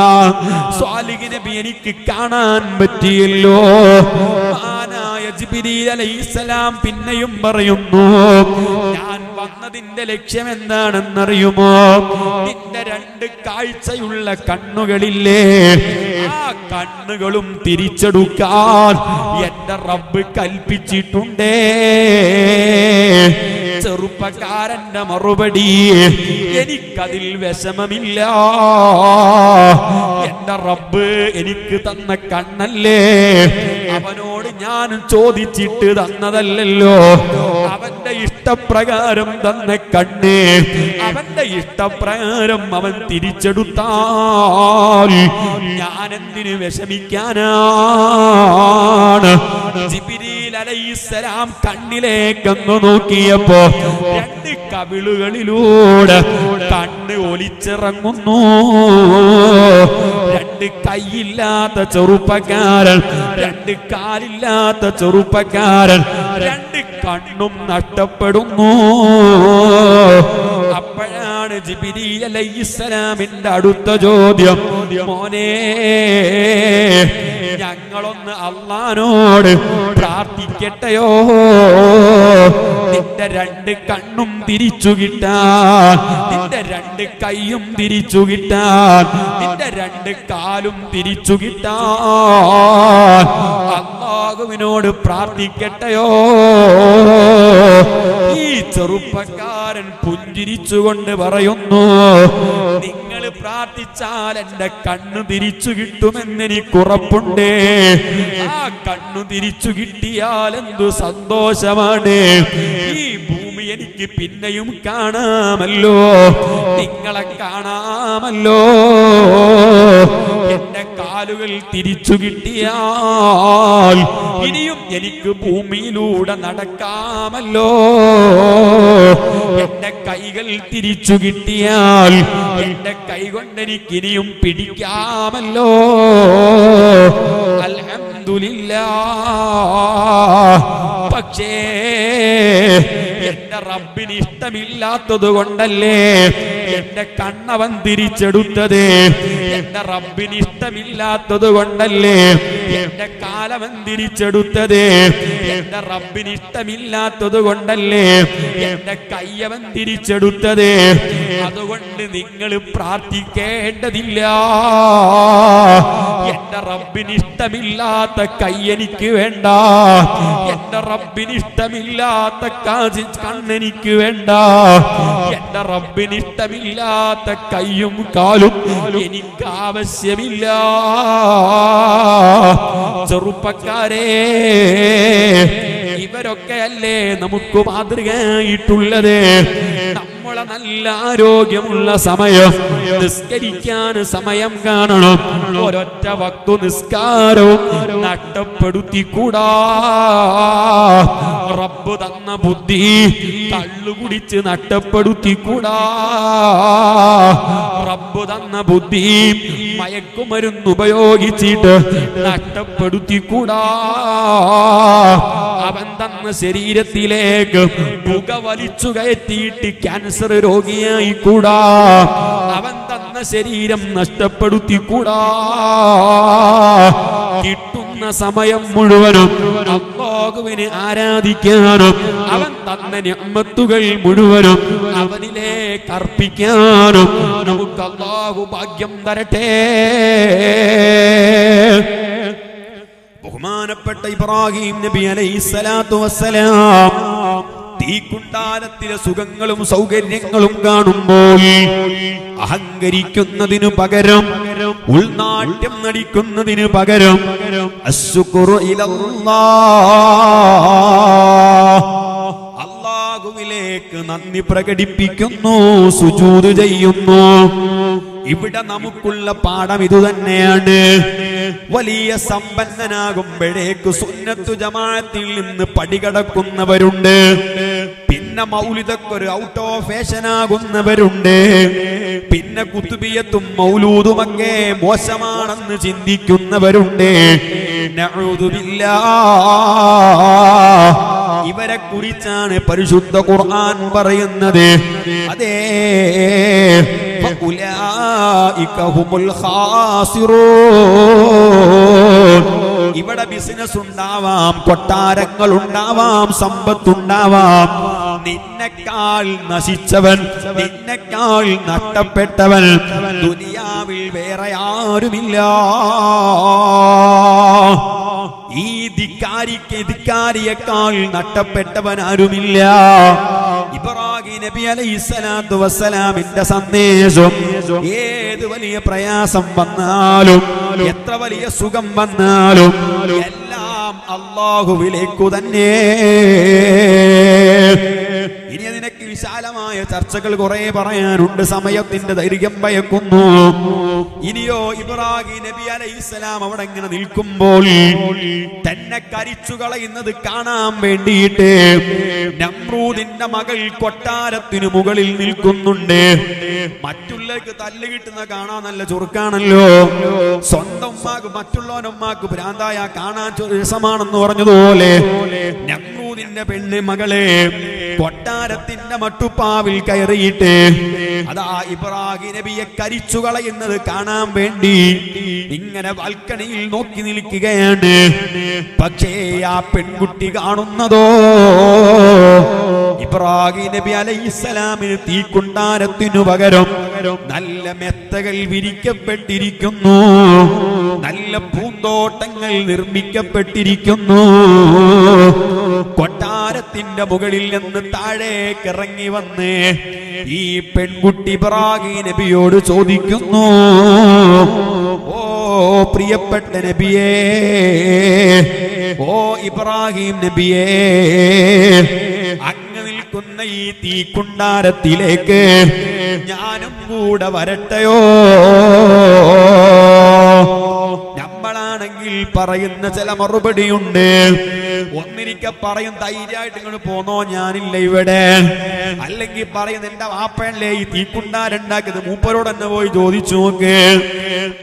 സ്വാലിഹ് നബി എനിക്ക് കാണാൻ പറ്റിയല്ലോ. ജിബ്രീൽ അലൈഹിസ്സലാം പിന്നെയും പറയുന്നു, ഞാൻ വന്നതിന്റെ ലക്ഷ്യം എന്താണെന്നറിയുമോ? നിന്റെ രണ്ട് കാഴ്ചയുള്ള കണ്ണുകളില്ലേ, ആ കണ്ണുകളും തിരിച്ചെടുക്കാൻ എന്റെ റബ്ബ് കൽപ്പിച്ചിട്ടുണ്ടേ. ചെറുപ്പക്കാരന്റെ മറുപടി, എനിക്കതിൽ വിഷമമില്ല, എന്റെ റബ്ബ് എനിക്ക് തന്ന കണ്ണല്ലേ, അവനോട് ഞാൻ ചോദിച്ചിട്ട് തന്നതല്ലോ, അവന്റെ ഇഷ്ടപ്രകാരം തന്ന കണ്ണ്, അവന്റെ ഇഷ്ടപ്രകാരം അവൻ തിരിച്ചെടുത്താൽ ഞാനെന്തിന് വിഷമിക്കാനാണ്? ജിബ്രീൽ അലൈഹിസ്സലാം കണ്ണിലേക്കൊന്ന് നോക്കിയപ്പോ രണ്ട് കവിളുകളിലൂടെ കണ്ണ് ഒലിച്ചിറങ്ങുന്നു. രണ്ട് കൈയില്ലാത്ത ചെറുപ്പക്കാരൻ, രണ്ട് കാലില്ലാത്ത ചെറുപ്പക്കാരൻ, രണ്ട് കണ്ണും നഷ്ടപ്പെടുന്നു. അപ്പോഴാണ് ജിബ്രീൽ അലൈഹിസ്സലാമിന്റെ അടുത്ത ചോദ്യം, മോനേ, ഞങ്ങളൊന്ന് അല്ലാഹുവിനോട് പ്രാർത്ഥിക്കട്ടെയോ, നിന്റെ രണ്ട് കണ്ണും തിരിച്ചു കിട്ടാൻ, നിന്റെ രണ്ട് കൈയും തിരിച്ചു കിട്ടാൻ, നിന്റെ രണ്ട് കാലും തിരിച്ചു കിട്ടാൻ അല്ലാഹുവിനോട് പ്രാർത്ഥിക്കട്ടെയോ? ഈ ചെറുപ്പക്കാരൻ പുഞ്ചിരിച്ചുകൊണ്ട് പറയുന്നു, നിങ്ങൾ പ്രാർത്ഥിച്ചാൽ എന്റെ കണ്ണ് തിരിച്ചു കിട്ടുമെന്ന് എനിക്ക് ഉറപ്പുണ്ടേ. ആ കണ്ണു തിരിച്ചു കിട്ടിയാൽ എന്തു സന്തോഷമാണ്, ഈ ഭൂമി എനിക്ക് പിന്നെയും കാണാമല്ലോ, നിങ്ങളെ കാണാമല്ലോ. എന്റെ കാലുകൾ തിരിച്ചു കിട്ടിയാൽ ഇനിയും എനിക്ക് ഭൂമിയിലൂടെ നടക്കാമല്ലോ, എന്റെ കൈകൾ തിരിച്ചു കിട്ടിയാൽ എന്റെ കൈകൊണ്ട് എനിക്ക് ഇനിയും പിടിക്കാമല്ലോ. അൽഹംദുലില്ലാഹ്. പക്ഷേ എന്റെ റബ്ബിന് ഇഷ്ടമില്ലാത്തത് കൊണ്ടല്ലേ എന്റെ കണ്ണവൻ തിരിച്ചെടുത്തത്, എന്റെ റബ്ബിന് ഇഷ്ടമില്ലാത്തത് കൊണ്ടല്ലേ എന്റെ കാലവൻ തിരിച്ചെടുത്തത്, എന്റെ റബ്ബിന് ഇഷ്ടമില്ലാത്തത് കൊണ്ടല്ലേ എന്റെ കയ്യവൻ തിരിച്ചെടുത്തത്. അതുകൊണ്ട് നിങ്ങൾ പ്രാർത്ഥിക്കേണ്ടതില്ല, എന്റെ റബ്ബിന് ഇഷ്ടമില്ലാത്ത കൈ എനിക്ക് വേണ്ട, എന്റെ റബ്ബിന് ഇഷ്ടമില്ലാത്ത കാജി കണ്ണെനിക്ക് വേണ്ട, എന്റെ റബ്ബിന് ഇഷ്ടമില്ലാത്ത കൈയും കാലും എനിക്ക് ആവശ്യമില്ല. ചെറുപ്പക്കാരെ, ഇവരൊക്കെയല്ലേ നമുക്ക് മാതൃകയായിട്ടുള്ളത്. നമ്മളെ നല്ല ആരോഗ്യമുള്ള സമയം, നിസ്കരിക്കാൻ സമയം കാണണം, ഒരൊറ്റ വക്തു നിസ്കാരവും നഷ്ടപ്പെടുത്തിക്കൂടാ. റബ്ബ് തന്ന ബുദ്ധി കള്ളുകുടിച്ച് നഷ്ടപ്പെടുത്തിക്കൂടാ, റബ്ബ് തന്ന ബുദ്ധി മയക്കുമരുന്ന് ഉപയോഗിച്ചിട്ട് നഷ്ടപ്പെടുത്തിക്കൂടാ, അവൻ തന്ന ശരീരത്തിലേക്ക് പുക വലിച്ചു കയറ്റിയിട്ട് ക്യാൻസർ രോഗിയായി കൂടാ, അവൻ തന്ന ശരീരം നഷ്ടപ്പെടുത്തിക്കൂടാ. കിട്ടുന്ന സമയം മുഴുവനും അല്ലാഹുവിനെ ആരാധിക്കാനും അവൻ തന്ന നിഅ്മത്തുകൾ മുഴുവനും അവനിലേക്ക് അർപ്പിക്കാനും നമുക്ക് അല്ലാഹു ഭാഗ്യം തരട്ടെ. ബഹുമാനപ്പെട്ട ഇബ്രാഹിം നബി അലൈഹിസ്സലാത്തു വസ്സലാം ഈ കുണ്ടാരത്തിലെ സുഖങ്ങളും സൗകര്യങ്ങളും കാണുമ്പോൾ അഹങ്കരിക്കുന്നതിനു പകരം, ഉൾനാട്യം നടിക്കുന്നതിനു പകരം അശ്ശുക്റു ഇലല്ലാഹ്, അല്ലാഹുവിലേക്ക് നന്ദി പ്രകടിപ്പിക്കുന്നു, സുജൂദ് ചെയ്യുന്നു. ഇവിടെ നമുക്കുള്ള പാഠം ഇതുതന്നെയാണ്. വലിയ സമ്പന്നനാകുമ്പോഴേക്ക് സുന്നത്തു ജമാഅത്തിൽ നിന്ന് പടികടക്കുന്നവരുണ്ട്, പിന്നെ മൗലിദക്കൊരു ഔട്ട് ഓഫ് ഫാഷൻ ആകുന്നവരുണ്ട്, പിന്നെ കുത്തുബിയത്തും മൗലൂദുമൊക്കെ മോശമാണെന്ന് ചിന്തിക്കുന്നവരുണ്ട്. നഊദു ബില്ലാഹ്. ഇവരെ കുറിച്ചാണ് പരിശുദ്ധ ഖുർആൻ പറയുന്നത്. അതേ, ഫഉലൈക ഹുമുൽ ഖാസിറൂൻ. ഇവിടെ ബിസിനസ് ഉണ്ടാവാം, കൊട്ടാരങ്ങൾ ഉണ്ടാവാം, സമ്പത്തുണ്ടാവാം, നിന്നെക്കാൾ നശിച്ചവൻ, നിന്നെക്കാൾ നഷ്ടപ്പെട്ടവൻ, ദുനിയാവിൽ വേറെ ആരുമില്ല. ഈ ധിക്കാരിക്ക് ധിക്കാരിയേക്കാൾ നഷ്ടപ്പെട്ടവൻ ആരുമില്ല. ഇബ്രാഹിം നബി അലൈഹിസ്സലാത്തു വസ്സലാമിന്റെ സന്ദേശം ഏത് വലിയ പ്രയാസം വന്നാലും എത്ര വലിയ സുഖം വന്നാലും എല്ലാം അല്ലാഹുവിലേക്കു തന്നെ. ഇനി അതിനൊക്കെ വിശാലമായ ചർച്ചകൾ കുറെ പറയാനുണ്ട്, സമയത്തിന്റെ ദൈർഘ്യം ഭയക്കുന്നു. ഇനിയോ ഇബ്രാഹിം നബി അലൈഹിസ്സലാം അവിടെ ഇങ്ങനെ നിൽക്കുമ്പോൾ തന്നെ കരിച്ചു കളയുന്നത് കാണാൻ വേണ്ടിയിട്ട് നമ്രൂദിന്റെ മകൾ കൊട്ടാരത്തിനു മുകളിൽ നിൽക്കുന്നുണ്ട്. മറ്റുള്ളവർക്ക് തല്ല് കിട്ടുന്ന കാണാൻ നല്ല ചുറുക്കാണല്ലോ. സ്വന്തം ഉമ്മാക്ക് മറ്റുള്ളവനുമ്മാക്ക് ഭ്രാന്തായ കാണാൻ രസമാണെന്ന് പറഞ്ഞതുപോലെ നമ്രൂദിന്റെ പെണ്ണ് മകളെ കൊട്ടാരത്തിന്റെ മട്ടുപ്പാവിൽ കയറിയിട്ട് അതാ ഇബ്രാഹിം നബിയെ കരിച്ചു കളയുന്നത് കാണാൻ വേണ്ടി ഇങ്ങനെ ബാൽക്കണിയിൽ നോക്കി നിൽക്കുകയാണ്. പക്ഷേ ആ പെൺകുട്ടി കാണുന്നതോ ഇബ്രാഹിം നബി അലൈഹിസ്സലാമിന് തീക്കുണ്ടാരത്തിനു പകരം നല്ല മെത്തകൾ വിരിക്കപ്പെട്ടിരിക്കുന്നു, നല്ല പൂന്തോട്ടങ്ങൾ നിർമ്മിക്കപ്പെട്ടിരിക്കുന്നു. കൊട്ടാരത്തിന്റെ മുകളിൽ നിന്ന് താഴേക്ക് ഇറങ്ങി വന്ന് ഈ പെൺകുട്ടി ഇബ്രാഹിം നബിയോട് ചോദിക്കുന്നു, ഓ പ്രിയപ്പെട്ട നബിയേ, ഓ ഇബ്രാഹിം നബിയേ, അങ്ങ് നിൽക്കുന്ന ഈ തീക്കുണ്ടാരത്തിലേക്ക് ഞാനും കൂടെ വരട്ടയോ? നമ്മളാണെങ്കിൽ പറയുന്ന ചില മറുപടിയുണ്ട്. ഒന്നിരിക്ക പറയും, ധൈര്യമായിട്ട് ഇങ്ങോട്ട് പോന്നോ, ഞാനില്ല ഇവിടെ. അല്ലെങ്കിൽ പറയും, എന്റെ വാപ്പല്ലേ ഈ തീക്കുണ്ടാരുണ്ടാക്കിയത്, മൂപ്പരോട് തന്നെ പോയി ചോദിച്ചു നോക്ക്.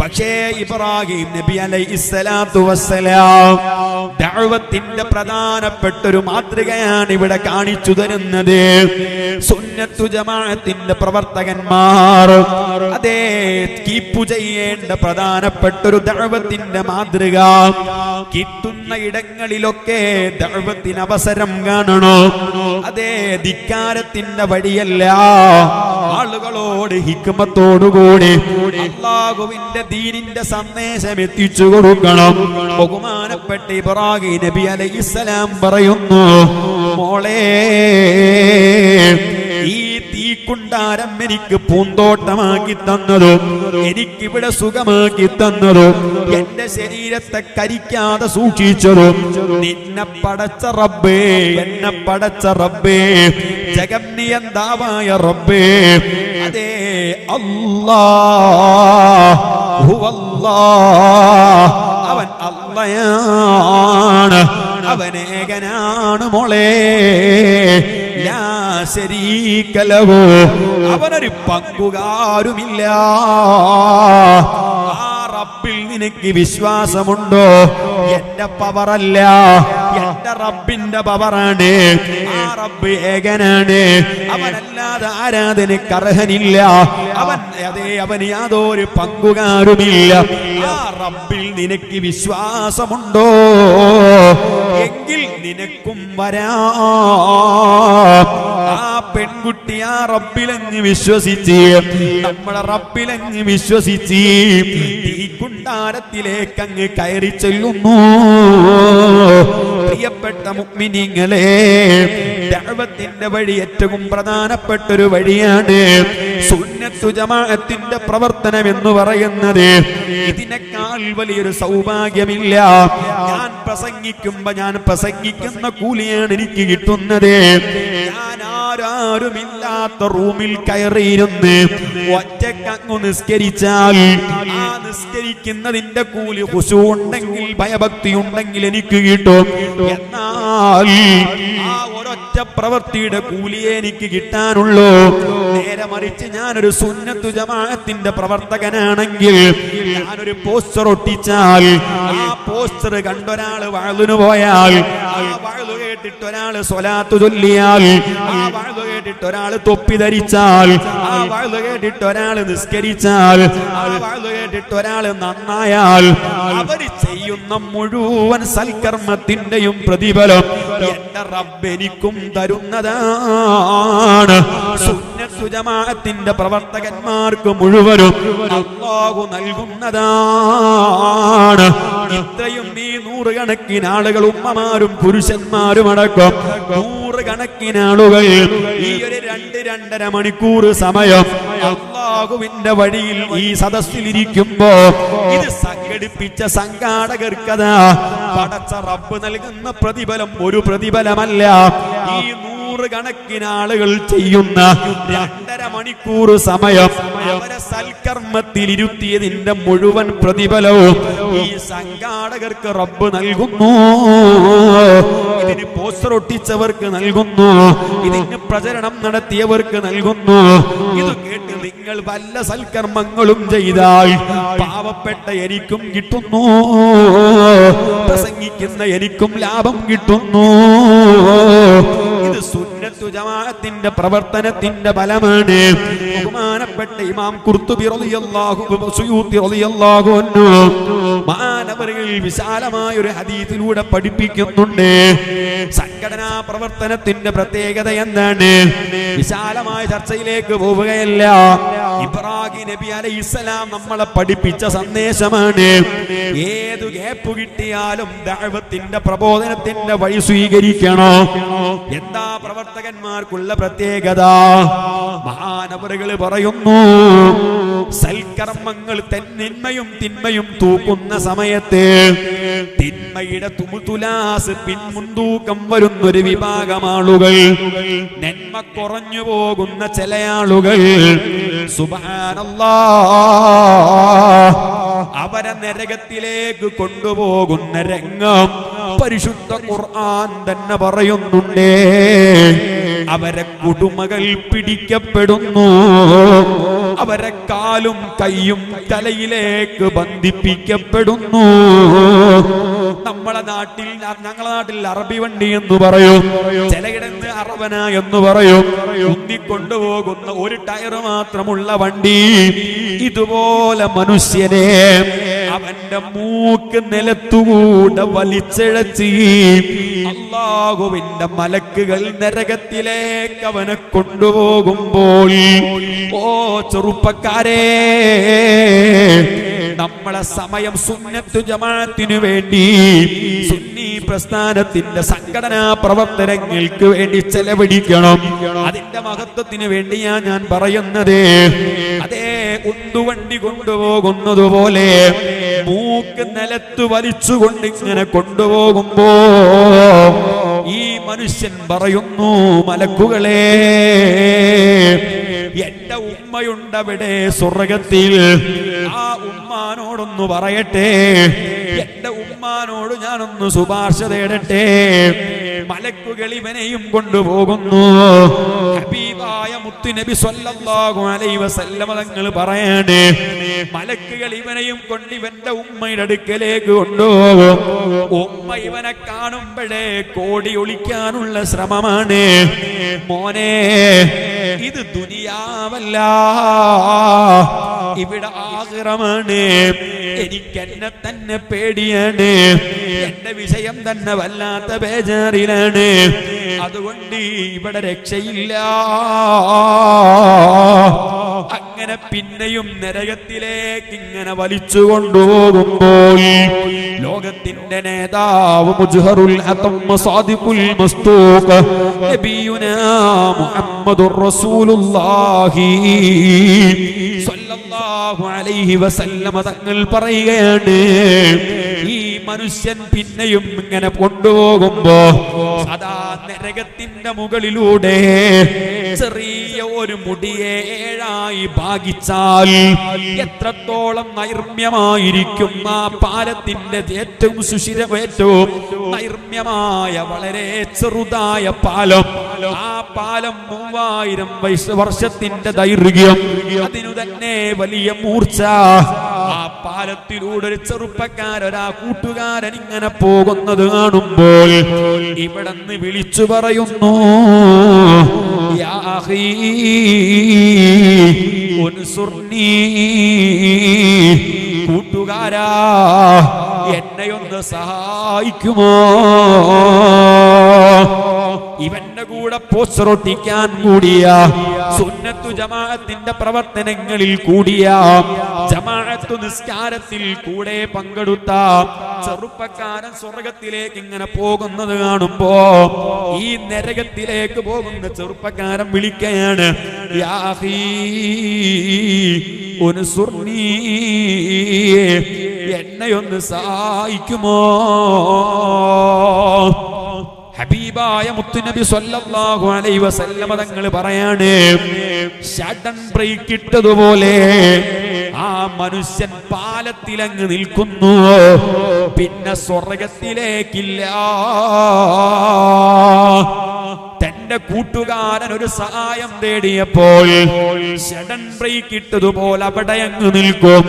പക്ഷേ ഇബ്രാഹിം നബി അലൈഹിസ്സലാത്തു വസ്സലാം ദഅവത്തിന്റെ പ്രധാനപ്പെട്ട ഒരു മാതൃകയാണ് ഇവിടെ കാണിച്ചു തരുന്നത്. സുന്നത്തു ജമാഅത്തിന്റെ പ്രവർത്തകന്മാർ അതേ കീപ്പ് ചെയ്യേണ്ട പ്രധാനപ്പെട്ട ഒരു ദഅവത്തിന്റെ മാതൃക. കിട്ടുന്ന ഇടങ്ങളിലൊക്കെ ദഅവത്തിന് അവസരം കാണണോ? അതേ ധിക്കാരത്തിന്റെ വഴിയല്ല, ആളുകളോട് ഹിക്മത്തോടുകൂടി അല്ലാഹുവിന്റെ ദീനിന്റെ സന്ദേശം എത്തിച്ചു കൊടുക്കണം. ബഹുമാനപ്പെട്ട ഇബ്രാഹിം നബി അലൈഹിസ്സലാം പറയുന്നു, മോളേ, ഈ തീക്കുണ്ടാരം എനിക്ക് പൂന്തോട്ടമാക്കി തന്നതും എനിക്കിവിടെ സുഖമാക്കി തന്നതും എന്റെ ശരീരത്തെ കരിക്കാതെ സൂക്ഷിച്ചതും നിന്നെ പടച്ച റബ്ബേ, എന്നെ പടച്ച റബ്ബേ, ജഗന്നിയന്താവായ റബ്ബേ, അതേ അല്ലാഹ്, ഹുവല്ലാഹ്, അവൻ അല്ലാഹയാണ്, അവനേകനാണ് മോളേ, ലാ ശരീക ലഹു, അവനൊരു പങ്കുകാരുമില്ല. ആ റബ്ബിൽ നിനക്ക് വിശ്വാസമുണ്ടോ? എന്റെ പവറല്ല, എന്റെ റബ്ബിന്റെ പവറാണ്. ആ റബ്ബ് ഏകനാണ്, അവനല്ലാതെ ആരാധനയ്ക്ക് അർഹനില്ല, അവൻ അതേ അവന് യാതൊരു പങ്കുകാരുമില്ല. ആ റബ്ബിൽ നിനക്ക് വിശ്വാസമുണ്ടോ എങ്കിൽ നിനക്കും വരാം. ആ പെൺകുട്ടി ആ റബ്ബിലങ്ങ് വിശ്വസിച്ച്, നമ്മളെ റബ്ബിലങ്ങ് വിശ്വസിച്ച് തീക്കുണ്ടാരത്തിലേക്ക് അങ്ങ് കയറി ചെല്ലുന്നു. പ്രിയപ്പെട്ട മുഅ്മിനീങ്ങളെ, ദഅവത്തിന്റെ വഴി ഏറ്റവും പ്രധാനപ്പെട്ട ഒരു വഴിയാണ്. സുന്നത്തു ജമാഅത്തിന്റെ പ്രവർത്തനം എന്ന് പറയുന്നത് ഇതിനേക്കാൾ വലിയൊരു സൗഭാഗ്യമില്ല. ഞാൻ പ്രസംഗിക്കുമ്പോ ഞാൻ പ്രസംഗിക്കുന്ന കൂലിയാണ് എനിക്ക് കിട്ടുന്നത്. ഞാൻ ആരാരുമില്ലാത്ത റൂമിൽ കയറിയിരുന്ന് ഒറ്റക്കങ്ങു നിസ്കരിച്ചാൽ ആ നിസ്കരിക്കുന്നതിന്റെ കൂലി ഖുശൂ ഉണ്ടെങ്കിൽ, ഭയഭക്തി ഉണ്ടെങ്കിൽ എനിക്ക് കിട്ടും. എന്നാൽ ആ ഒരൊറ്റ പ്രവൃത്തിയുടെ കൂലിയെ എനിക്ക് കിട്ടാനുള്ളൂ. നേരെ മറിച്ച് ഞാനൊരു സുന്നത്തു ജമാഅത്തിന്റെ പ്രവർത്തകനാണെങ്കിൽ ഞാനൊരു പോസ്റ്റർ ഒട്ടിച്ചാൽ, ആ പോസ്റ്റർ കണ്ടൊരാള് വഅ്ലിനു പോയാൽ, ആ വഅ്ലു കേട്ടിട്ട് ഒരാള് സ്വലാത്ത് ചൊല്ലിയാൽ, ആ വഅ്ലു കേട്ടിട്ട് ഒരാള് തൊപ്പി ധരിച്ചാൽ, ആ വഅ്ലു കേട്ടിട്ട് ഒരാള് നിസ്കരിച്ചാൽ, ആ വഅ്ലു കേട്ടിട്ട് ഒരാള് നന്നായാൽ, അവര് ചെയ്യുന്ന മുഴുവൻ സൽക്കർമ്മത്തിന്റെയും പ്രതിഫലം എന്റെ റബ്ബെനിക്കും തരുന്നതാണ്. സുന്നത്തു ജമാഅത്തിന്റെ പ്രവർത്തകന്മാർക്ക് മുഴുവനും അല്ലാഹു നൽകുന്നതാണ്. ഇത്രയും നീ നൂറുകണക്കിന് ആളുകൾ ഉമ്മമാരും പുരുഷന്മാരും അടക്കം നൂറുകണക്കിന് ആളുകൾ ഈ ഒരു രണ്ട് രണ്ടര മണിക്കൂർ സമയം അല്ലാഹുവിന്റെ വഴിയിൽ ഈ സദസ്സിലിരിക്കുമ്പോ ഇത് സംഘടിപ്പിച്ച സംഘാടകർക്കതാ പടച്ച റബ്ബ് നൽകുന്ന പ്രതിഫലം ഒരു പ്രതിഫലമല്ല. ഈ നൂറുകണക്കിന് ആളുകൾ ചെയ്യുന്ന രണ്ടര മണിക്കൂർ സമയം അവരെ സൽക്കർമ്മത്തിലിരുത്തിയതിന്റെ മുഴുവൻ പ്രതിഫലവും ഈ സംഘാടകർക്ക് റബ്ബ് നൽകുന്നു. ഇതിന് പോസ്റ്റർ ഒട്ടിച്ചവർക്ക് നൽകുന്നു, ഇതിന് പ്രചരണം നടത്തിയവർക്ക് നൽകുന്നു. ഇത് കേട്ട് നിങ്ങൾ വല്ല സൽക്കർമ്മങ്ങളും ചെയ്താൽ പാവപ്പെട്ട എനിക്കും കിട്ടുന്നു, പ്രസംഗിക്കുന്ന എനിക്കും ലാഭം കിട്ടുന്നു. ഇത് സുന്നത്തു ജമാഅത്തിന്റെ പ്രവർത്തനത്തിന്റെ ഫലമാണ്. ബഹുമാനപ്പെട്ട ഇമാം ഖുർതുബി റളിയല്ലാഹു അൻഹു സുയൂത്തി റളിയല്ലാഹു അൻഹു മാനവരിൽ വിശാലമായ ഒരു ഹദീസിലൂടെ പഠിപ്പിക്കുന്നുണ്ട്. സംഘടനാ പ്രവർത്തനത്തിന്റെ പ്രത്യേകത എന്താണ്? വിശാലമായ ചർച്ചയിലേക്ക് പോവുകയല്ല. ഇബ്രാഹിം നബി അലൈഹിസ്സലാം നമ്മളെ പഠിപ്പിച്ച സന്ദേശമാണ്. ഏതു ഗ്യാപ്പ് കിട്ടിയാലും ദഅവത്തിന്റെ പ്രബോധനത്തിന്റെ വഴി സ്വീകരിക്കണോ. എന്താ പ്രവർത്തകന്മാർക്കുള്ള പ്രത്യേകത? മഹാനവറുകൾ പറയുന്നു, സൽക്കർമ്മങ്ങൾ തന്മയും തിന്മയും തൂക്കുന്ന സമയത്ത് തിന്മയുടെ തുമുതുലാസ് പിൻമുന്തൂക്കം വരുന്നൊരു വിഭാഗം ആളുകൾ, നന്മ കുറഞ്ഞു പോകുന്ന ചില ആളുകൾ, സുബ്ഹാനല്ലാഹ് അവരെ നരകത്തിലേക്ക് കൊണ്ടുപോകുന്ന രംഗം പരിശുദ്ധ ഖുർആൻ തന്നെ പറയുന്നുണ്ട്. അവരെ കുടുമകൾ പിടിക്കപ്പെടുന്നു, അവരെ കാലും കൈയും തലയിലേക്ക് ബന്ധിപ്പിക്കപ്പെടുന്നു. നമ്മളെ നാട്ടിൽ ഞങ്ങളെ നാട്ടിൽ അറബി വണ്ടി എന്ന് പറയും, ചിലയിടത്ത് അറബന എന്ന് പറയും. കൊണ്ടുപോകുന്ന ഒരു ടയർ മാത്രമുള്ള വണ്ടി ഇതുപോലെ മനുഷ്യനെ അവന്റെ മൂക്ക് നിലത്തുകൂടെ വലിച്ചിഴച്ച് അല്ലാഹുവിന്റെ മലക്കുകൾ നരകത്തിലേക്ക് അവനെ കൊണ്ടുപോകുമ്പോൾ, ഓ ചെറുപ്പക്കാരേ, നമ്മളെ സമയം സുന്നത്തു ജമാഅത്തിനു വേണ്ടി, സുന്നി പ്രസ്ഥാനത്തിന്റെ സംഘടനാ പ്രവർത്തനങ്ങൾക്ക് വേണ്ടി ചെലവഴിക്കണം. അതിന്റെ മഹത്വത്തിന് വേണ്ടിയാ ഞാൻ പറയുന്നത്. അതേ ഉന്തുവണ്ടി കൊണ്ടുപോകുന്നത് പോലെ മൂക്ക് നിലത്ത് വലിച്ചുകൊണ്ട് ഇങ്ങനെ കൊണ്ടുപോകുമ്പോ ഈ മനുഷ്യൻ പറയുന്നു, മലക്കുകളെ, എന്റെ ഉമ്മയുണ്ടവിടെ സ്വർഗത്തിൽ, ആ ഉമ്മാനോടൊന്ന് പറയട്ടെ, എന്റെ ഉമ്മാനോട് ഞാനൊന്ന് ശുപാർശ തേടട്ടെ. മലക്കുകൾ ഇവനെയും കൊണ്ടുപോകുന്നു. ഹബീബായ മുത്തുനബി സ്വല്ലല്ലാഹു അലൈഹി വസല്ലമ തങ്ങൾ പറയാണ്, മലക്കുകൾ ഇവനെയും കൊണ്ട് ഇവന്റെ ഉമ്മയുടെ അടുക്കലേക്ക് കൊണ്ടുപോകും. ഉമ്മ ഇവനെ കാണുമ്പോഴേ കോടി ഒളിക്കാനുള്ള ശ്രമമാണ്. മോനെ, ഇത് ദുനിയാവല്ല, ഇവിടെ ആഖിറമാണ്. എനിക്ക് എന്നെ തന്നെ പേടിയാണ്, എന്റെ വിഷയം തന്നെ വല്ലാത്ത ബേജാറിലാണ്, അതുകൊണ്ട് ഇവിടെ രക്ഷയില്ല. അങ്ങനെ പിന്നെയും നരകത്തിലേക്ക് ഇങ്ങനെ വലിച്ചു കൊണ്ടുപോകുമ്പോൾ ലോകത്തിന്റെ നേതാവ് മുജ്ഹറുൽ അതം സാദിഖുൽ മസ്തൂഖ് നബിയുനാ മുഹമ്മദുർ റസൂലുള്ളാഹി സ്വല്ലല്ലാഹു അലൈഹി വസല്ലമ തങ്ങൾ പറയുകയാണ്, ഈ മനുഷ്യൻ പിന്നെയും ഇങ്ങനെ കൊണ്ടുപോകുമ്പോ സദാ നരകത്തിന്റെ മുകളിലൂടെ ചെറിയ ഒരു മുടിയെ ഏഴായി ഭാഗിച്ചാൽ എത്രത്തോളം നൈർമ്യമായിരിക്കും ആ പാലത്തിന്റെ ഏറ്റവും സുഷിരം, ഏറ്റവും നൈർമ്യമായ വളരെ ചെറുതായ പാലം. ആ പാലം മൂവായിരം വർഷത്തിന്റെ ദൈർഘ്യം, അതിനു തന്നെ വലിയ മൂർച്ച. ആ പാലത്തിലൂടെ ഒരു ചെറുപ്പക്കാരൊരാ കൂട്ടുകാരൻ ഇങ്ങനെ പോകുന്നത് കാണുമ്പോൾ ഇവിടെന്ന് വിളിച്ചു പറയുന്നു, യാ അഖീ ഉൻസുർനീ, കൂട്ടുകാരാ എന്നെയൊന്ന് ചെയ്ത് സഹായിക്കുമോ? ഇവന്റെ കൂടെ പോസ്റ്റർ ഒട്ടിക്കാൻ കൂടിയ സുന്നത്തു ജമാഅത്തിന്റെ പ്രവർത്തനങ്ങളിൽ കൂടിയ ജമാഅത്തു നിസ്കാരത്തിൽ കൂടെ പങ്കെടുത്ത ചെറുപ്പക്കാരൻ സ്വർഗത്തിലേക്ക് ഇങ്ങനെ പോകുന്നത് കാണുമ്പോ ഈ നരകത്തിലേക്ക് പോകുന്ന ചെറുപ്പക്കാരൻ വിളിക്കുകയാണ്, യാ അഖീ ഉൻസുർനീ, എന്നെ ഒന്ന് സഹായിക്കുമോ? ഹബീബായ മുത്തുനബി സല്ലല്ലാഹു അലൈഹി വസല്ലമ തങ്ങൾ പറയാണ്, ഷട്ടൻ ബ്രേക്ക് ഇട്ടതുപോലെ ആ മനുഷ്യൻ പാലത്തിലങ്ങ് നിൽക്കുന്നു, പിന്നെ സ്വർഗത്തിലേക്കില്ല. തന്റെ കൂട്ടുകാരൻ ഒരു സഹായം തേടിയപ്പോൾ ഷട്ടൻ ബ്രേക്ക് ഇട്ടതുപോലെ അവിടെ അങ്ങ് നിൽക്കും,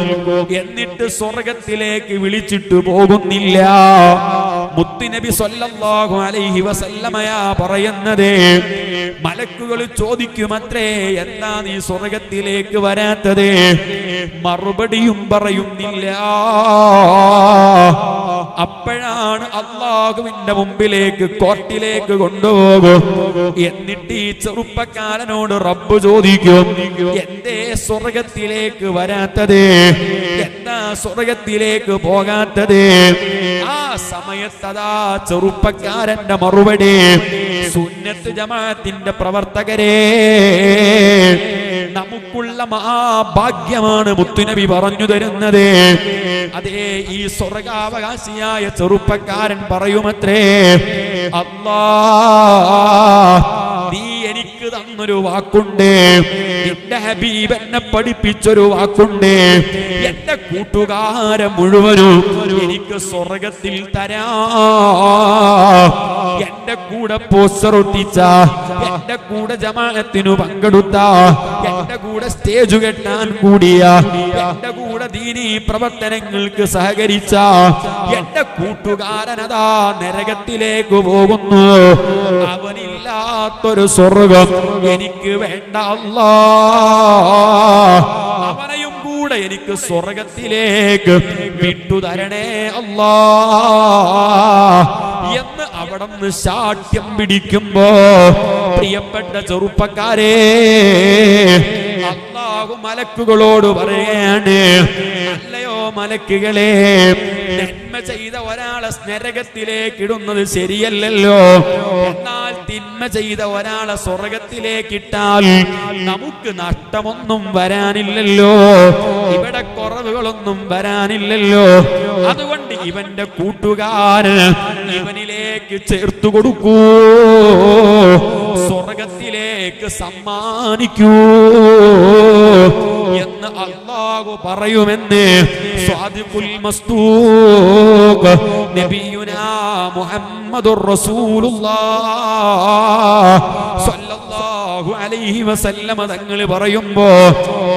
എന്നിട്ട് സ്വർഗത്തിലേക്ക് വിളിച്ചിട്ട് പോകുന്നില്ല. മുത്തുനബി സല്ലല്ലാഹു അലൈഹി വസല്ലമയാ പറയുന്നത്, മലക്കുകൾ ചോദിക്കുമത്രേ, എന്താ നീ സ്വർഗത്തിലേക്ക് വരാത്തത്? മറുപടിയും പറയുന്നില്ല. അപ്പോഴാണ് അല്ലാഹുവിന്റെ മുമ്പിലേക്ക് കോർട്ടിലേക്ക് കൊണ്ടുപോകും. എന്നിട്ട് ഈ ചെറുപ്പക്കാരനോട് റബ്ബ് ചോദിക്കും, എന്തേ സ്വർഗത്തിലേക്ക് വരാത്തത്? എന്താ സ്വർഗത്തിലേക്ക് പോകാത്തത്? ആ സമയത്തതാ ചെറുപ്പക്കാരന്റെ മറുപടി, സുന്നത്ത് ജമാഅത്തിന്റെ പ്രവർത്തകരെ, നമുക്കുള്ള മഹാഭാഗ്യമാണ് മുത്തുനബി പറഞ്ഞു തരുന്നത്. അതേ, ഈ സ്വർഗാവകാശിയായ ചെറുപ്പക്കാരൻ പറയുമത്രേ, അല്ലാ, നീ എനിക്ക് തന്നൊരു വാക്കുണ്ട്, എന്റെ ഹബീബ് എന്നെ പഠിപ്പിച്ചൊരു വാക്കുണ്ട്, എന്റെ കൂട്ടുകാരെ മുഴുവനും എനിക്ക് സ്വർഗത്തിൽ തരാ. എന്റെ കൂടെ പോസ്റ്റർ ഒട്ടിച്ച, എന്റെ കൂടെ ജമാഅത്തിനു പങ്കെടുത്ത, എന്റെ കൂടെ സ്റ്റേജ് കെട്ടാൻ കൂടിയ, എന്റെ കൂടെ ദീനീ പ്രവർത്തനങ്ങൾക്ക് സഹകരിച്ച എന്റെ കൂട്ടുകാരനതാ നരകത്തിലേക്ക് പോകുന്നു. അവനില്ലാത്തൊരു സ്വർഗം എനിക്ക് വേണ്ട അല്ലാ, അവനെയും കൂടെ എനിക്ക് സ്വർഗത്തിലേക്ക് വിട്ടുതരണേ അല്ലാ എന്ന് അവിടെ നിന്ന് ശാഠ്യം പിടിക്കുമ്പോ, പ്രിയപ്പെട്ട ചെറുപ്പക്കാരെ, അല്ലാഹു മലക്കുകളോട് പറയാണ്, അല്ലയോ മലക്കുകളെ, നന്മ ചെയ്ത ഒരാളെ നരകത്തിലേക്ക് ഇടുന്നത് ശരിയല്ലല്ലോ. എന്നാൽ തിന്മ ചെയ്ത ഒരാളെ സ്വർഗത്തിലേക്ക് ഇട്ടാൽ നമുക്ക് നഷ്ടമൊന്നും വരാനില്ലല്ലോ, ഇവിടെ കുറവുകളൊന്നും വരാനില്ലല്ലോ. അതുകൊണ്ട് ഇവന്റെ കൂട്ടുകാരൻ ഇവനിലേക്ക് ചേർത്തു കൊടുക്കൂ, സ്വർഗത്തിലേക്ക് സമ്മാനിക്കൂ എന്ന് അല്ലാഹു പറയുമെന്ന് സ്വാദിഖുൽ മസ്തൂഖ് നബിയുനാ മുഹമ്മദുർ റസൂലുള്ളാഹ് സല്ലല്ലാഹു അലൈഹി വസല്ലമ തങ്ങൾ പറയുമ്പോ,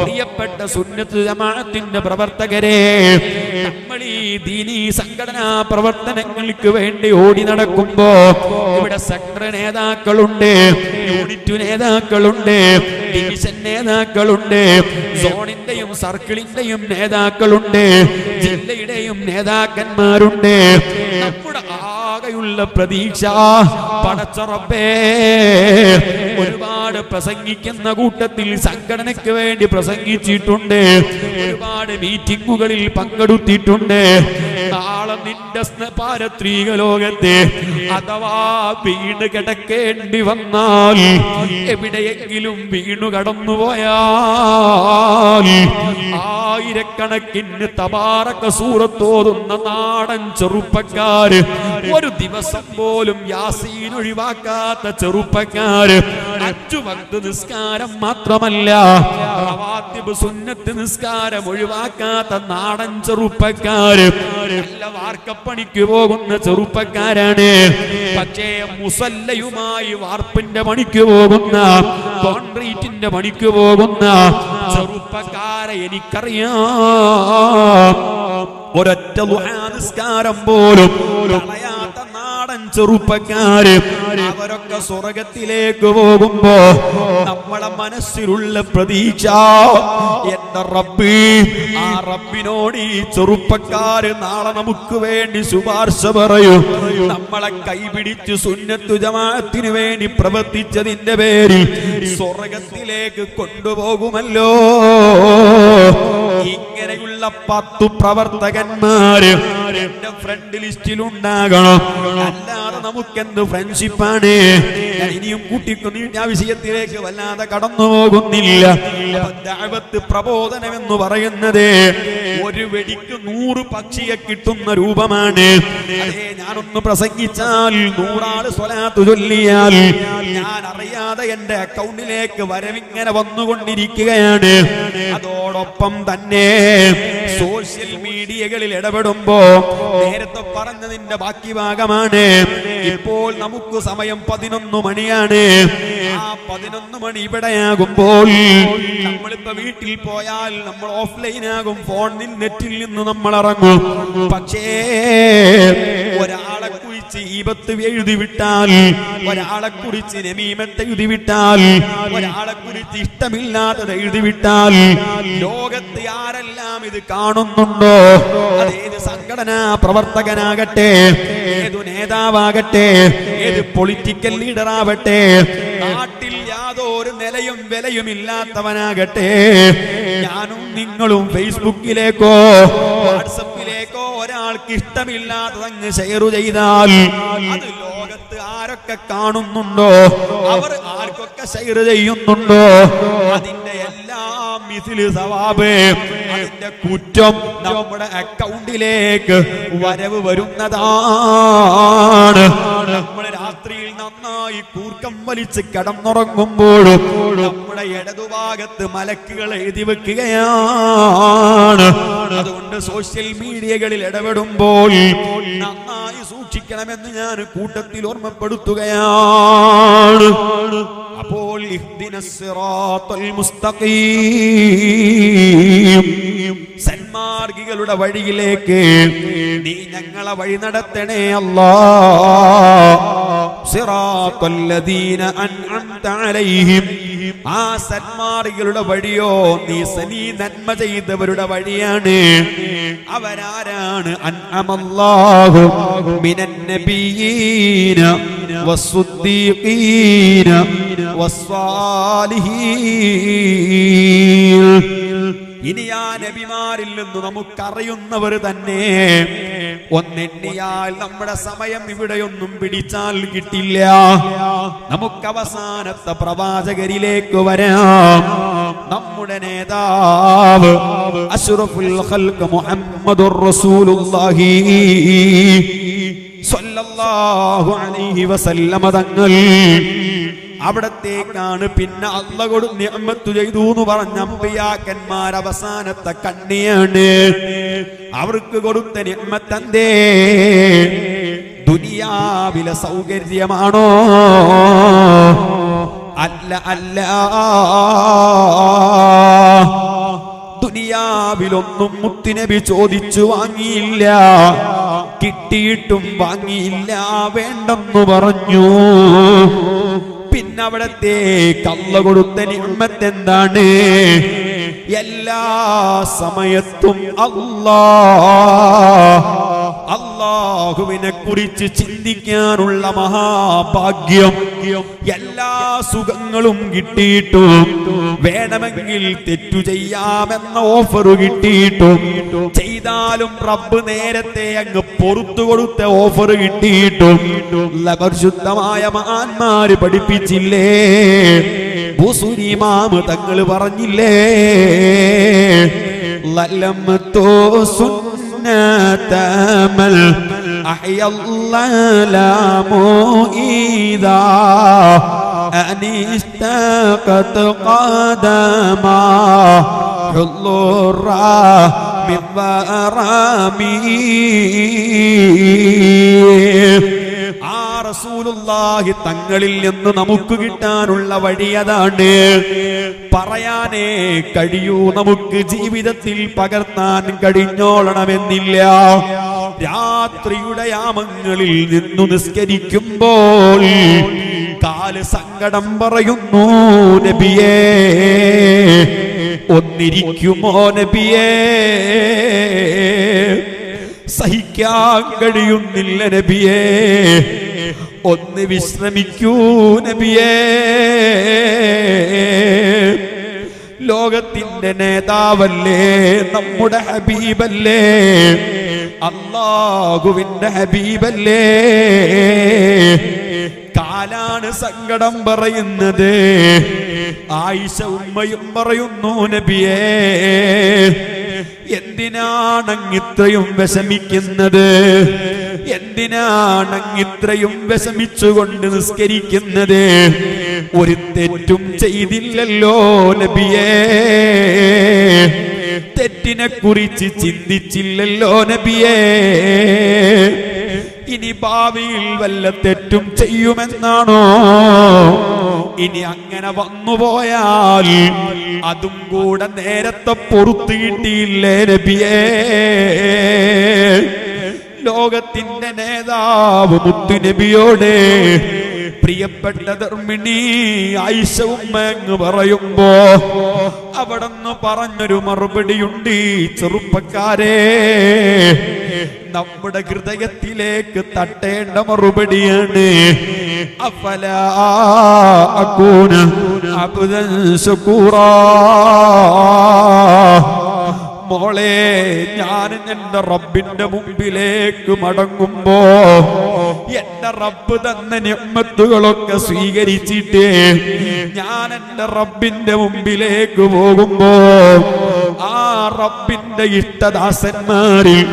പ്രിയപ്പെട്ട സുന്നത്ത് ജമാഅത്തിന്റെ പ്രവർത്തകരെ, നമ്മൾ ഈ ദീനീ സംഘടനാ പ്രവർത്തനങ്ങൾക്ക് വേണ്ടി ഓടി നടക്കുമ്പോ ഇവിടെ സെക്ടർ നേതാക്കളുണ്ട്, യൂണിറ്റ് നേതാക്കളുണ്ട്, ഡിവിഷൻ നേതാക്കളുണ്ട്, സോണിന്റെയും സർക്കിളിന്റെയും നേതാക്കളുണ്ട്, ജില്ലയുടെയും നേതാക്കന്മാരുണ്ട്. നമ്മുടെ ആകെയുള്ള പ്രതീക്ഷ, പടച്ചറബേ, ഒരുപാട് പ്രസംഗിക്കുന്ന കൂട്ടത്തിൽ സംഘടനയ്ക്ക് വേണ്ടി പ്രസംഗിച്ചിട്ടുണ്ട്, ഒരുപാട് മീറ്റിങ്ങുകളിൽ പങ്കെടുത്തിട്ടുണ്ട്, നാളെ നിന്റെ പാരത്രീക ലോകത്തെ അഥവാ വീണ് കിടക്കേണ്ടി വന്നാൽ, എവിടെയെങ്കിലും വീണു കടന്നുപോയാൽ, ആയിരക്കണക്കിന് തബാറക സൂറത്തോതുന്ന നാടൻ ചെറുപ്പക്കാര്, ഒരു ദിവസം പോലും യാസീൻ ഒഴിവാക്കാത്ത ചെറുപ്പക്കാര്, അഞ്ചു വക്ത് നിസ്കാരം മാത്രമല്ല റവാത്തിബ് സുന്നത്ത് നിസ്കാരം ഒഴിവാക്കാത്ത നാടൻ ചെറുപ്പക്കാര്, നല്ല വാർക്കപ്പണിക്ക് പോകുന്ന ചെറുപ്പക്കാരാണ്. പക്ഷേ മുസല്ലയുമായി വാർപ്പിന്റെ പണിക്ക് പോകുന്ന, കോൺക്രീറ്റിന്റെ പണിക്ക് പോകുന്ന ചെറുപ്പക്കാരെ എനിക്കറിയാം, ഒരൊറ്റ ദുആ നിസ്കാരം പോലും കളയാത്ത നാടൻ ചെറുപ്പക്കാര് അവരൊക്കെ സ്വർഗത്തിലേക്ക് പോകുമ്പോ നമ്മളെ മനസ്സിലുള്ള പ്രതീക്ഷ എന്റെ റബ്ബി, ആ റബ്ബിനോട് ഈ ചെറുപ്പക്കാര് നാളെ നമുക്ക് വേണ്ടി ശുപാർശ പറയൂ. നമ്മളെ കൈപിടിച്ച് സുന്നത്തു ജമാഅത്തിന് വേണ്ടി പ്രവർത്തിച്ചതിന്റെ പേരിൽ സ്വർഗത്തിലേക്ക് കൊണ്ടുപോകുമല്ലോ. ഇങ്ങനെയുള്ള പത്തു പ്രവർത്തകന്മാര് എന്റെ ഫ്രണ്ട് ലിസ്റ്റിൽ ഉണ്ടാകണം, അല്ലാതെ നമുക്കെന്ത് ഫ്രണ്ട്ഷിപ്പാണ്. ഇനിയും കൂട്ടിക്കൊന്നും ആ വിഷയത്തിലേക്ക് വല്ലാതെ കടന്നു പോകുന്നില്ല. ദഅവത്ത് പ്രബോധനം എന്ന് പറയുന്നത് ഒരു വെടിക്ക് നൂറ് പക്ഷിയെ കിട്ടുന്ന രൂപമാണ്. അതേ, ഞാനൊന്ന് പ്രസംഗിച്ചാൽ, നൂറാള് സ്വലാത്ത് ചൊല്ലിയാൽ, ഞാൻ അറിയാതെ എന്റെ അക്കൗണ്ടിലേക്ക് വരവിങ്ങനെ വന്നുകൊണ്ടിരിക്കുകയാണ്. അതോടൊപ്പം തന്നെ സോഷ്യൽ മീഡിയകളിൽ ഇടപെടുമ്പോ, നേരത്തെ പറഞ്ഞതിന്റെ ബാക്കി ഭാഗമാണ്. ഇപ്പോൾ നമുക്ക് സമയം പതിനൊന്ന് മണിയാണ്. ആ പതിനൊന്ന് മണി ഇവിടെയാകുമ്പോൾ നമ്മളിപ്പോ വീട്ടിൽ പോയാൽ നമ്മൾ ഓഫ്ലൈൻ ആകും, ഫോണിൽ നെറ്റിൽ നിന്ന് നമ്മൾ ഇറങ്ങും. പക്ഷേ ഒരാളെ കുറിച്ച് ഈബത്ത് എഴുതി വിട്ടാൽ, ഒരാളെ കുറിച്ച് നമീമത്ത് എഴുതി വിട്ടാൽ, ഒരാളെ കുറിച്ച് ഇഷ്ടമില്ലാത്തത് എഴുതി വിട്ടാൽ, ലോകത്ത് ആരെല്ലാം ഇത് കാണുന്നുണ്ടോ? അതേത് സംഘടനാ പ്രവർത്തകനാകട്ടെ, ഏതു നേതാവാകട്ടെ, ഏത് പൊളിറ്റിക്കൽ ലീഡറാവട്ടെ, നാട്ടിൽ യാതൊരു നിലയും വിലയും ഇല്ലാത്തവനാകട്ടെ, ഞാനും നിങ്ങളും ഫേസ്ബുക്കിലേക്കോ വാട്സപ്പിലേക്കോ ഒരാൾക്ക് ഇഷ്ടമില്ലാത്തതങ്ങ് ഷെയർ ചെയ്താൽ, അത് ലോകത്ത് ആരൊക്കെ കാണുന്നുണ്ടോ, അവർ ആർക്കൊക്കെ ഷെയർ ചെയ്യുന്നുണ്ടോ, അതിന്റെ എല്ലാം മിസിൽ സവാബ്, അതിന്റെ കുറ്റം നമ്മുടെ അക്കൗണ്ടിലേക്ക് വരവ് വരുന്നതാണ്. നമ്മൾ രാത്രിയിൽ നന്നായി കൂർക്കം വലിച്ച് കടന്നുറങ്ങുമ്പോഴും നമ്മുടെ ഇടതുഭാഗത്ത് മലക്കുകൾ എഴുതി വെക്കുകയാണ്. അതുകൊണ്ട് സോഷ്യൽ മീഡിയകളിൽ ഇടപെടുമ്പോൾ നന്നായി സൂക്ഷിക്കണമെന്ന് ഞാൻ കൂട്ടത്തിൽ ഓർമ്മപ്പെടുത്തുകയാണ്. അപ്പോൾ ഇഹ്ദിനസ് സിറാത്തൽ മുസ്തഖീം, സന്മാർഗികളുടെ വഴിയിലേക്ക് നീ ഞങ്ങളെ വഴി നടത്തണേ അല്ലാ. സിറാത്തൽ ലദീന അൻഅംത അലൈഹിം, ആ സന്മാർഗികളുടെ വഴിയോ നീ സനീ നന്മ ചെയ്തവരുടെ വഴിയാണ്. അവരാരാണ്? അൻഅമല്ലാഹു മിനൻ നബിയീന വസ്സുദ്ദീഖീന വസ്സാലിഹീൻ. ഇനി ആ നബിമാരിൽ നിന്ന് നമുക്കറിയുന്നവർ തന്നെ ഒന്നെണ്ണിയാൽ നമ്മുടെ സമയം ഇവിടെയൊന്നും പിടിച്ചാൽ കിട്ടില്ല. നമുക്ക് അവസാനത്തെ പ്രവാചകരിലേക്ക് വരാം. നമ്മുടെ നേതാവ് അഷ്റഫുൽ ഖൽഖ് മുഹമ്മദുർ റസൂലുള്ളാഹി സ്വല്ലല്ലാഹു അലൈഹി വസല്ലം തങ്ങൾ അവിടത്തേക്കാണ് പിന്നെ അല്ലാഹു കൊടുത്ത നിഅമത്ത് ചെയ്തു എന്ന് പറഞ്ഞ അമ്പിയാക്കന്മാർ അവസാനത്തെ കണ്ണിയാണ്. അവർക്ക് കൊടുത്ത നിഅമത്ത് എന്തേ? ദുനിയാവിലെ സൗകര്യമാണോ? അല്ല അല്ല, ദുനിയാവിലൊന്നും മുത്തുനബി ചോദിച്ചു വാങ്ങിയില്ല, കിട്ടിയിട്ടും വാങ്ങിയില്ല, വേണ്ടെന്നു പറഞ്ഞു. പിന്നെ അവിടത്തേക്ക് അല്ലാഹു കൊടുത്ത നിഅമത്ത് എന്താണ്? എല്ലാ സമയത്തും അല്ലാഹ് അല്ലാഹുവിനെ കുറിച്ച് ചിന്തിക്കാനുള്ള മഹാഭാഗ്യം. എല്ലാ സുഖങ്ങളും കിട്ടിയിട്ടും, വേണമെങ്കിൽ തെറ്റു ചെയ്യാമെന്ന ഓഫർ കിട്ടിയിട്ടും, ചെയ്താലും റബ്ബ് നേരത്തെ അങ്ങ് പൊറുത്തു കൊടുത്ത ഓഫർ കിട്ടിയിട്ടും പരിശുദ്ധമായ മഹാന്മാര് പഠിപ്പിച്ചില്ലേ? ബുസുരിമാമ് തങ്ങള് പറഞ്ഞില്ലേ, ലലം തോ സുന്നതമൽ അഹ്യല്ലാലാമു ഈദാ അനിസ്തഖത് ഖദമാ ഹുല്ലുറാ മിവറാമി. റസൂലുള്ളാഹി തങ്ങളിൽ നിന്ന് നമുക്ക് കിട്ടാനുള്ള വഴിയതാണ്. പറയാനേ കഴിയൂ, നമുക്ക് ജീവിതത്തിൽ പകർത്താൻ കഴിഞ്ഞോളണമെന്നില്ല. രാത്രിയുടെ യാമങ്ങളിൽ നിന്നു നിസ്കരിക്കുമ്പോൾ കാല് സങ്കടം പറയുന്നു, നബിയേ ഒന്നിരിക്കുമോ നബിയേ, സഹിക്കാൻ കഴിയുന്നില്ല നബിയേ, ഒന്ന് വിശ്രമിക്കൂ നബിയേ. ലോകത്തിന്റെ നേതാവല്ലേ നമ്മുടെ ഹബീബല്ലേ, അല്ലാഹുവിന്റെ ഹബീബല്ലേ, കാലാണ് സങ്കടം പറയുന്നത്. ആയിഷ ഉമ്മയും പറയുന്നു, നബിയേ എന്തിനാണങ്ങിത്രയും വിഷമിക്കുന്നത്, എന്തിനാണങ്ങിത്രയും വിഷമിച്ചുകൊണ്ട് നിസ്കരിക്കുന്നത്, ഒരു തെറ്റും ചെയ്തില്ലല്ലോ നബിയേ, തെറ്റിനെ കുറിച്ച് ചിന്തിച്ചില്ലല്ലോ നബിയേ, ഇനി ഭാവിയിൽ വല്ല തെറ്റും ചെയ്യുമെന്നാണോ, ഇനി അങ്ങനെ വന്നുപോയാൽ അതും കൂടെ നേരത്തെ പൊറുത്തു കിട്ടിയില്ലേ നബിയേ. ലോകത്തിന്റെ നേതാവ് മുത്തു നബിയോട് പ്രിയപ്പെട്ട ധർമ്മിണി ആയിഷ ഉമ്മ പറയുമ്പോ അവിടെന്ന് പറഞ്ഞൊരു മറുപടിയുണ്ട്. ചെറുപ്പക്കാരെ, നമ്മുടെ ഹൃദയത്തിലേക്ക് തട്ടേണ്ട മറുപടിയാണ്. അഫലാ അകൂന അബ്ദൻ ശകൂറാ. മോളെ, ഞാൻ എന്റെ റബ്ബിന്റെ മുമ്പിലേക്ക് മടങ്ങുമ്പോ എന്റെ റബ്ബ് തന്ന നിഅ്മത്തുകളൊക്കെ സ്വീകരിച്ചിട്ട് ഞാൻ എന്റെ റബ്ബിന്റെ മുമ്പിലേക്ക് പോകുമ്പോ ആ റബ്ബിന്റെ ഇഷ്ടദാസന്മാരിൽ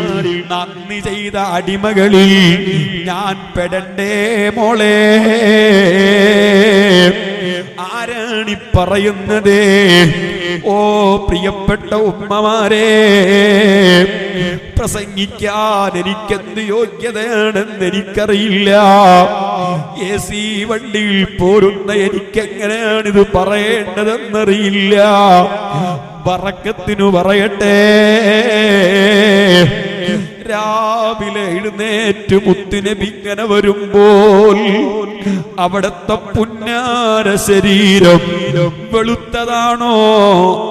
നന്ദി ചെയ്ത അടിമകളിൽ ഞാൻ പെടണ്ടേ മോളെ? ആരാണി പറയുന്നത്? ഓ പ്രിയപ്പെട്ട ഉമ്മമാരെ, പ്രസംഗിക്കാൻ എനിക്കെന്ത് യോഗ്യതയാണെന്ന് എനിക്കറിയില്ല. എ സി വണ്ടിയിൽ പോരുന്ന എനിക്കെങ്ങനെയാണിത് പറയേണ്ടതെന്നറിയില്ല. ബറക്കത്തിനു പറയട്ടെ, രാവിലെ എഴുന്നേറ്റ് മുത്തുനബിങ്ങനെ വരുമ്പോൾ അവിടത്തെ പുന്നാര ശരീരം വെളുത്തതാണോ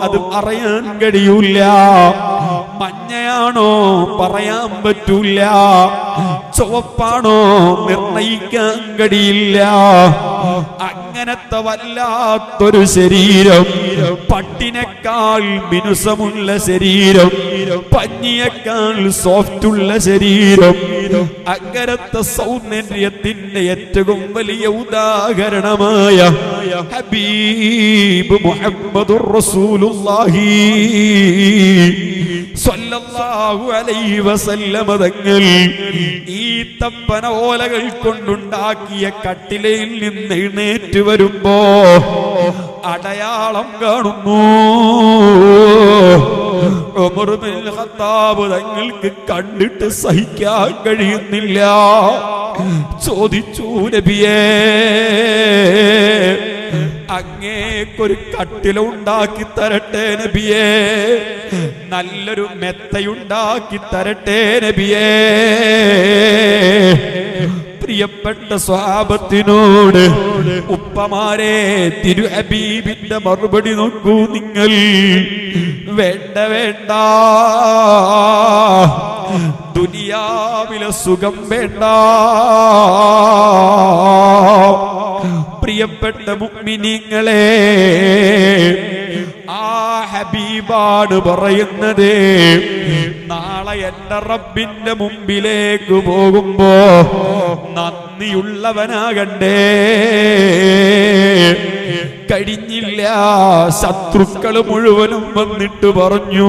അത് പറയാൻ കഴിയൂല, മഞ്ഞയാണോ പറയാൻ പറ്റൂല, ചുവപ്പാണോ നിർണയിക്കാൻ കഴിയില്ല. അങ്ങനത്തെ വല്ലാത്തൊരു ശരീരം, പട്ടിനേക്കാൾ മിനുസമുള്ള ശരീരം, പഞ്ഞിയേക്കാൾ സോഫ്റ്റുള്ള ശരീരം, അങ്ങനത്തെ സൗന്ദര്യത്തിന്റെ ഏറ്റവും വലിയ ഉദാഹരണമായ ഹബീബ് മുഹമ്മദുർ റസൂലുള്ളാഹി സ്വല്ലല്ലാഹു അലൈഹി വസല്ലം തങ്ങൾ ഈ തപ്പന ഓലകൾ കൊണ്ടുണ്ടാക്കിയ കട്ടിലയിൽ നിന്ന് എഴുന്നേറ്റ് വരുമ്പോ അടയാളം കാണുന്നു. ഉമർ ബിൻ ഖത്താബ് തങ്ങൾക്ക് കണ്ടിട്ട് സഹിക്കാൻ കഴിയുന്നില്ല. ചോദിച്ചു, നബിയേ അങ്ങേക്കൊരു കട്ടില ഉണ്ടാക്കി തരട്ടെ നബിയേ, നല്ലൊരു മെത്തയുണ്ടാക്കി തരട്ടെ നബിയേ. പ്രിയപ്പെട്ട സ്വഹാബത്തിനോട്, ഉപ്പമാരെ, തിരു ഹബീബിന്റെ മറുപടി നോക്കൂ നിങ്ങൾ. വേണ്ട വേണ്ട, ദുനിയാവിലെ സുഖം വേണ്ട. പ്രിയപ്പെട്ട മുഅ്മിനീങ്ങളെ, ആ ഹബീബാണ് പറയുന്നത്, നാളെ എന്റെ റബ്ബിന്റെ മുമ്പിലേക്ക് പോകുമ്പോ നന്ദിയുള്ളവനാകണ്ടേ? കഴിഞ്ഞില്ല, ശത്രുക്കൾ മുഴുവനും വന്നിട്ട് പറഞ്ഞു,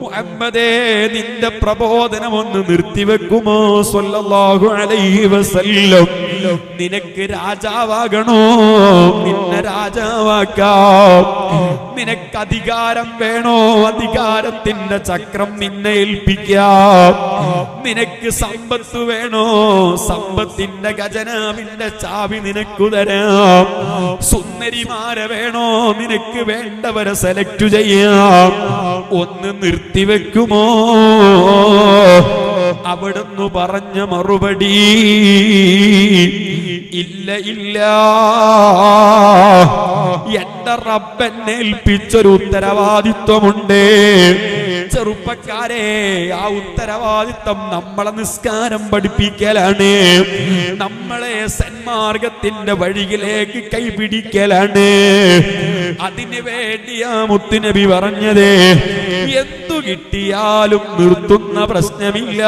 മുഹമ്മദേ നിന്റെ പ്രബോധനം ഒന്ന് നിർത്തിവെക്കുമോ സ്വല്ലല്ലാഹു അലൈഹി വസല്ലം, നിനക്ക് രാജാവാകണോ, നിന്നെ രാജാവാക്കാം, നിനക്ക് അധികാരം വേണോ, അധികാരത്തിന്റെ ചക്രം നിന്നെ ഏൽപ്പിക്കാം, നിനക്ക് നിനക്ക് സമ്പത്ത് വേണോ? സമ്പത്തിന്റെ ഖജനാവിന്റെ ചാവി നിനക്കു തരാം. സുന്ദരിമാരെ വേണോ? നിനക്ക് വേണ്ടവരെ സെലക്ട് ചെയ്യാം. ഒന്ന് നിർത്തിവെക്കുമോ? അവിടുന്ന് പറഞ്ഞ മറുപടി ഇല്ല ഇല്ല. എന്റെ റബ്ബെന്നെ ഏൽപ്പിച്ചൊരു ഉത്തരവാദിത്വമുണ്ട്. ചെറുപ്പക്കാരെ, ആ ഉത്തരവാദിത്വം നമ്മളെ നിസ്കാരം പഠിപ്പിക്കലാണ്, നമ്മളെ സന്മാർഗത്തിന്റെ വഴിയിലേക്ക് കൈപിടിക്കലാണ്. അതിനു വേണ്ടിയാ മുത്തുനബി പറഞ്ഞത് എന്തു കിട്ടിയാലും നിർത്തുന്ന പ്രശ്നമില്ല.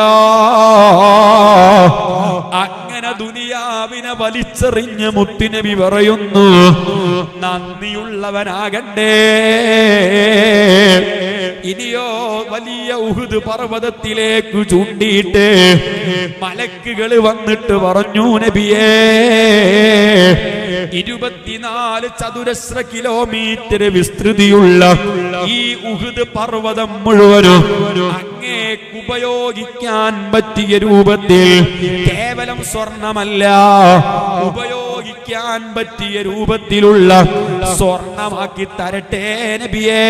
അങ്ങനെ ദുനിയാവിനെ വലിച്ചെറിഞ്ഞ മുത്തുനബി പറയുന്നു, നന്ദിയുള്ളവനാകണ്ടേ. ഇനിയോ വലിയ ഉഹുദ് പർവ്വതത്തിലേക്ക് ചൂണ്ടിയിട്ട് മലക്കുകൾ വന്നിട്ട് പറഞ്ഞു, നബിയേ, ഇരുപത്തിനാല് ചതുരശ്ര കിലോമീറ്റർ വിസ്തൃതിയുള്ള ഈ ഉഹുദ് പർവ്വതം മുഴുവനും അങ്ങേക്ക് ഉപയോഗിക്കാൻ പറ്റിയ രൂപത്തിൽ, കേവലം സ്വർണമല്ല, ഉപയോഗിക്കാൻ പറ്റിയ രൂപത്തിലുള്ള സ്വർണമാക്കി തരട്ടെ നബിയേ.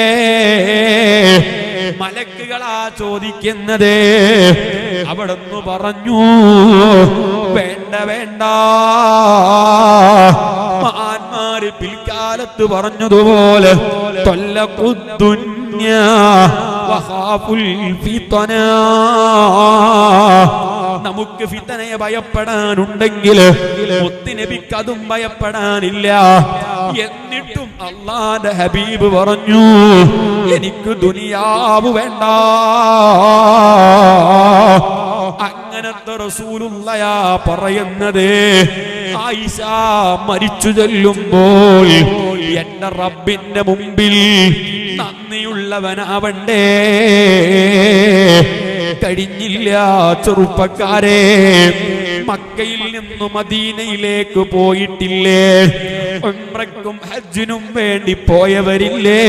മലക്കുകളാ ചോദിക്കുന്നത്. അവിടുന്ന് പറഞ്ഞു, വേണ്ട വേണ്ട. മഹാന്മാര് പിൽക്കാലത്ത് പറഞ്ഞതുപോലെ തൊല്ലഖുദ്ദുന്യ വഖാഫുൽ ഫിത്ന, നമുക്ക് ഫിത്നയെ ഭയപ്പെടാനുണ്ടെങ്കിൽ മുത്തുനബിക്ക് അതും ഭയപ്പെടാനില്ല. എന്നിട്ടും അല്ലാഹുവിന്റെ ഹബീബ് പറഞ്ഞു, എനിക്ക് ദുനിയാവ് വേണ്ട. അങ്ങനത്തെ റസൂലുള്ളയാ പറയുന്നത്. ആയിഷ മരിച്ചു ചെല്ലുമ്പോൾ എന്റെ റബ്ബിന്റെ മുമ്പിൽ നന്ദിയുള്ളവനാവണ്ടേ. കഴിഞ്ഞില്ല ചെറുപ്പക്കാരെ, മക്കയിൽ നിന്നും മദീനയിലേക്ക് പോയിട്ടില്ലേ? ഉംറക്കും ഹജ്ജിനും വേണ്ടി പോയവരില്ലേ?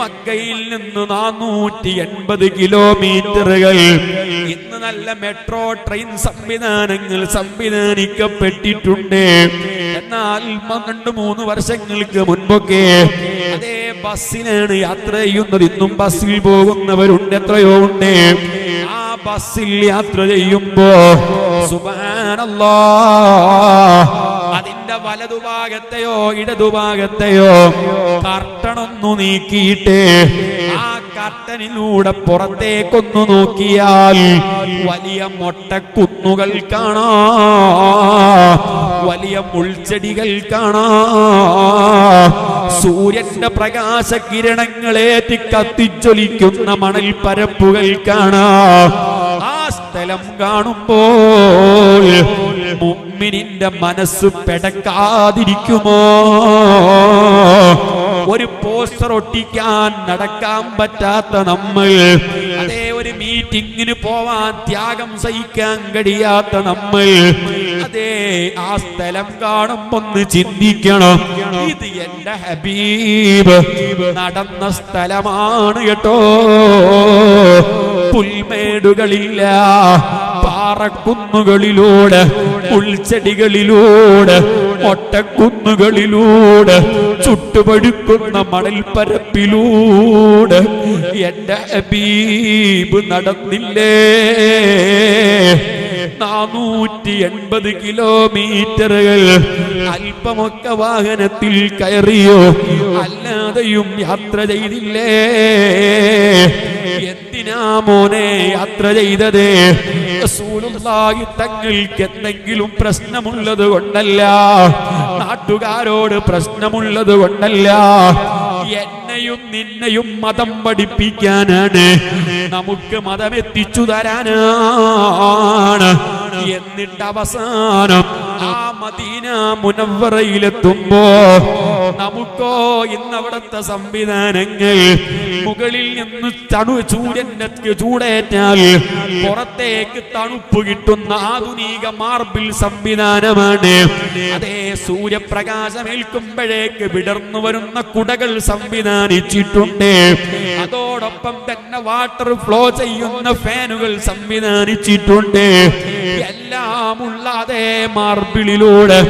മക്കയിൽ നിന്ന് നാനൂറ്റി എൺപത് കിലോമീറ്ററുകൾ ഇന്ന് നല്ല മെട്രോ ട്രെയിൻ സംവിധാനങ്ങൾ സംവിധാനിക്കപ്പെട്ടിട്ടുണ്ട്. എന്നാൽ രണ്ട് മൂന്ന് വർഷങ്ങൾക്ക് മുൻപൊക്കെ അതേ ബസ്സിലാണ് യാത്ര ചെയ്യുന്നത്. ഇന്നും ബസ്സിൽ പോകുന്നവരുണ്ട്, എത്രയോ ഉണ്ട്. ആ ബസ്സിൽ യാത്ര ചെയ്യുമ്പോ സുബ്ഹാനല്ലാഹ്, അതിന്റെ വലതുഭാഗത്തെയോ ഇടതുഭാഗത്തെയോ കർട്ടണൊന്നു നീക്കിയിട്ട് ആ കർട്ടനിലൂടെ പുറത്തേക്കൊന്നു നോക്കിയാൽ വലിയ മൊട്ടക്കുന്നുകൾ കാണാം, വലിയ മുൾച്ചെടികൾ കാണാം, സൂര്യന്റെ പ്രകാശ കിരണങ്ങളേറ്റി കത്തിച്ചൊലിക്കുന്ന മണൽപ്പരപ്പുകൾ കാണാം. ആ സ്ഥലം കാണുമ്പോൾ മുഅ്മിനിന്റെ മനസ്സ് പെടക്കാതിരിക്കുമോ? ഒരു പോസ്റ്റർ ഒട്ടിക്കാൻ നടക്കാൻ പറ്റാത്ത നമ്മൾ, അതേ ഒരു മീറ്റിങ്ങിന് പോവാൻ ത്യാഗം സഹിക്കാൻ കഴിയാത്ത നമ്മൾ, അതേ ആ സ്ഥലം കാണുമ്പൊന്ന് ചിന്തിക്കണം, ഇത് എന്റെ ഹബീബ് നടന്ന സ്ഥലമാണ് കേട്ടോ. പുൽമേടുകളില്ല, പാറക്കുന്നുകളിലൂടെ, പുൽച്ചെടികളിലൂടെ, ഒട്ടക്കുന്നുകളിലൂടെ, ചുട്ടുപഴുക്കുന്ന മണൽപ്പരപ്പിലൂടെ എന്റെ ഹബീബ് നടന്നില്ലേ? നാനൂറ്റി എൺപത് കിലോമീറ്ററുകൾ അല്പമൊക്കെ വാഹനത്തിൽ കയറിയോ അല്ലാതെയും യാത്ര ചെയ്തില്ലേ? എന്തിനാ മോനെ യാത്ര ചെയ്തത്? റസൂലുള്ളാഹി തങ്ങൾക്ക് എന്തെങ്കിലും പ്രശ്നമുള്ളത് കൊണ്ടല്ല, നാട്ടുകാരോട് പ്രശ്നമുള്ളത് കൊണ്ടല്ല, എന്നെയും നിന്നെയും മതം പഠിപ്പിക്കാനാണ്, നമുക്ക് മതമെത്തിച്ചു തരാനാണ്. എന്നിട്ട് അവസാനം ആ മദീന മുനവ്വറയിലെത്തുമ്പോ നമുക്കോ ഇന്നവിടത്തെ സംവിധാനങ്ങൾ മുകളിൽ നിന്ന് തണു ചൂടന്റെ ചൂടേറ്റാൽ പുറത്തേക്ക് തണുപ്പ് കിട്ടുന്ന ആധുനിക മാർബിൾ സംവിധാനമാണ്. അതേ സൂര്യപ്രകാശമേൽക്കുമ്പോഴേക്ക് വിടർന്നു വരുന്ന കുടകൾ സംവിധാനിച്ചിട്ടുണ്ട്. അതോടൊപ്പം തന്നെ വാട്ടർ ഫ്ലോ ചെയ്യുന്ന ഫാനുകൾ സംവിധാനിച്ചിട്ടുണ്ട്. എല്ലാമുള്ള അതേ മാർബിളിലൂടെ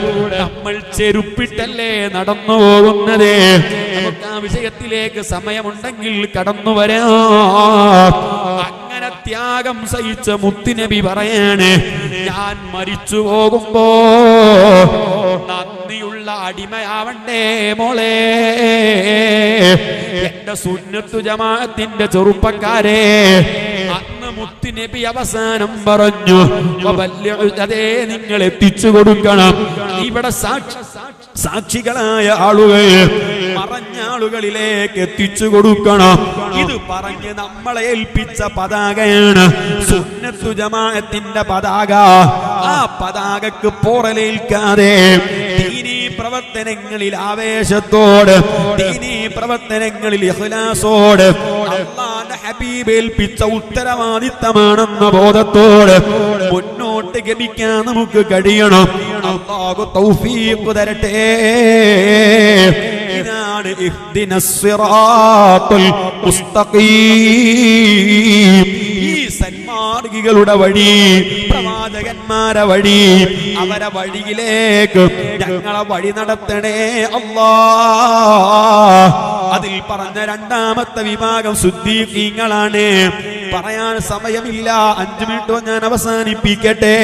നമ്മൾ ചെരുപ്പിട്ടല്ലേ നടന്നു പോകുന്നത്. നമുക്ക് ആ വിഷയത്തിലേക്ക് സമയമുണ്ടെങ്കിൽ കടന്നു വരാം. അങ്ങനെ ത്യാഗം സഹിച്ച മുത്തുനബി പറയാണ്, ഞാൻ മരിച്ചു പോകുമ്പോ നന്ദിയുള്ള അടിമയാവണ്ടേ മോളെ? എന്റെ സുന്നത്തു ജമാഅത്തിന്റെ ചെറുപ്പക്കാരെ, അന്ന് മുത്തുനബി അവസാനം പറഞ്ഞു, അതേ നിങ്ങൾ എത്തിച്ചു കൊടുക്കണം. ഇവിടെ സാക്ഷി സാക്ഷികളായ ആളുകൾ പറഞ്ഞ ആളുകളിലേക്ക് എത്തിച്ചു കൊടുക്കണം. ഇത് പറഞ്ഞ് നമ്മളെ ഏൽപ്പിച്ച പതാകയാണ് സുന്നത്തു ജമാഅത്തിന്റെ പതാക. ആ പതാകക്ക് പോറലേൽക്കാതെ ദീനീ പ്രവർത്തനങ്ങളിൽ ആവേശത്തോട്, ദീനീ പ്രവർത്തനങ്ങളിൽ ഇഖ്ലാസോട്, അല്ലാഹുവിന്റെ ഹബീബ് ഏൽപ്പിച്ച ഉത്തരവാദിത്തമാണെന്ന ബോധത്തോട് മുന്നോട്ട് ഗമിക്കാൻ നമുക്ക് കഴിയണം. അല്ലാഹു തൗഫീഖ് തരട്ടെ. ഇതാണ് ഇഹ്ദിന സ്വിറാത്തുൽ മുസ്തഖീം. ഈ സന്മാർഗികളുടെ വഴി, പ്രവാചകന്മാരെ വഴി, അവരെ വഴിയിലേക്ക് ഞങ്ങളെ വഴി നടത്തണേ അല്ലാഹ്. അതിൽ പറഞ്ഞ രണ്ടാമത്തെ വിഭാഗം സുദ്ദീഖീങ്ങളാണ്. പറയാൻ സമയമില്ല, അഞ്ചു മിനിറ്റ് ഞാൻ അവസാനിപ്പിക്കട്ടെ.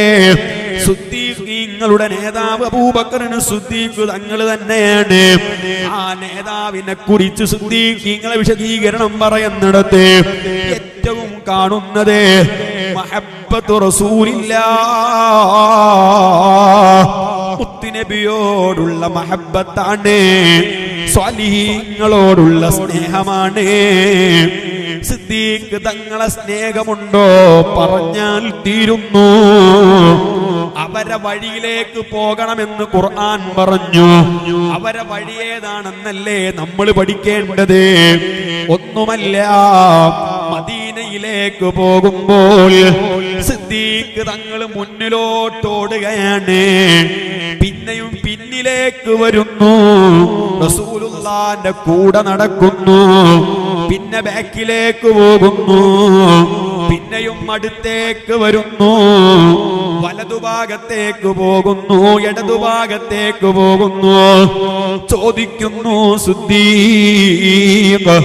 സുദ്ദീഖീങ്ങളുടെ നേതാവ് അബൂബക്കറിന് സുദ്ദീഖ് തങ്ങൾ തന്നെയാണ്. ആ നേതാവിനെ കുറിച്ച് സുദ്ദീഖീങ്ങളെ വിശദീകരണം പറയുന്നിടത്ത് ഏറ്റവും കാണുന്നത് മഹബ്ബത്തു റസൂലില്ലാഹ്, മുത്തുനബിയോടുള്ള മഹബ്ബത്താണ്, സ്വാലിഹീങ്ങളോടുള്ള സ്നേഹമാണ്. സിദ്ദീഖ് തങ്ങളെ സ്നേഹമുണ്ടോ? പറഞ്ഞാൽ തീരുന്നു. അവരെ വഴിയിലേക്ക് പോകണമെന്ന് ഖുർആൻ പറഞ്ഞു. അവരെ വഴി ഏതാണെന്നല്ലേ നമ്മൾ പഠിക്കേണ്ടത്. ഒന്നുമല്ല, മദീനയിലേക്ക് പോകുമ്പോൾ സിദ്ദീഖ് തങ്ങൾ മുന്നിലോട്ടോടുകയാണ്, പിന്നെയും പിന്നിലേക്ക് വരുന്നു, റസൂലുള്ളാന്റെ കൂടെ നടക്കുന്നു, പിന്നെ ബാക്കിലേക്ക് പോകുന്നു, പിന്നെയും അടുത്തേക്ക് വരുന്നു, വലതുഭാഗത്തേക്ക് പോകുന്നു, ഇടതുഭാഗത്തേക്ക് പോകുന്നു. ചോദിക്കുന്നു സുദ്ദീഖ്,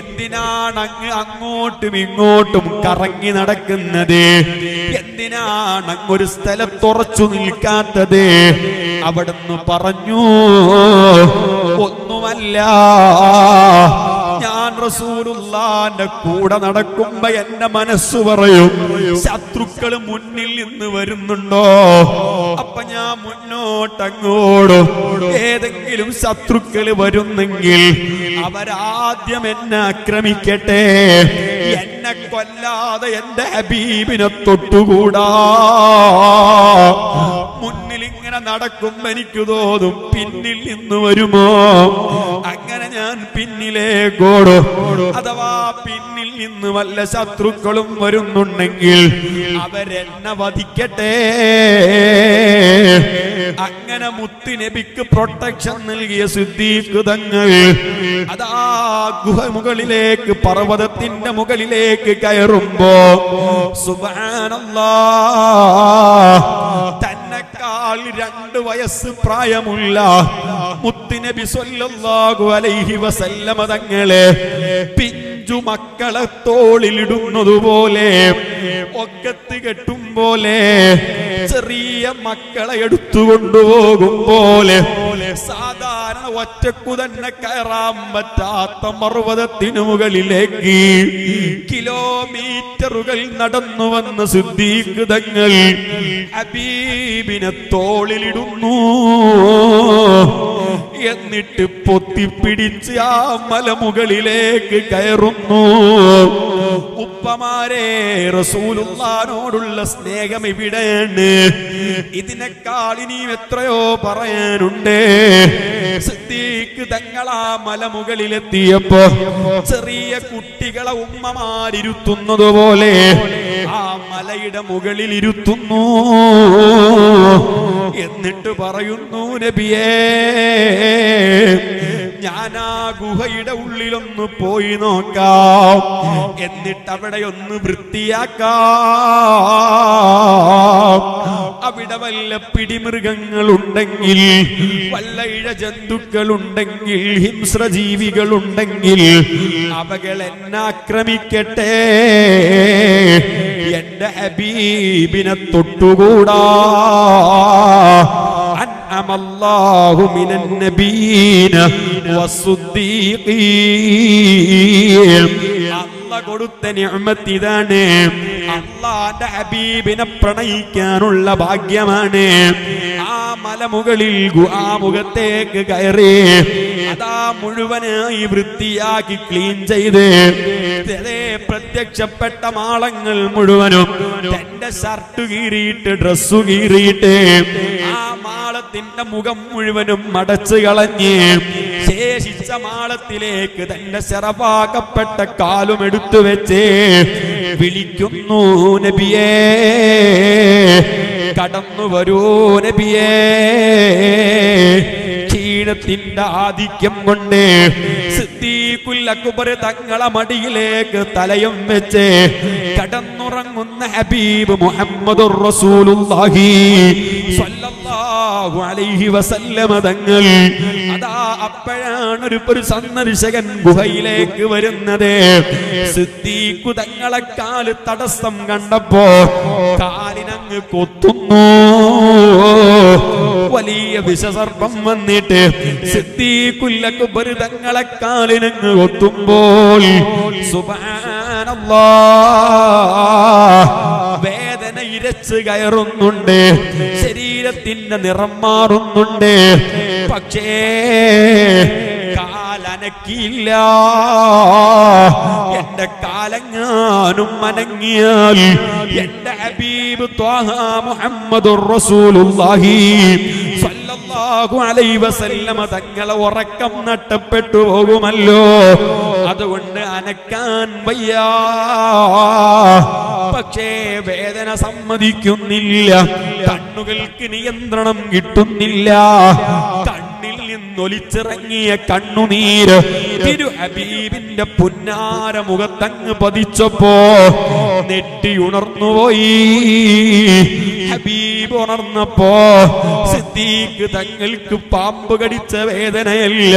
എന്തിനാണ് അങ്ങ് അങ്ങോട്ടും ഇങ്ങോട്ടും കറങ്ങി നടക്കുന്നത്? എന്തിനാണ് അങ്ങൊരു സ്ഥലത്തുറച്ചു നിൽക്കാത്തത്? അവിടുന്ന് പറഞ്ഞു, ഒന്നുമല്ല, ഞാൻ റസൂലുള്ളാന്റെ കൂടെ നടക്കുമ്പോ എന്റെ മനസ്സ് പറയും, ശത്രുക്കൾ മുന്നിൽ നിന്ന് വരുന്നുണ്ടോ? അപ്പൊ ഞാൻ മുന്നോട്ടങ്ങോടും. ഏതെങ്കിലും ശത്രുക്കൾ വരുന്നെങ്കിൽ അവരാദ്യം എന്നെ ആക്രമിക്കട്ടെ. എന്നെ കൊല്ലാതെ എന്റെ ഹബീബിനെ തൊട്ടുകൂടാ. മുന്നിൽ ഇങ്ങനെ നടക്കുമ്പോ എനിക്ക് തോന്നും പിന്നിൽ നിന്ന് വരുമോ, അങ്ങനെ ഞാൻ പിന്നിലേക്കോടും. അഥവാ പിന്നിൽ നിന്ന് വല്ല ശത്രുക്കളും വരുന്നുണ്ടെങ്കിൽ അവരെന്നെ വധിക്കട്ടെ. അങ്ങനെ മുത്തുനബിക്ക് പ്രൊട്ടക്ഷൻ നൽകിയ സിദ്ദീഖ് തങ്ങൾ അതാ ഗുഹമുകളിലേക്ക്, പർവ്വതത്തിന്റെ മുകളിലേക്ക് കയറുമ്പോ സുബ്ഹാനല്ലാഹ്, തന്നെക്കാൾ രണ്ട് വയസ്സ് പ്രായമുള്ള മുത്തുനബി സ്വല്ലല്ലാഹു അലൈഹി വസല്ലമ തങ്ങളെ പിഞ്ചു മക്കളെ തോളിലിടുന്നതുപോലെ, ഒക്കത്ത് കെട്ടും പോലെ, ചെറിയ മക്കളെ എടുത്തുകൊണ്ടുപോകും പോലെ, സാധാരണ ഒറ്റക്കു തന്നെ കയറാൻ പറ്റാത്ത പർവ്വതത്തിനു മുകളിലേക്ക് കിലോമീറ്ററുകൾ നടന്നു വന്ന സിദ്ദീഖ് തങ്ങൾ ഹബീബിനെ തോളിലിടുന്നു. എന്നിട്ട് പൊത്തിപ്പിടിച്ച് ആ മലമുകളിലേക്ക് കയറുന്നു. ഉപ്പമാരെ, റസൂലുള്ളാഹിനോടുള്ള സ്നേഹം ഇവിടെയാണ്. ഇതിനേക്കാൾ ഇനിയും എത്രയോ പറയാനുണ്ട്. തങ്ങളാ മലമുകളിലെത്തിയപ്പോ ചെറിയ കുട്ടികളെ ഉമ്മമാരിരുത്തുന്നത് പോലെ ആ മലയുടെ മുകളിൽ ഇരുത്തുന്നു. എന്നിട്ട് പറയുന്നു, നബിയേ, ഞാൻ ആ ഗുഹയുടെ ഉള്ളിലൊന്ന് പോയി നോക്കാം, എന്നിട്ട് അവിടെ ഒന്ന് വൃത്തിയാക്കാം. അവിടെ വല്ല പിടിമൃഗങ്ങളുണ്ടെങ്കിൽ, വല്ല ഇഴജന്തുക്കളുണ്ടെങ്കിൽ, ഹിംസ്രജീവികളുണ്ടെങ്കിൽ അവകൾ എന്നെ ആക്രമിക്കട്ടെ, എന്റെ ഹബീബിനെ തൊട്ടുകൂടാ. أنعم الله من النبيين والصديقين. അല്ലാഹ് കൊടുത്ത നിഅ്മത്ത് ഇതാണ്. അല്ലാഹുവിന്റെ ഹബീബിനെ പ്രണയിക്കാനുള്ള ഭാഗ്യമാണ്. ആ മലമുകളിൽ ഗുഹാമുഖത്തേക്ക് കയറി അതാ മുഴുവനായി വൃത്തിയാക്കി ക്ലീൻ ചെയ്ത് പ്രത്യക്ഷപ്പെട്ട മാളങ്ങൾ മുഴുവനും തന്റെ ഷർട്ട് കീറിയിട്ട് ഡ്രസ്സു കീറിയിട്ട് ആ മാളത്തിന്റെ മുഖം മുഴുവനും മടച്ചു കളഞ്ഞ് ശേഷിച്ച മാളത്തിലേക്ക് തന്റെ ശരഭാകപ്പെട്ട കാലും എടുത്തു വെച്ച് വിളിക്കുന്നു, നബിയേ കടന്നു വരൂ, നബിയേ ത്തിന്റെ ആധിക്യം കൊണ്ട് സിദ്ദീഖുൽ അക്ബർ തങ്ങളെ മടിയിലേക്ക് തലയും വെച്ച് കടന്നുറങ്ങുന്ന ഹബീബ് മുഹമ്മദുർ റസൂലുള്ളാഹി സ്വല്ലല്ലാഹു അലൈഹി വസല്ലമ തങ്ങൾ. അതാ അപ്പോഴാണ് ഒരു ഒരു സന്ദർശകൻ ഗുഹയിലേക്ക് വരുന്നത്. സിദ്ദീഖു തങ്ങളെ കാല് തടസ്സം കണ്ടപ്പോ കാലിനങ്ങ് കൊത്തുന്നു. വലിയ വിഷസർപ്പം വന്നിട്ട് സിദ്ദീഖുൽ അക്ബർ തങ്ങളെ കാലിനങ്ങ് കൊത്തുമ്പോൾ സുബ്ഹാനല്ലാഹ് വേദന ഇരച്ചു കയറുന്നുണ്ട്, ശരീരത്തിന്റെ നിറം മാറുന്നുണ്ട്, പക്ഷേ കാലനക്കില്ല. എന്റെ കാലങ്ങാനും അനങ്ങിയാൽ എന്റെ ഹബീബ് ത്വാഹ മുഹമ്മദുർ റസൂലുള്ളാഹി സല്ലല്ലാഹു അലൈഹി വസല്ലമ തങ്ങളെ ഉറക്കം നഷ്ടപ്പെട്ടു പോകുമല്ലോ. അതുകൊണ്ട് അനക്കാൻ വയ്യ. പക്ഷേ വേദന സമ്മതിക്കുന്നില്ല, കണ്ണുകൾക്ക് നിയന്ത്രണം കിട്ടുന്നില്ല. കണ്ണിൽ നിന്നൊലിച്ചിറങ്ങിയ കണ്ണുനീര് തിരു ഹബീബിന്റെ പുന്നാര മുഖത്തങ്ങ് പതിച്ചപ്പോ നെട്ടിയുണർന്നുപോയി. ഹബീബ് ഉണർന്നപ്പോ സിദ്ദീഖ് തങ്ങൾക്ക് പാമ്പ് കടിച്ച വേദനയല്ല.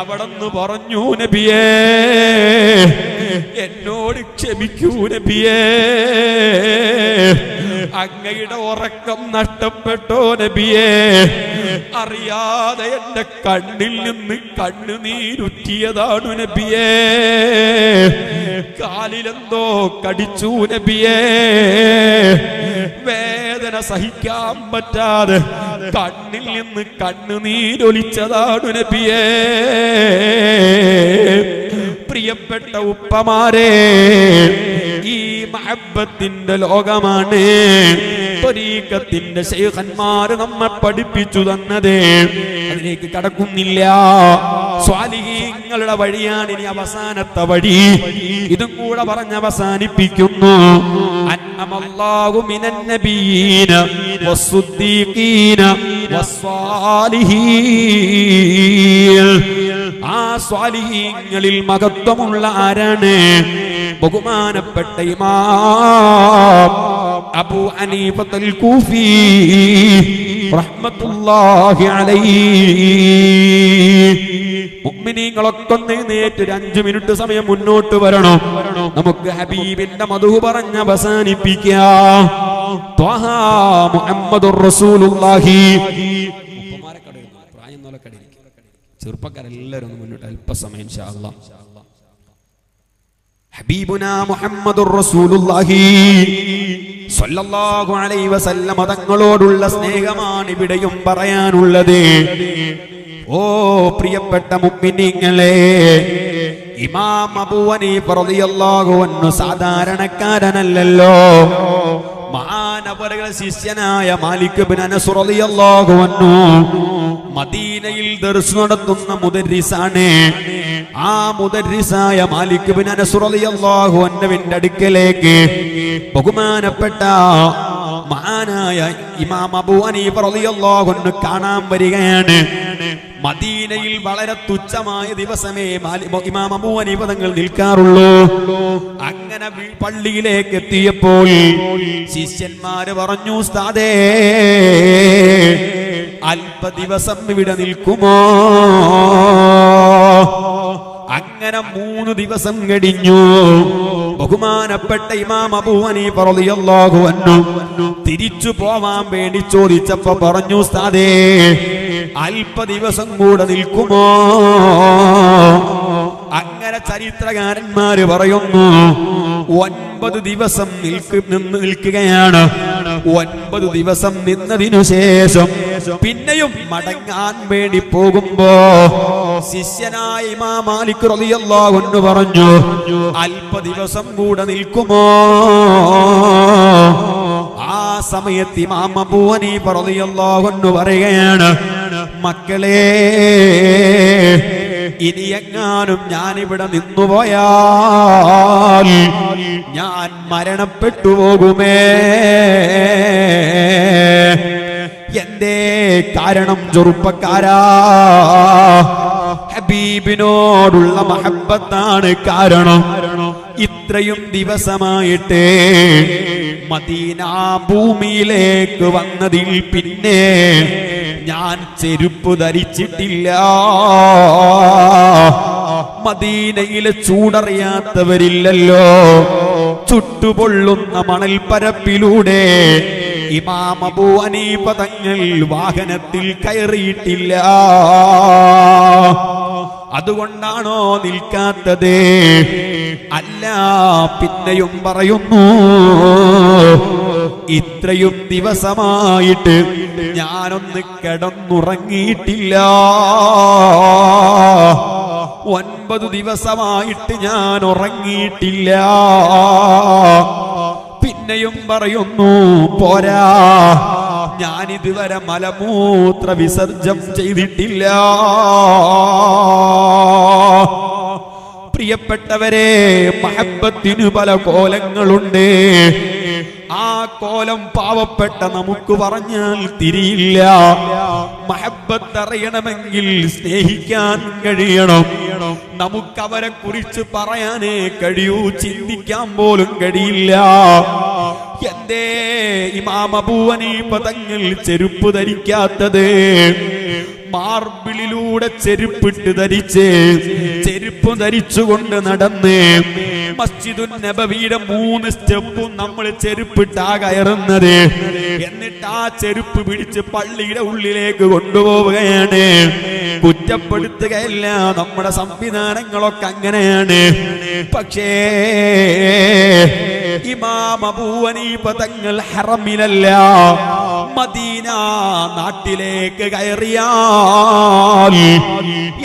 അവിടെന്ന് പറഞ്ഞു, നബിയേ എന്നോട് ക്ഷമിക്കൂ, നബിയേ അങ്ങയുടെ ഉറക്കം നഷ്ടപ്പെട്ടോ, നബിയേ അറിയാതെ എന്റെ കണ്ണിൽ നിന്ന് കണ്ണുനീരുറ്റിയതാണ്, നബിയേ കാലിലെന്തോ കടിച്ചു, നബിയേ വേദന സഹിക്കാൻ പറ്റാതെ കണ്ണിൽ നിന്ന് കണ്ണുനീരൊലിച്ചതാണ്, നബിയേ. പ്രിയപ്പെട്ട ഉപ്പമാരെ, ഈ മഹബത്തിന്റെ ലോകമാണ് ത്വരീഖത്തിന്റെ ശൈഖന്മാർ നമ്മെ പഠിപ്പിച്ചു തന്നത്. അതിലേക്ക് കടക്കുന്നില്ല. സ്വാലിഹീങ്ങളുടെ വഴിയാണ് ഇനി അവസാനത്തെ വഴി. ഇതും കൂടെ പറഞ്ഞ് അവസാനിപ്പിക്കുന്നു. അന്നമല്ലാഹു മിനൻ നബിയീന വസ്സുദ്ദീഖീന വസ്സാലിഹീൻ. ആ സ്വാലിഹീങ്ങളിൽ മഹത്വമുള്ള ആരാണ്? ബഹുമാനപ്പെട്ട ഇമാം അബൂ ഹനീഫത്തുൽ കൂഫി റഹ്മത്തുള്ളാഹി അലൈഹി. മുഅ്മിനീങ്ങളൊക്കെ എഴുന്നേറ്റ് ഒരു അഞ്ചു മിനിറ്റ് സമയം മുന്നോട്ട് വരണം. നമുക്ക് ഹബീബിന്റെ മധു പറഞ്ഞ് അവസാനിപ്പിക്കാം. ത്വാഹ മുഹമ്മദുർ റസൂലുള്ളാഹി. ചെറുപ്പക്കാരെല്ലാവരും മുന്നോട്ട് അല്പസമയം ഇൻഷാ അല്ലാഹ്. ഹബീബുനാ മുഹമ്മദുർ റസൂലുള്ളാഹി സ്വല്ലല്ലാഹു അലൈഹി വസല്ലമ തങ്ങളോടുള്ള സ്നേഹമാണ് ഇവിടെയും പറയാനുള്ളത്. ഓ പ്രിയപ്പെട്ട മുഅ്മിനീങ്ങളെ, ഇമാം അബൂ ഹനീഫ റളിയല്ലാഹു അൻഹു സാധാരണക്കാരനല്ലല്ലോ. മഹാൻ മഹാനവറുകളെ ശിഷ്യനായ മാലിക് ഇബ്നു അനസ് റളിയല്ലാഹു അൻഹു മദീനയിൽ ദർസ് നടത്തുന്ന മുദരിസാണ്. ആ മുദരിസായ മാലിക് ഇബ്നു അനസ് റളിയല്ലാഹു അൻഹുവിന്റെ അടുക്കലേക്ക് ബഹുമാനപ്പെട്ട മഹാനായ ഇമാം അബൂ ഹനീഫ റളിയല്ലാഹു അൻഹു കാണാൻ വരികയാണ്. മദീനയിൽ വളരെ തുച്ഛമായ ദിവസമേ ഇമാം അബൂ ഹനീഫ തങ്ങൾ നിൽക്കാറുള്ളൂ. അങ്ങനെ പള്ളിയിലേക്ക് എത്തിയപ്പോൾ ശിഷ്യന്മാര് പറഞ്ഞു, ഉസ്താദേ അല്പ ദിവസം ഇവിടെ നിൽക്കുമോ? അങ്ങനെ മൂന്ന് ദിവസം കഴിഞ്ഞു. ബഹുമാനപ്പെട്ട ഇമാം അബൂ ഹനീഫ റളിയല്ലാഹു അൻഹു തിരിച്ചു പോവാൻ വേണ്ടി ചോദിച്ചപ്പോ പറഞ്ഞു, ഉസ്താദേ അല്പ ദിവസം കൂടെ നിൽക്കുമോ? അങ്ങനെ ചരിത്രകാരന്മാര് പറയുന്നു, ഒൻപത് ദിവസം നിന്ന് നിൽക്കുകയാണ്. ഒൻപത് ദിവസം നിന്നതിനു ശേഷം പിന്നെയും മടങ്ങാൻ വേണ്ടി പോകുമ്പോ ശിഷ്യനായ ഇമാം മാലിക് റളിയല്ലാഹു അൻഹു പറഞ്ഞു, അല്പ ദിവസം കൂടെ നിൽക്കുമോ? ആ സമയത്ത് ഇമാം അബൂ ഹനീഫ റളിയല്ലാഹു അൻഹു പറയുകയാണ്, മക്കളെ ഇനിയെങ്ങാനും ഞാനിവിടെ നിന്നുപോയാൽ ഞാൻ മരണപ്പെട്ടു പോകുമേ. എന്തേ കാരണം? ചെറുപ്പക്കാരാ, ഹബീബിനോടുള്ള മഹബത്താണ് കാരണം. ഇത്രയും ദിവസമായിട്ട് മദീന ഭൂമിയിലേക്ക് വന്നതിൽ പിന്നെ ഞാൻ ചെരുപ്പ് ധരിച്ചിട്ടില്ല. മദീനയിലെ ചൂടറിയാത്തവരില്ലല്ലോ. ചുട്ടുപൊള്ളുന്ന മണൽപ്പരപ്പിലൂടെ ഇമാം അബൂ ഹനീഫ തങ്ങൾ വാഹനത്തിൽ കയറിയിട്ടില്ല. അതുകൊണ്ടാണോ നിൽക്കാത്തത്? അല്ല, പിന്നെയും പറയുന്നു, ഇത്രയും ദിവസമായിട്ട് ഞാനൊന്ന് കിടന്നുറങ്ങിയിട്ടില്ല. ഒൻപത് ദിവസമായിട്ട് ഞാൻ ഉറങ്ങിയിട്ടില്ല. പിന്നെയും പറയുന്നു, പോരാ, ഞാനിതുവരെ മലമൂത്ര വിസർജം ചെയ്തിട്ടില്ല. പ്രിയപ്പെട്ടവരെ, മഹബത്തിനു പല കോലങ്ങളുണ്ട്. ആ കോലം പാവപ്പെട്ട നമുക്ക് പറഞ്ഞാൽ തിരിയില്ല. മഹബത്ത് അറിയണമെങ്കിൽ സ്നേഹിക്കാൻ കഴിയണം. നമുക്കവരെ കുറിച്ച് പറയാനേ കഴിയൂ, ചിന്തിക്കാൻ പോലും കഴിയില്ല. എന്തേ ഇമാം അബൂ ഹനീഫ തങ്ങൾ ചെരുപ്പ് ധരിക്കാത്തത്? മാർബിളിലൂടെ ചെരുപ്പിട്ട് ധരിച്ച് ചെരുപ്പ് ധരിച്ചുകൊണ്ട് നടന്ന് മസ്ജിദുൻ നബവിയുടെ മൂന്ന് സ്റ്റെപ്പും നമ്മൾ ചെരുപ്പിട്ടാ കയറുന്നത്. എന്നിട്ട് ആ ചെരുപ്പ് പിടിച്ച് പള്ളിയുടെ ഉള്ളിലേക്ക് കൊണ്ടുപോവുകയാണ്. കുറ്റപ്പെടുത്തുകയല്ല, നമ്മുടെ സംവിധാനങ്ങളൊക്കെ അങ്ങനെയാണ്. പക്ഷേ ഇമാം അബൂ ഹനീഫ തങ്ങൾ ഹറമിലല്ല, മദീന നാട്ടിലേക്ക് കയറിയാൽ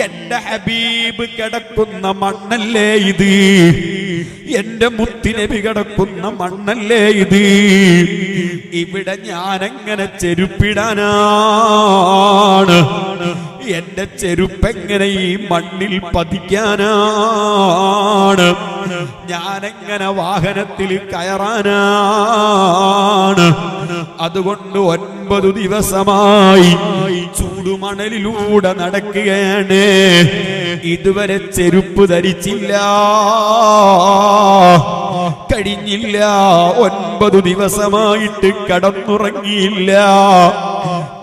എന്റെ ഹബീബ് കിടക്കുന്ന മണ്ണല്ലേ ഇത്? എന്റെ മുത്തുനബി കിടക്കുന്ന മണ്ണല്ലേ ഇത്? ഇവിടെ ഞാനെങ്ങനെ ചെരുപ്പിടാനാണ്? എന്റെ ചെരുപ്പെങ്ങനെ ഈ മണ്ണിൽ പതിക്കാനാണ്? ഞാനെങ്ങനെ വാഹനത്തിൽ കയറാനാണ്? അതുകൊണ്ട് ഒൻപത് ദിവസമായി ചൂടുമണലിലൂടെ നടക്കുകയാണ്. ഇതുവരെ ചെരുപ്പ് ധരിച്ചില്ല, കഴിഞ്ഞില്ല. ഒൻപത് ദിവസമായിട്ട് കടന്നുറങ്ങിയില്ല.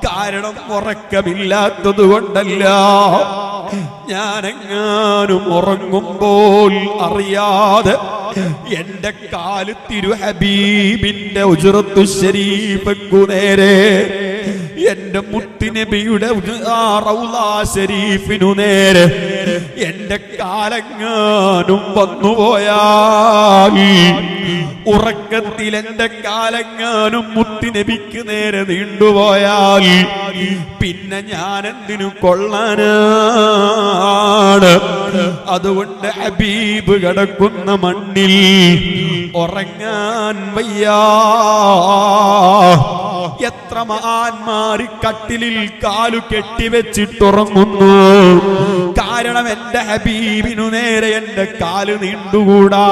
കാരണം ഉറക്കമില്ലാത്തത് കൊണ്ടല്ല. ഞാനെങ്ങാനും ഉറങ്ങുമ്പോൾ അറിയാതെ എന്റെ കാല് തിരു ഹബീബിന്റെ ഉജ്റത്തു ശരീഫക്കു നേരെ, എന്റെ മുത്തുനബിയുടെ ആ റൗളാ ശരീഫിനു നേരെ എന്റെ കാലെങ്ങാനും വന്നുപോയാൽ, ഉറക്കത്തിൽ എന്റെ കാലെങ്ങാനും മുത്തുനബിക്ക് നേരെ നീണ്ടുപോയാൽ പിന്നെ ഞാനെന്തിനു കൊള്ളാനാണ്? അതുകൊണ്ട് ഹബീബ് കിടക്കുന്ന മണ്ണിൽ ഉറങ്ങാൻ വയ്യാ. എത്ര മഹാന്മാര് കട്ടിലിൽ കാലു കെട്ടിവെച്ചിട്ടുറങ്ങുന്നു. കാരണം എന്റെ ഹബീബിനു നേരെ എന്റെ കാല് നീണ്ടുകൂടാ.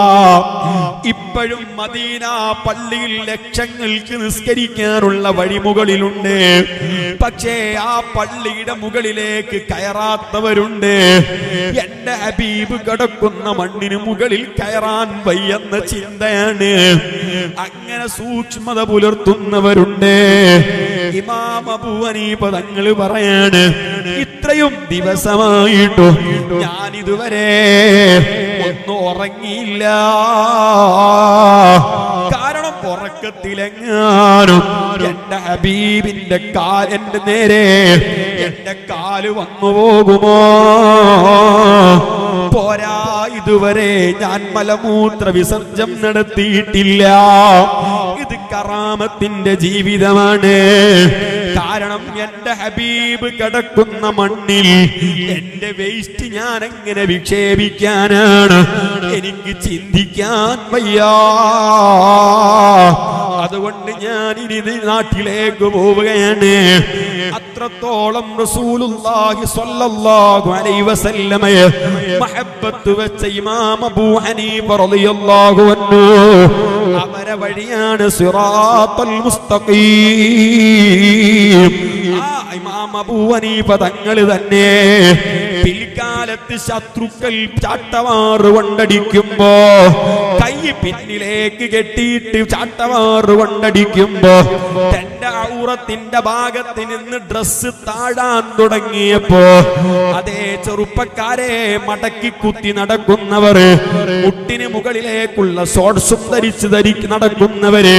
ഇപ്പോഴും മദീന പള്ളിയിൽ ലക്ഷങ്ങൾക്ക് നിസ്കരിക്കാനുള്ള വഴിമുകളിലുണ്ട്. പക്ഷേ ആ പള്ളിയുടെ മുകളിലേക്ക് കയറാത്തവരുണ്ട്. എന്റെ ഹബീബ് കിടക്കുന്ന മണ്ണിന് മുകളിൽ കയറാൻ വയ്യെന്ന ചിന്തയാണ്. അങ്ങനെ സൂക്ഷ്മത പുലർത്തുന്നവരുണ്ട്. ഇമാം അബൂ ഹനീഫ തങ്ങൾ പറയാണ്, ഇത്രയും ദിവസമായിട്ടു ഞാനിതുവരെ ഒന്നും ഉറങ്ങിയില്ല. കാരണം ഉറക്കത്തിലെങ്ങാനും എന്റെ ഹബീബിന്റെ കാൽ എന്റെ നേരെ എന്റെ കാല് വന്നു പോകുമോ? പോരാ, ഇതുവരെ ഞാൻ മലമൂത്ര വിസർജം നടത്തിയിട്ടില്ല. ഇത് കറാമത്തിന്റെ ജീവിതമാണ്. കാരണം എന്റെ ഹബീബ് കിടക്കുന്ന മണ്ണിൽ എന്റെ വേസ്റ്റ് ഞാൻ എങ്ങനെ വിക്ഷേപിക്കാനാണ്? എനിക്ക് ചിന്തിക്കാൻ വയ്യാ. അതുകൊണ്ട് ഞാൻ ഇനി നാട്ടിലേക്ക് പോവുകയാണ്. അത്രത്തോളം റസൂലുള്ളാഹി സ്വല്ലല്ലാഹു അലൈഹി വസല്ലമയെ മഹബ്ബത്ത് വെച്ച ഇമാം അബൂ ഹനീഫ റളിയല്ലാഹു അൻഹു അവരെ വഴിയാണ് സിറാത്തൽ മുസ്തഖീം. ആ ഇമാം അബൂ ഹനീഫ തങ്ങൾ തന്നെ പിൽക്കാലത്ത് ശത്രുക്കൾ ചാട്ടവാറ് കൊണ്ടടിക്കുമ്പോ, കൈ പിന്നിലേക്ക് കെട്ടിയിട്ട് ചാട്ടവാറ് കൊണ്ടടിക്കുമ്പോ, തന്റെ ഔറത്തിന്റെ ഭാഗത്ത് നിന്ന് ഡ്രസ് താഴാൻ തുടങ്ങിയപ്പോ, അതേ ചെറുപ്പക്കാരെ മടക്കി കുത്തി നടക്കുന്നവർ, മുട്ടിന് മുകളിലേക്കുള്ള ഷോർട്സും ധരിച്ച് ധരിച്ച് നടക്കുന്നവര്,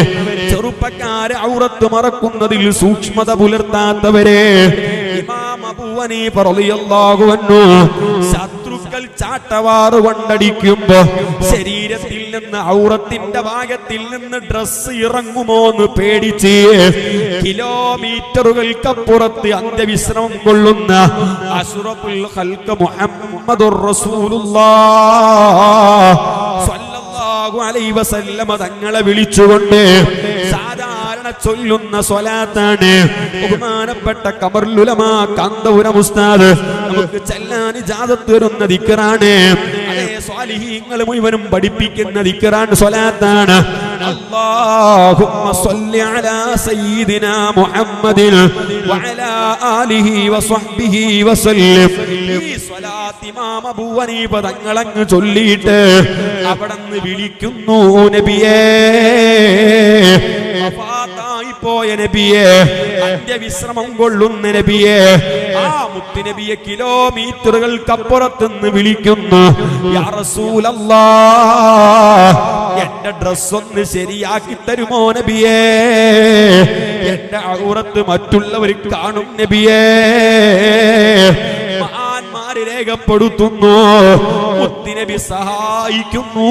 ചെറുപ്പക്കാരെ ഔറത്ത് മറക്കുന്നതിൽ സൂക്ഷ്മത പുലർത്താത്തവരെ, ഇമാം അബൂ ഹനീഫ റളിയല്ലാഹു അൻഹു ശത്രുക്കൾ ചാട്ടവാറ് കൊണ്ടടിക്കുമ്പോ ശരീരത്തിൽ നിന്ന് ഔറത്തിന്റെ ഭാഗത്തിൽ നിന്ന് ഡ്രസ് ഇറങ്ങുമോന്ന് പേടിച്ച് കിലോമീറ്ററുകൾക്കപ്പുറത്ത് അന്ത്യവിശ്രമം കൊള്ളുന്ന അഷ്റഫുൽ ഖൽഖ് മുഹമ്മദുർ റസൂലുള്ളാഹ് സ്വല്ലല്ലാഹു അലൈഹി വസല്ലമ തങ്ങളെ വിളിച്ചുകൊണ്ട് ചൊല്ലുന്ന സ്വലാത്താണ് ബഹുമാനപ്പെട്ട ഖമറുൽ ഉലമാ കാന്തപുരം ഉസ്താദ് നമുക്ക് ചെല്ലാൻ ഇജാസത്ത് തരുന്ന ദിക്റാണ്. അതേ സ്വാലിഹീങ്ങൾ മുഴുവനും പഠിപ്പിക്കുന്ന ദിക്റാണ്, സ്വലാത്താണ്. اللهم صل على سيدنا محمد وعلى آله وصحبه وسلم. ഈ സ്വലാത്ത് ഇമാം അബൂ ഹനീഫ തങ്ങളങ്ങ് ചൊല്ലിയിട്ട് അവിടന്ന് വിളിക്കുന്നു, നബിയേ, വഫാത്തായി പോയ നബിയേ, അന്ത്യവിശ്രമം കൊള്ളുന്ന നബിയേ, ആ മുത്തുനബിയെ കിലോമീറ്ററുകൾക്കപ്പുറത്തുനിന്ന് വിളിക്കുന്നു, യാ റസൂലല്ലാഹ്, എന്റെ ഡ്രസ് ഒന്ന് ശരിയാക്കി തരുമോ നബിയേ, എന്റെ ഔറത്ത് മറ്റുള്ളവർ കാണും നബിയേ. മഹാന്മാരെ രേഖപ്പെടുത്തുന്നു, മുത്തുനബി സഹായിക്കുന്നു,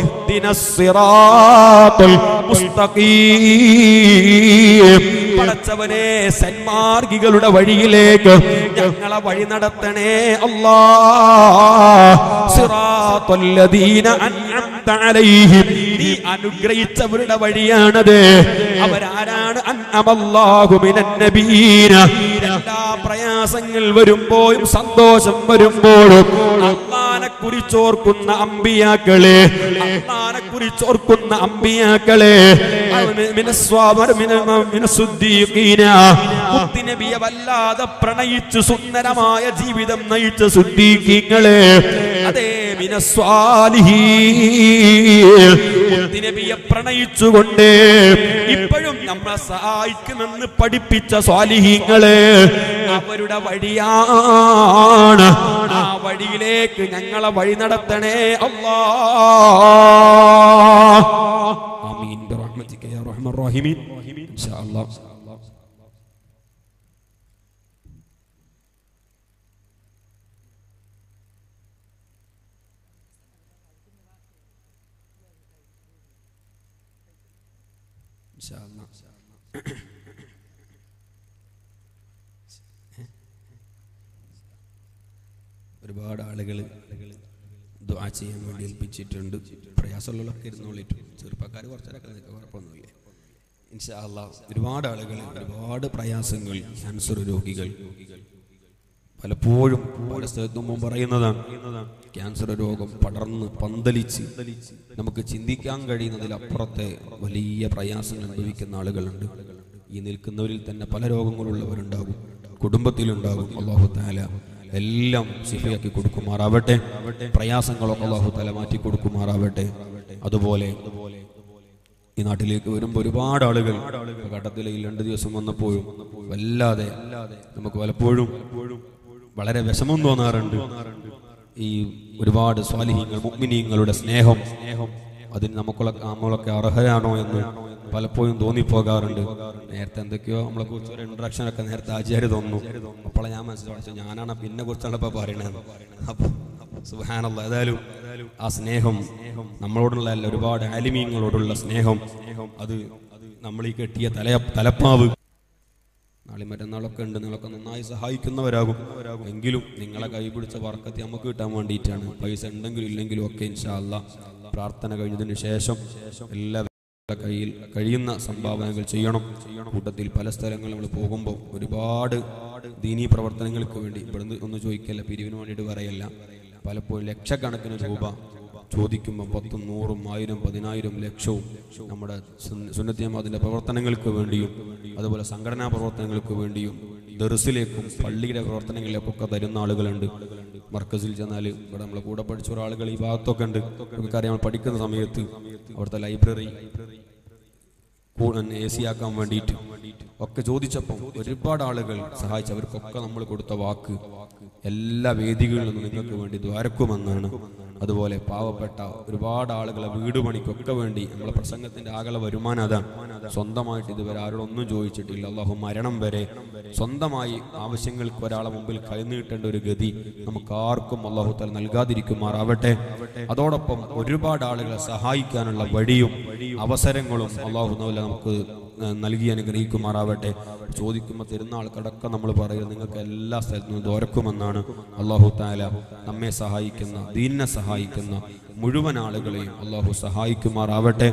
ഇഹ്ദിനസ് സിറാത്തൽ മുസ്തഖീം, പടച്ചവനെ സന്മാർഗികളുടെ വഴിയിലേക്ക് ഞങ്ങളെ വഴി നടത്തണേ അല്ലാ. സിറാത്തൽ ലദീന അൻഅംത അലൈഹിം, നീ അനുഗ്രഹിച്ചവരുടെ വഴിയാണത്. അവരാരാണ്? അൻഅമല്ലാഹു മിനൻ നബീന, എല്ലാ പ്രയാസങ്ങൾ വരുമ്പോഴും സന്തോഷം വരുമ്പോഴും അല്ലാഹനെ കുറിച്ചോർക്കുന്ന അമ്പിയാക്കളെ, അല്ലാഹനെ കുറിച്ചോർക്കുന്ന അമ്പിയാക്കളെ, മിനസ്വാബർ മിനസുദ്ധി വല്ലാതെ പ്രണയിച്ച് സുന്ദരമായ ജീവിതം നയിച്ച സുദ്ദീഖീങ്ങളെ, അതേ മിനസ്വാലിഹീൻ, പ്രണയിച്ചുകൊണ്ട് ഇപ്പോഴും നമ്മളെ സഹായിക്കുമെന്ന് പഠിപ്പിച്ച സ്വാലിഹീങ്ങളെ, അവരുടെ വഴിയാണ്, ആ വഴിയിലേക്ക് ഞങ്ങളെ വഴി നടത്തണേ അല്ലാ. ആമീൻ ബിറഹ്മതിക യാ റഹ്മാൻ റഹീം. ഇൻഷാ അല്ലാഹ്. ഒരുപാട് ആളുകൾ ദുആ ചെയ്യാൻ വേണ്ടി ഏൽപ്പിച്ചിട്ടുണ്ട്. പ്രയാസമുള്ളവരൊക്കെ ഇരുന്നോളിട്ടു, ചെറുപ്പക്കാർ കുറച്ചൊക്കെ കുഴപ്പമൊന്നുമില്ല. ഇൻഷാ അല്ലാഹ് ഒരുപാട് ആളുകൾ, ഒരുപാട് പ്രയാസങ്ങൾ, ക്യാൻസർ രോഗികൾ പലപ്പോഴും പല സ്ഥലത്തു മുമ്പ് പറയുന്നതാണ്, ക്യാൻസർ രോഗം പടർന്ന് പന്തലിച്ച് നമുക്ക് ചിന്തിക്കാൻ കഴിയുന്നതിലപ്പുറത്തെ വലിയ പ്രയാസം അനുഭവിക്കുന്ന ആളുകളുണ്ട്. ഈ നിൽക്കുന്നവരിൽ തന്നെ പല രോഗങ്ങളുള്ളവരുണ്ടാകും, കുടുംബത്തിലുണ്ടാകും. അല്ലാഹു തആല എല്ലാം ശിഫയാക്കി കൊടുക്കുമാറാവട്ടെ. പ്രയാസങ്ങളൊക്കെ അല്ലാഹു തആല മാറ്റി കൊടുക്കുമാറാവട്ടെ. അതുപോലെ ഈ നാട്ടിലേക്ക് വരുമ്പോൾ ഒരുപാട് ആളുകൾ ഘട്ടത്തിലെ ഈ രണ്ട് ദിവസം വന്നപ്പോഴും വല്ലാതെ നമുക്ക് പലപ്പോഴും വളരെ വിഷമം തോന്നാറുണ്ട്. ഈ ഒരുപാട് സ്വാലിഹീങ്ങൾ, മുഅ്മിനീങ്ങളുടെ സ്നേഹം, അതിന് നമുക്കുള്ള നമ്മളൊക്കെ അർഹരാണോ എന്ന് പലപ്പോഴും തോന്നിപ്പോകാറുണ്ട്. നേരത്തെ എന്തൊക്കെയോ നമ്മളെ കുറിച്ച് ഒരു ഇൻട്രാക്ഷൻ ഒക്കെ നേരത്തെ ആചാര്യ തോന്നുന്നു. അപ്പോൾ ഞാൻ മനസ്സിലാക്കി ഞാനാണ് പിന്നെ കുറിച്ചാണ് ഇപ്പോൾ പറയണത്. അപ്പോൾ സുബ്ഹാനല്ലാഹ്, ഏതായാലും ആ സ്നേഹം, നമ്മളോടുള്ള ഒരുപാട് ആലിമീങ്ങളോടുള്ള സ്നേഹം, അത് നമ്മൾ ഈ കെട്ടിയ തല തലപ്പാവ് നാളെ മറ്റന്നാളൊക്കെ ഉണ്ട്. നിങ്ങളൊക്കെ നന്നായി സഹായിക്കുന്നവരാകും. എങ്കിലും നിങ്ങളെ കൈ പിടിച്ച വർക്കത്തി നമുക്ക് കിട്ടാൻ വേണ്ടിയിട്ടാണ്. പൈസ ഉണ്ടെങ്കിലും ഇല്ലെങ്കിലും ഒക്കെ ഇൻഷാ അല്ലാഹ് പ്രാർത്ഥന കഴിഞ്ഞതിന് ശേഷം എല്ലാവരുടെ കയ്യിൽ കഴിയുന്ന സംഭാവനകൾ ചെയ്യണം. കൂട്ടത്തിൽ പല സ്ഥലങ്ങളിൽ നമ്മൾ പോകുമ്പോൾ ഒരുപാട് ദീനീ പ്രവർത്തനങ്ങൾക്ക് വേണ്ടി ഇവിടുന്ന് ഒന്ന് ചോദിക്കല്ല, പിരിവിന് വേണ്ടിയിട്ട് പറയല്ല. പലപ്പോഴും ലക്ഷക്കണക്കിന് രൂപ ചോദിക്കുമ്പോൾ പത്തും നൂറും ആയിരം പതിനായിരം ലക്ഷവും നമ്മുടെ സുന്നത്ത് ജമാഅത്തിന്റെ പ്രവർത്തനങ്ങൾക്ക് വേണ്ടിയും അതുപോലെ സംഘടനാ പ്രവർത്തനങ്ങൾക്ക് വേണ്ടിയും ദർസിലേക്കും പള്ളിയുടെ പ്രവർത്തനങ്ങളിലേക്കും ഒക്കെ തരുന്ന ആളുകളുണ്ട്. മർക്കസിൽ ചെന്നാൽ ഇവിടെ നമ്മളെ കൂടെ പഠിച്ച ഒരാളുകൾ ഈ ഭാഗത്തൊക്കെ ഉണ്ട്. നമുക്കറിയാം, പഠിക്കുന്ന സമയത്ത് അവിടുത്തെ ലൈബ്രറി എ സി ആക്കാൻ വേണ്ടിയിട്ട് ഒക്കെ ചോദിച്ചപ്പോൾ ഒരുപാട് ആളുകൾ സഹായിച്ചു. അവർക്കൊക്കെ നമ്മൾ കൊടുത്ത വാക്ക് എല്ലാ വേദികളിൽ നിന്നും നിങ്ങൾക്ക് വേണ്ടി ദ്വാരക്കുമെന്നാണ്. അതുപോലെ പാവപ്പെട്ട ഒരുപാട് ആളുകളെ വീട് പണിക്കൊക്കെ വേണ്ടി നമ്മളെ പ്രസംഗത്തിന്റെ ആകെ വരുമാനം അതാണ്. സ്വന്തമായിട്ട് ഇതുവരെ ആരോടൊന്നും ചോദിച്ചിട്ടില്ല. അല്ലാഹു മരണം വരെ സ്വന്തമായി ആവശ്യങ്ങൾക്ക് ഒരാളെ മുമ്പിൽ കൈനീട്ടേണ്ട ഒരു ഗതി നമുക്ക് ആർക്കും അല്ലാഹു തആല നൽകാതിരിക്കുമാറാവട്ടെ. അതോടൊപ്പം ഒരുപാട് ആളുകളെ സഹായിക്കാനുള്ള വഴിയും അവസരങ്ങളും അല്ലാഹു തആല നമുക്ക് നൽകി അനുഗ്രഹിക്കുമാറാവട്ടെ. ചോദിക്കുമ്പോൾ തരുന്ന ആൾക്കടക്കം നമ്മൾ പറയുക നിങ്ങൾക്ക് എല്ലാ സ്ഥലത്തു നിന്നും ദോരക്കുമെന്നാണ്. അല്ലാഹു തആല നമ്മെ സഹായിക്കുന്ന, ദീനിനെ സഹായിക്കുന്ന മുഴുവൻ ആളുകളെയും അല്ലാഹു സഹായിക്കുമാറാവട്ടെ.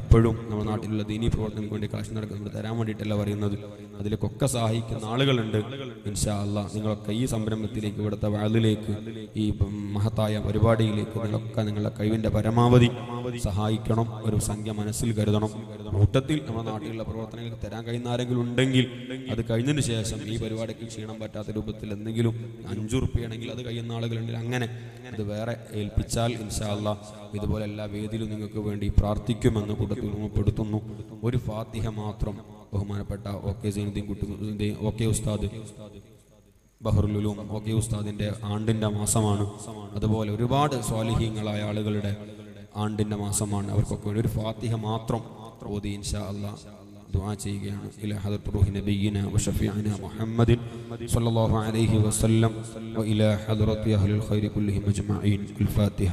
ഇപ്പോഴും നമ്മുടെ നാട്ടിലുള്ള ദീനീ പ്രവർത്തനങ്ങൾക്ക് വേണ്ടി കാശ് നടക്കുന്നത് തരാൻ വേണ്ടിയിട്ടല്ല പറയുന്നത്, അതിലേക്കൊക്കെ സഹായിക്കുന്ന ആളുകളുണ്ട്. ഇൻഷാ അല്ലാഹ് നിങ്ങളൊക്കെ ഈ സംരംഭത്തിലേക്ക്, ഇവിടുത്തെ വാളിലേക്ക്, ഈ മഹത്തായ പരിപാടിയിലേക്ക് നിങ്ങളൊക്കെ നിങ്ങളുടെ കഴിവിൻ്റെ പരമാവധി സഹായിക്കണം. ഒരു സംഖ്യ മനസ്സിൽ കരുതണം. കൂട്ടത്തിൽ നമ്മുടെ നാട്ടിലുള്ള പ്രവർത്തനങ്ങൾക്ക് തരാൻ കഴിയുന്ന ആരെങ്കിലും ഉണ്ടെങ്കിൽ അത് കഴിഞ്ഞതിന് ശേഷം ഈ പരിപാടിക്ക് ക്ഷീണം പറ്റാത്ത രൂപത്തിൽ എന്തെങ്കിലും അഞ്ചു റുപ്യയാണെങ്കിൽ അത് കഴിയുന്ന ആളുകളുണ്ടെങ്കിൽ അങ്ങനെ അത് വേറെ ഏൽപ്പിച്ചാൽ ഇൻഷാ അല്ലാഹ് ഇതുപോലെ എല്ലാ വേദിയിലും നിങ്ങൾക്ക് വേണ്ടി പ്രാർത്ഥിക്കുമെന്ന് കൂട്ടത്തിൽ ഓർമ്മപ്പെടുത്തുന്നു. ഒരു ഫാത്തിഹ മാത്രം ബഹുമാനപ്പെട്ട ഒ കെ സൈനുദ്ദീൻ കുട്ടി, ഒ കെ ഉസ്താദ്, ബഹറുൽ ഉലൂം ഒ കെ ഉസ്താദിന്റെ ആണ്ടിന്റെ മാസമാണ്. അതുപോലെ ഒരുപാട് സ്വാലിഹീങ്ങളായ ആളുകളുടെ ആണ്ടിന്റെ മാസമാണ്. അവർക്കൊക്കെ വേണ്ടി ഒരു ഫാത്തിഹ മാത്രം ഓതി ഇൻഷാ അല്ലാഹ് ദുആ ചെയ്യുകയാണ്. ഇലാ ഹദറത്ത് റൂഹി നബിയിന വ ശഫീഇന മുഹമ്മദിൻ സല്ലല്ലാഹു അലൈഹി വസല്ലം വ ഇലാ ഹദറത്തി അഹ്ലുൽ ഖൈരി കുല്ലിഹിം അജ്മഈൻ. അൽ ഫാത്തിഹ.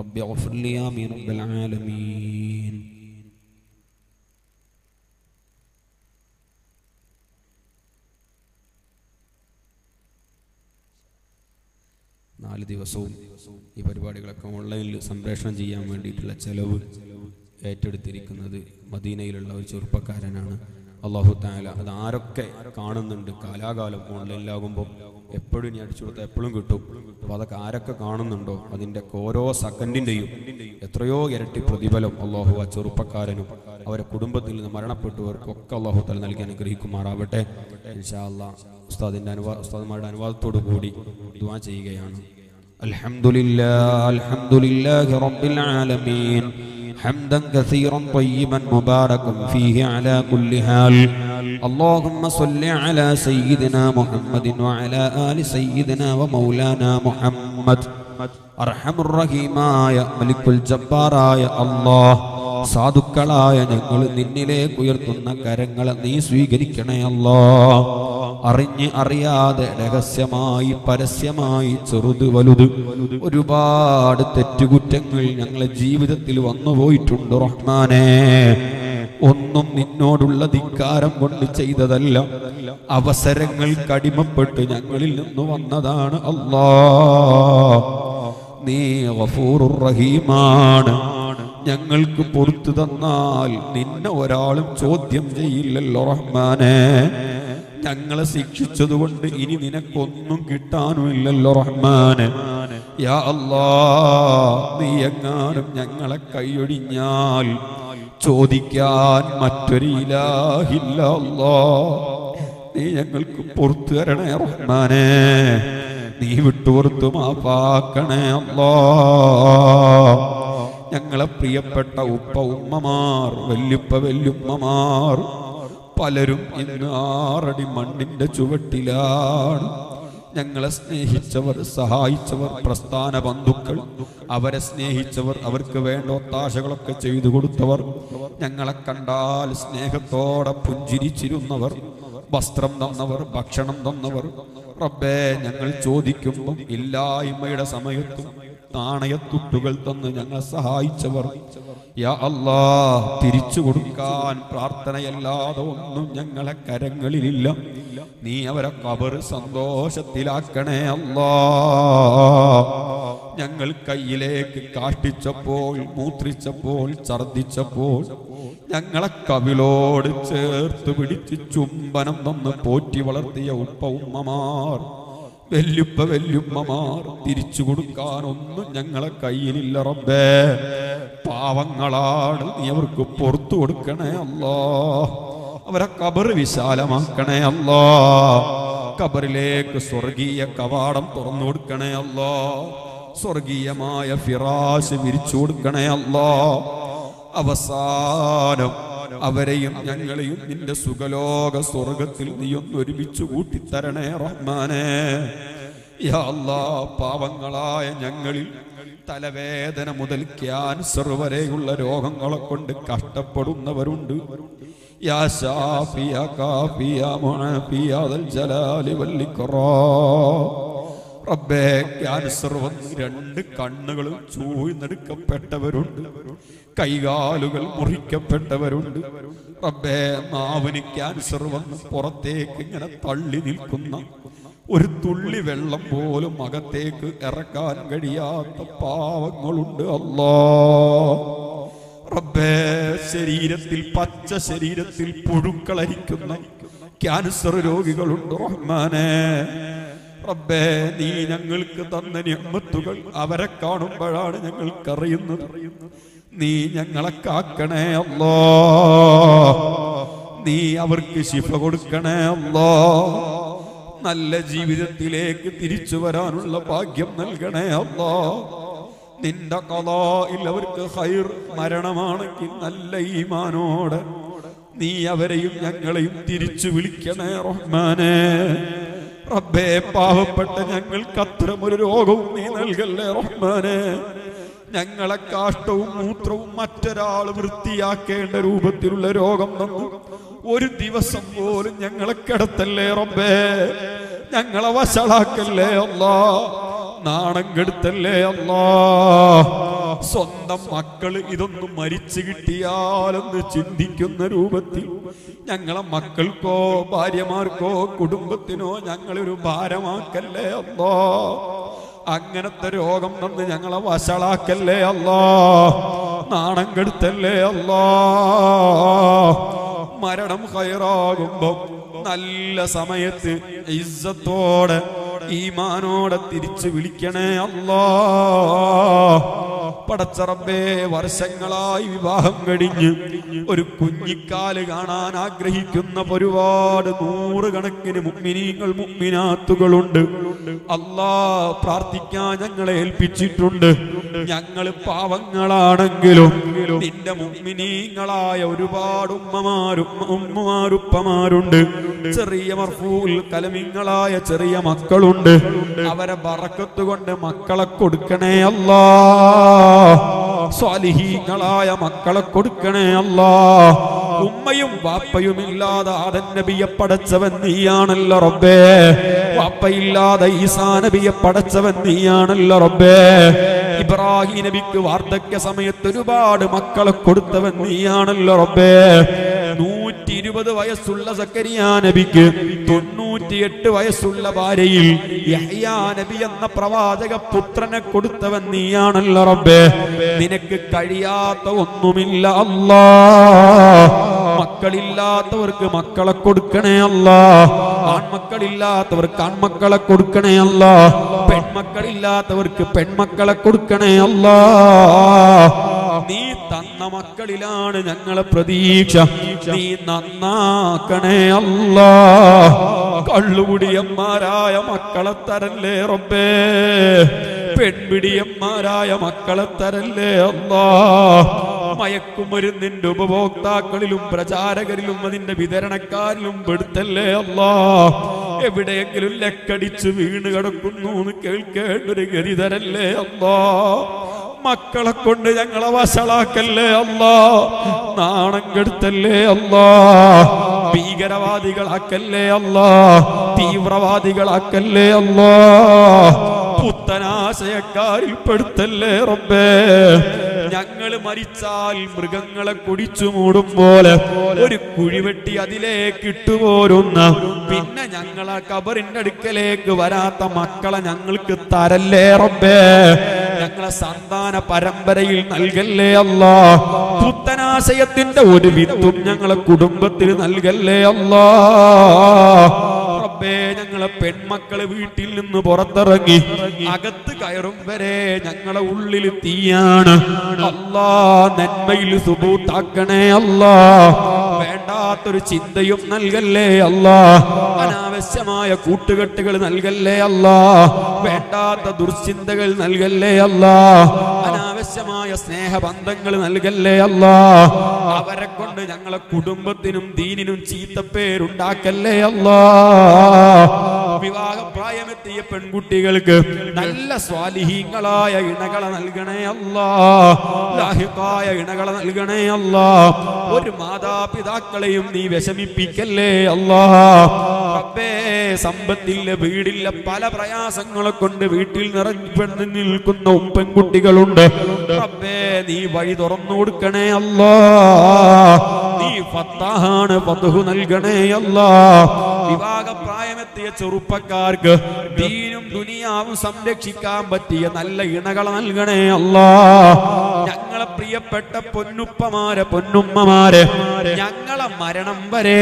رب اغفر لي آمين رب العالمين. നാല് ദിവസവും ഈ പരിപാടികളൊക്കെ ഓൺലൈനിൽ സംപ്രേഷണം ചെയ്യാൻ വേണ്ടിയിട്ടുള്ള ചെലവ് ഏറ്റെടുത്തിരിക്കുന്നത് മദീനയിലുള്ള ഒരു ചെറുപ്പക്കാരനാണ്. അല്ലാഹു തആല അത് ആരൊക്കെ കാണുന്നുണ്ട്, കാലാകാലം ഓൺലൈനിലാകുമ്പോൾ എപ്പോഴും ഇനി അടിച്ചു കൊടുത്താൽ എപ്പോഴും കിട്ടും. അപ്പോൾ അതൊക്കെ ആരൊക്കെ കാണുന്നുണ്ടോ അതിൻ്റെ ഓരോ സെക്കൻഡിൻ്റെയും എത്രയോ ഇരട്ടി പ്രതിഫലം അല്ലാഹു ആ ചെറുപ്പക്കാരനും അവരെ കുടുംബത്തിൽ നിന്ന് മരണപ്പെട്ടവർക്കൊക്കെ അല്ലാഹു തആല നൽകി അനുഗ്രഹിക്കുമാറാവട്ടെ. ഇൻഷാ അല്ലാഹ് ഉസ്താദിൻ്റെ അനുവാദ ഉസ്താദുമാരുടെ അനുവാദത്തോടു കൂടി ദുആ ചെയ്യുകയാണ്. അൽഹംദുലില്ലാഹ് അൽഹംദുലില്ലാഹി റബ്ബിൽ ആലമീൻ حمدا كثيرا طيبا مباركا فيه على كل حال اللهم صل على سيدنا محمد وعلى آل سيدنا ومولانا محمد അർഹമുർറഹീമായ മലിക്കുൽ ജബ്ബാറായ അല്ലാഹ്, സാധുക്കളായ ഞങ്ങൾ നിന്നിലേക്ക് ഉയർത്തുന്ന കരങ്ങളെ നീ സ്വീകരിക്കണേ അല്ലാഹ്. അറിഞ്ഞ് അറിയാതെ രഹസ്യമായി പരസ്യമായി ചെറുത് വലുത് ഒരുപാട് തെറ്റുകുറ്റങ്ങൾ ഞങ്ങളെ ജീവിതത്തിൽ വന്നുപോയിട്ടുണ്ട് റഹ്മാനേ. ഒന്നും നിന്നോടുള്ള ധിക്കാരം കൊണ്ട് ചെയ്തതല്ല, അവസരങ്ങൾ കടിമപ്പെട്ട് ഞങ്ങളിൽ നിന്ന് വന്നതാണ് അല്ലാഹ്. നീ ഗഫൂറുർ റഹീമാണ്. ഞങ്ങൾക്ക് പൊറുത്തു തന്നാൽ നിന്നെ ഒരാളും ചോദ്യം ചെയ്യില്ലല്ലോ റഹ്മാനെ. ഞങ്ങളെ ശിക്ഷിച്ചതുകൊണ്ട് ഇനി നിനക്കൊന്നും കിട്ടാനുമില്ലല്ലോ റഹ്മാനെ. യാ അല്ലാഹ്, നീ എങ്ങാനും ഞങ്ങളെ കൈയൊഴിഞ്ഞാൽ ചോദിക്കാൻ മറ്റൊരു ഇലാഹില്ല അല്ലാഹ്. നീ ഞങ്ങൾക്ക് പൊറുത്തു തരണേ റഹ്മാനെ. നീ വിട്ടുപുറത്തു മാപ്പാക്കണേ അല്ലാഹ്. ഞങ്ങളെ പ്രിയപ്പെട്ട ഉപ്പ ഉമ്മമാർ, വല്യുപ്പ വല്യുമ്മമാർ പലരും ഇന്ന് ആറടി മണ്ണിന്റെ ചുവട്ടിലാണ്. ഞങ്ങളെ സ്നേഹിച്ചവർ, സഹായിച്ചവർ, പ്രസ്ഥാന ബന്ധുക്കൾ, അവരെ സ്നേഹിച്ചവർ, അവർക്ക് വേണ്ട ഒത്താശകളൊക്കെ ചെയ്തു കൊടുത്തവർ, ഞങ്ങളെ കണ്ടാൽ സ്നേഹത്തോടെ പുഞ്ചിരിച്ചിരുന്നവർ, വസ്ത്രം തന്നവർ, ഭക്ഷണം തന്നവർ. റബ്ബേ, ഞങ്ങൾ ചോദിക്കുമ്പോൾ ഇല്ലായ്മയുടെ സമയത്തും നാണയത്തുട്ടുകൾ തന്ന് ഞങ്ങളെ സഹായിച്ചവർ. യാ അല്ലാഹ്, തിരിച്ചു കൊടുക്കാൻ പ്രാർത്ഥനയല്ലാതെ ഒന്നും ഞങ്ങളെ കരങ്ങളിലില്ല. നീ അവരെ ഖബർ സന്തോഷത്തിലാക്കണേ അല്ലാഹ്. ഞങ്ങൾ കയ്യിലേക്ക് കാഷ്ടിച്ചപ്പോൾ, മൂത്രിച്ചപ്പോൾ, ഛർദിച്ചപ്പോൾ ഞങ്ങളെ കവിളോട് ചേർത്ത് പിടിച്ച് ചുംബനം തന്ന് പോറ്റി വളർത്തിയ ഉപ്പ ഉമ്മമാർ, വല്യുപ്പ വല്യുമ്മമാർ തിരിച്ചു കൊടുക്കാനൊന്നും ഞങ്ങളെ കയ്യിലില്ല റബ്ബേ. പാവങ്ങളാണ്, നീ അവർക്ക് പുറത്തു കൊടുക്കണേ അല്ലാഹ്. അവരെ ഖബർ വിശാലമാക്കണേ അല്ലാഹ്. ഖബറിലേക്ക് സ്വർഗീയ കവാടം തുറന്നു കൊടുക്കണേ അല്ലാഹ്. സ്വർഗീയമായ ഫിറാശ് വിരിച്ചു കൊടുക്കണേ അല്ലാഹ്. അവസാനം അവരെയും ഞങ്ങളെയും നിന്റെ സുഖലോക സ്വർഗത്തിൽ നീയൊന്ന് ഒരുമിച്ച് കൂട്ടിത്തരണേ റഹ്മാനേ. യാ അല്ലാഹ്, പാവങ്ങളായ ഞങ്ങളിൽ തലവേദന മുതൽ ക്യാൻസർ വരെയുള്ള രോഗങ്ങളെ കൊണ്ട് കഷ്ടപ്പെടുന്നവരുണ്ട്. യാ ഷാഫി യാ കാഫി യാ മുഅഫി യാ ദൽ ജലാലി വൽ ഇക്റാം. റബ്ബേ, ക്യാൻസർ വന്ന് രണ്ട് കണ്ണുകളും ചൂഴ്ന്നെടുക്കപ്പെട്ടവരുണ്ട്, കൈകാലുകൾ മുറിക്കപ്പെട്ടവരുണ്ട്. റബ്ബേ, നാവിന് ക്യാൻസർ വന്ന് പുറത്തേക്ക് ഇങ്ങനെ തള്ളി നിൽക്കുന്ന, ഒരു തുള്ളി വെള്ളം പോലും അകത്തേക്ക് ഇറക്കാൻ കഴിയാത്ത പാവങ്ങളുണ്ട് അല്ലാഹ്. റബ്ബേ, ശരീരത്തിൽ പച്ച ശരീരത്തിൽ പുഴുക്കളരിക്കുന്ന ക്യാൻസർ രോഗികളുണ്ട് റഹ്മാനേ. റബ്ബേ, നീ ഞങ്ങൾക്ക് തന്ന നിഅ്മത്തുകൾ അവരെ കാണുമ്പോഴാണ് ഞങ്ങൾക്കറിയുന്നത്. നീ ഞങ്ങളെ കാക്കണേ അല്ലാഹ്. നീ അവർക്ക് ശിഫ കൊടുക്കണേ അല്ലാഹ്. നല്ല ജീവിതത്തിലേക്ക് തിരിച്ചു വരാനുള്ള ഭാഗ്യം നൽകണേ അല്ലാഹ്. നിന്റെ ഖളാഇൽ അവർക്ക് ഖൈർ മരണമാണെങ്കിൽ നല്ല ഈമാനോടെ നീ അവരെയും ഞങ്ങളെയും തിരിച്ചു വിളിക്കണേ റഹ്മാനേ. റബ്ബേ, പാവപ്പെട്ട ഞങ്ങൾക്ക് അത്തരമൊരു രോഗവും നീ നൽകല്ലേ റഹ്മാനേ. ഞങ്ങളെ കാഷ്ടവും മൂത്രവും മറ്റൊരാൾ വൃത്തിയാക്കേണ്ട രൂപത്തിലുള്ള രോഗം തന്നു ഒരു ദിവസം പോലും ഞങ്ങളെ കിടത്തല്ലേ റബ്ബേ. ഞങ്ങളെ വശളാക്കല്ലേ അല്ലാഹ്. നാണം കെടുത്തല്ലേ അല്ലാഹ്. സ്വന്തം മക്കള് ഇതൊന്നും മരിച്ചു കിട്ടിയാലെന്ന് ചിന്തിക്കുന്ന രൂപത്തിൽ ഞങ്ങളെ മക്കൾക്കോ ഭാര്യമാർക്കോ കുടുംബത്തിനോ ഞങ്ങളൊരു ഭാരമാക്കല്ലേ അല്ലാഹ്. അങ്ങനത്തെ രോഗം തന്ന് ഞങ്ങളെ വശളാക്കല്ലേ അല്ലാഹ്. നാണം കെടുത്തല്ലേ അല്ലാഹ്. മരണം ഖൈറാകുമ്പോ നല്ല സമയത്ത് ഇസ്സത്തോടെ ഈമാനോടെ തിരിച്ചു വിളിക്കണേ അല്ലാഹ്. പടച്ചറബേ, വർഷങ്ങളായി വിവാഹം കഴിഞ്ഞ് ഒരു കുഞ്ഞിക്കാല് കാണാൻ ആഗ്രഹിക്കുന്ന ഒരുപാട് നൂറുകണക്കിന് മുഅ്മിനീങ്ങൾ മുഅ്മിനാത്തുകളുണ്ട്. അല്ലാഹ് പ്രാർത്ഥിക്കാൻ ഞങ്ങളെ ഏൽപ്പിച്ചിട്ടുണ്ട്. ഞങ്ങൾ പാവങ്ങളാണെങ്കിലും നിന്റെ മുഅ്മിനീങ്ങളായ ഒരുപാട് ഉമ്മമാരും ഉമ്മമാരുപ്പമാരുണ്ട്, ചെറിയ മർഫൂൽ കലമിങ്ങളായ ചെറിയ മക്കളുണ്ട്. അവരെ ബറക്കത്ത് കൊണ്ട് മക്കളെ കൊടുക്കണേ അല്ലാഹ്, സ്വാലിഹീങ്ങളായ മക്കളെ കൊടുക്കണേ അല്ലാഹ്. ഉമ്മയും വാപ്പയും ഇല്ലാതെ ആദൻ നബിയെ പടച്ചവൻ നീയാണല്ലോ റബ്ബേ, വാപ്പയില്ലാതെ ഈസാ നബിയെ പടച്ചവൻ നീയാണല്ലോ റബ്ബേ, ഇബ്രാഹിം നബിക്ക് വാർദ്ധക്യ സമയത്ത് ഒരുപാട് മക്കളെ കൊടുത്തവൻ നീയാണല്ലോ റബ്ബേ. നൂറ്റി ഇരുപത് വയസ്സുള്ള സക്കരിയാ നബിക്ക് തൊണ്ണൂറ്റിയെട്ട് വയസ്സുള്ള ഭാര്യയിൽ യഹ്യാ നബി എന്ന പ്രവാചക പുത്രനെ കൊടുത്തവൻ നീയാണല്ലോ റബ്ബേ. നിനക്ക് കഴിയാത്ത ഒന്നുമില്ല അല്ലാഹ്. മക്കളില്ലാത്തവർക്ക് മക്കളെ കൊടുക്കണേ അല്ലാഹ്, ആൺമക്കളില്ലാത്തവർക്ക് ആൺമക്കളെ കൊടുക്കണേ അല്ലാഹ്, പെൺമക്കളില്ലാത്തവർക്ക് പെൺമക്കളെ കൊടുക്കണേ അല്ലാഹ്. നീ തന്ന മക്കളിലാണ് ഞങ്ങളെ പ്രതീക്ഷ, നീ നന്നാക്കണേ അല്ലാഹ്. കള്ളുകുടിയന്മാരായ മക്കളെ തരല്ലേ റബ്ബേ, പെൺപിടിയന്മാരായ മക്കളെ തരല്ലേ അല്ലാഹ്. മയക്കുമരുന്നിന്റെ ഉപഭോക്താക്കളിലും പ്രചാരകരിലും അതിന്റെ വിതരണക്കാരിലും പെടുത്തല്ലേ അല്ലാഹ്. എവിടെയെങ്കിലും ലക്കടിച്ച് വീണ് കിടക്കുന്നു എന്ന് കേൾക്കേണ്ടൊരു ഗതി തരല്ലേ അല്ലാഹ്. മക്കളെ കൊണ്ട് ഞങ്ങളെ വഷളാക്കല്ലേ അല്ലാഹ്, നാണം കെടുത്തല്ലേ അല്ലാഹ്, ഭീകരവാദികളാക്കല്ലേ അല്ലാഹ്, തീവ്രവാദികളാക്കല്ലേ അല്ലാഹ്, പുത്തനാശയക്കാരിൽ പെടുത്തല്ലേ റബ്ബേ. ഞങ്ങള് മരിച്ചാൽ മൃഗങ്ങളെ കുടിച്ചു മൂടും പോലെ ഒരു കുഴിവെട്ടി അതിലേക്ക് ഇട്ടുപോരുന്ന, പിന്നെ ഞങ്ങളെ കബറിന്റെ അടുക്കലേക്ക് വരാത്ത മക്കളെ ഞങ്ങൾക്ക് തരല്ലേ റബ്ബേ. ഞങ്ങളെ സന്താന പരമ്പരയിൽ നൽകല്ലേ അല്ലാഹ്. പുത്തനാശയത്തിന്റെ ഒരു വിത്തും ഞങ്ങളെ കുടുംബത്തിന് നൽകല്ലേ അല്ലാഹ്. റബ്ബേ, ഞങ്ങളെ പെൺമക്കള് വീട്ടിൽ നിന്ന് പുറത്തിറങ്ങി അകത്ത് കയറും വരെ ഞങ്ങളെ ഉള്ളിൽ തീയാണ് അല്ലാഹ്. നന്മയിൽ സുബൂത്താക്കണേ അല്ലാഹ്. വേണ്ടാത്തൊരു ചിന്തയും നൽകല്ലേ അല്ലാഹ്. അനാവശ്യമായ കൂട്ടുകെട്ടുകൾ നൽകല്ലേ അല്ലാഹ്. വേണ്ടാത്ത ദുർചിന്തകൾ നൽകല്ലേ അല്ലാഹ്. അനാവശ്യമായ സ്നേഹബന്ധങ്ങൾ നൽകല്ലേ അല്ലാഹ്. അവരെ കൊണ്ട് ഞങ്ങളെ കുടുംബത്തിനും ദീനിനും ചീത്തപ്പേരുണ്ടാക്കല്ലേ അല്ലാഹ്. വിവാഹപ്രായമെത്തിയ പെൺകുട്ടികൾക്ക് നല്ല സ്വാലിഹീങ്ങളായ ഇണകളെ നൽകണേ അല്ലാഹ്. ലാഹിഖായ ഇണകളെ നൽകണേ അല്ലാഹ്. ഒരു മാതാപിതാക്കളെയും നീ വിഷമിപ്പിക്കല്ലേ അല്ലാഹ്. റബ്ബേ, സമ്പത്തില്ല വീടില്ല പല പ്രയാസങ്ങളെ കൊണ്ട് വീട്ടിൽ നിറഞ്ഞു നിൽക്കുന്ന പെൺകുട്ടികളുണ്ട്. റബ്ബേ, നീ വഴി തുറന്നു കൊടുക്കണേ അല്ലാഹ്. നീ ഫത്താഹാണ് ഫത്ഹു നൽകണേ അല്ലാഹ്. വിവാഹപ്രായമെത്തിയ ചെറുപ്പക്കാർക്ക് ദീനും ദുനിയാവും സംരക്ഷിക്കാൻ പറ്റിയ നല്ല ഇണകളെ നൽകണേ അല്ലാഹ്. ഞങ്ങളെ പ്രിയപ്പെട്ട പൊന്നുപ്പമാരെ പൊന്നുമ്മമാരെ ഞങ്ങളെ മരണം വരെ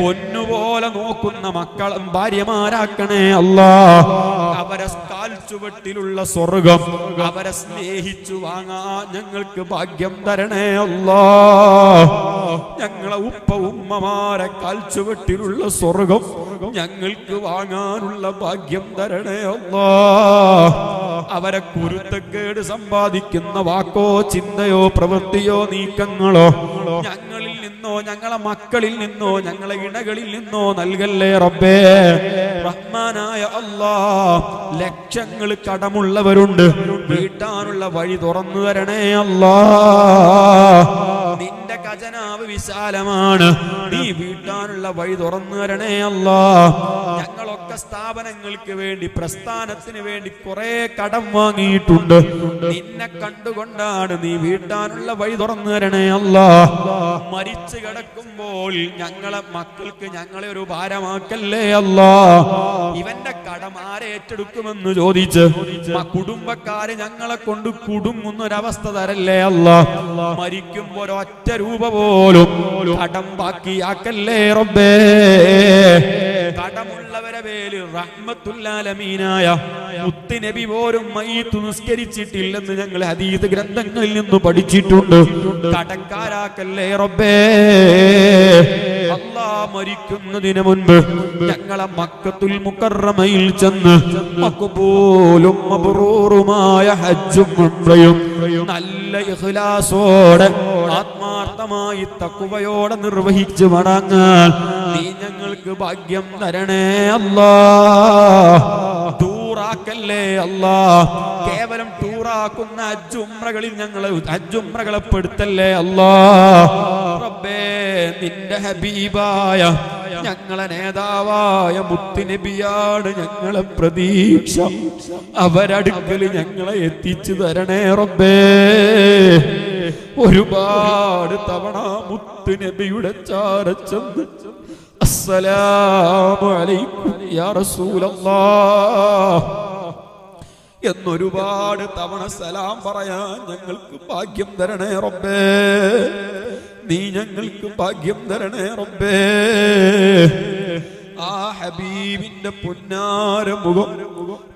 പൊന്നുപോലെ നോക്കുന്ന മക്കളെ ഭാര്യമാരാക്കണേ അല്ലാഹ്. അവരെ കാൽച്ചുവട്ടിലുള്ള സ്വർഗം അവരെ സ്നേഹിച്ചു വാങ്ങാൻ ഞങ്ങൾക്ക് ഭാഗ്യം തരണേ അല്ലാഹ്. ഞങ്ങളെ ഉപ്പ ഉമ്മമാരെ കാൽച്ചുവട്ടിലുള്ള സ്വർഗം ഞങ്ങൾക്ക് വാങ്ങാനുള്ള ഭാഗ്യം തരണേ അല്ലാഹ്. അവരെ കുരുത്തക്കേട് സമ്പാദിക്കുന്ന വാക്കോ ചിന്തയോ പ്രവൃത്തിയോ നീക്കങ്ങളോ ഞങ്ങളിൽ നിന്നോ ഞങ്ങളെ മക്കളിൽ നിന്നോ ഞങ്ങളെ ഇണകളിൽ നിന്നോ നൽകല്ലേ റബ്ബേ. റഹ്മാനായ അല്ലാഹ്, ലക്ഷങ്ങൾ കടമുള്ളവരുണ്ട്, വീട്ടാനുള്ള വഴി തുറന്നു തരണേ അല്ലാഹ്. നിന്റെ ഖജനാവ് വിശാലമാണ്, നീ വീട്ടാനുള്ള വഴി തുറന്നു തരണേ അല്ലാഹ്. ഞങ്ങളൊക്കെ സ്ഥാപനങ്ങൾക്ക് വേണ്ടി പ്രസ്ഥാനത്തിന് വേണ്ടി കുറെ കടം വാങ്ങിയിട്ടുണ്ട്. നിന്നെ കണ്ടുകൊണ്ടാണ് നീ വീട്ടാനുള്ള വഴി തുറന്നു തരണേ അല്ലാഹ്. മരിച്ചു കിടക്കുമ്പോൾ ഞങ്ങളെ മക്കൾക്ക് ഞങ്ങളെ ഒരു ഭാരമാക്കല്ലേ അല്ലാഹ്. ഇവന്റെ കടം ആരേറ്റെടുക്കുമെന്ന് ചോദിച്ച് കുടുംബക്കാര് ഞങ്ങളെ കൊണ്ട് കുടുങ്ങുന്നൊരവസ്ഥ തരല്ലേ അല്ലാഹ്. മരിക്കുമ്പോൾ ഒറ്റ രൂപ പോലും കടം ബാക്കിയാക്കല്ലേ റബ്ബേ. കടമുള്ളവരെ പേര് റഹ്മത്തുൽ ആലമീനായ മുത്ത് നബി പോലും മയ്യിത്ത് നിസ്കരിച്ചിട്ടില്ലെന്ന് ഞങ്ങൾ ഹദീസ് ഗ്രന്ഥങ്ങളിൽ നിന്ന് പഠിച്ചിട്ടുണ്ട്. കടക്കാരാക്കല്ലേ റബ്ബേ, അല്ലാഹ് മരിക്കുന്നതിന് മുൻപ് ഞങ്ങളെ മക്കത്തുൽ മുക്കറമയിൽ ചെന്ന് മഖബൂലും മബ്റൂറുമായ ഹജ്ജും ഉംറയും നല്ല ഇഖ്ലാസോടെ ആത്മാർത്ഥമായി തഖ്വയോടെ നിർവഹിച്ചു മടങ്ങാൻ നീ ഞങ്ങൾക്ക് ഭാഗ്യം തരണേ അല്ലാഹ്. ദൂറാക്കല്ലേ അല്ലാഹ്, കേവലം ദൂറാക്കുന്ന ഹജ്ജ് ഉംറകളിൽ ഞങ്ങളെ ഹജ്ജ് ഉംറകളെ പെടുത്തല്ലേ അല്ലാഹ്. റബ്ബേ, നിന്റെ ഹബീബായ ഞങ്ങളെ നേതാവായ മുത്ത് നബിയാണ് ഞങ്ങളെ പ്രതീക്ഷ, അവരടുക്കൽ ഞങ്ങളെ എത്തിച്ചു തരണേ റബ്ബേ. ഒരുപാട് തവണ മുത്ത് നബിയുടെ ചാരച്ചെന്ന് അസ്സലാമു അലൈക്കും യാ റസൂലല്ലാഹ് എന്നൊരുപാട് തവണ സലാം പറയാൻ ഞങ്ങൾക്ക് ഭാഗ്യം തരണേ റബ്ബേ, നീ ഞങ്ങൾക്ക് ഭാഗ്യം തരണേ റബ്ബേ. ആ ഹബീബിന്റെ പുന്നാര മുഖം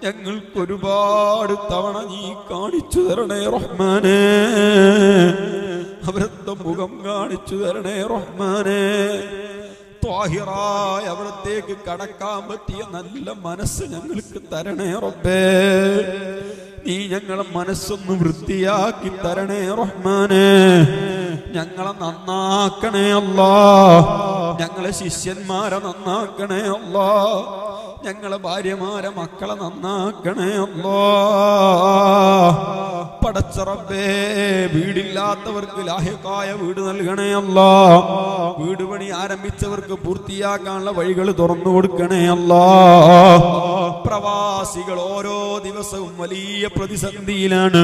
ഞങ്ങൾക്ക് ഒരുപാട് തവണ നീ കാണിച്ചു തരണേ റഹ്മാനേ, അവരുടെ മുഖം കാണിച്ചു തരണേ റഹ്മാനേ. ത്വാഹിറായ അവിടത്തേക്ക് കടക്കാൻ പറ്റിയ നല്ല മനസ്സ് ഞങ്ങൾക്ക് തരണേ റബ്ബേ, നീ ഞങ്ങളെ മനസ്സൊന്ന് വൃത്തിയാക്കി തരണേ റഹ്മാനേ. ഞങ്ങളെ നന്നാക്കണേ അല്ലാഹ്, ഞങ്ങളെ ശിഷ്യന്മാരെ നന്നാക്കണേ അല്ലാഹ്, ഞങ്ങളെ ഭാര്യമാരെ മക്കളെ നന്നാക്കണേ അല്ലാഹ്. പടച്ച റബ്ബേ, വീടില്ലാത്തവർക്ക് ലാഹിക്കായ വീട് നൽകണേ അല്ലാഹ്, വീട് പണി ആരംഭിച്ചവർക്ക് പൂർത്തിയാക്കാനുള്ള വഴികൾ തുറന്നു കൊടുക്കണേ അല്ലാഹ്. പ്രവാസികൾ ഓരോ ദിവസവും വലിയ പ്രതിസന്ധിയിലാണ്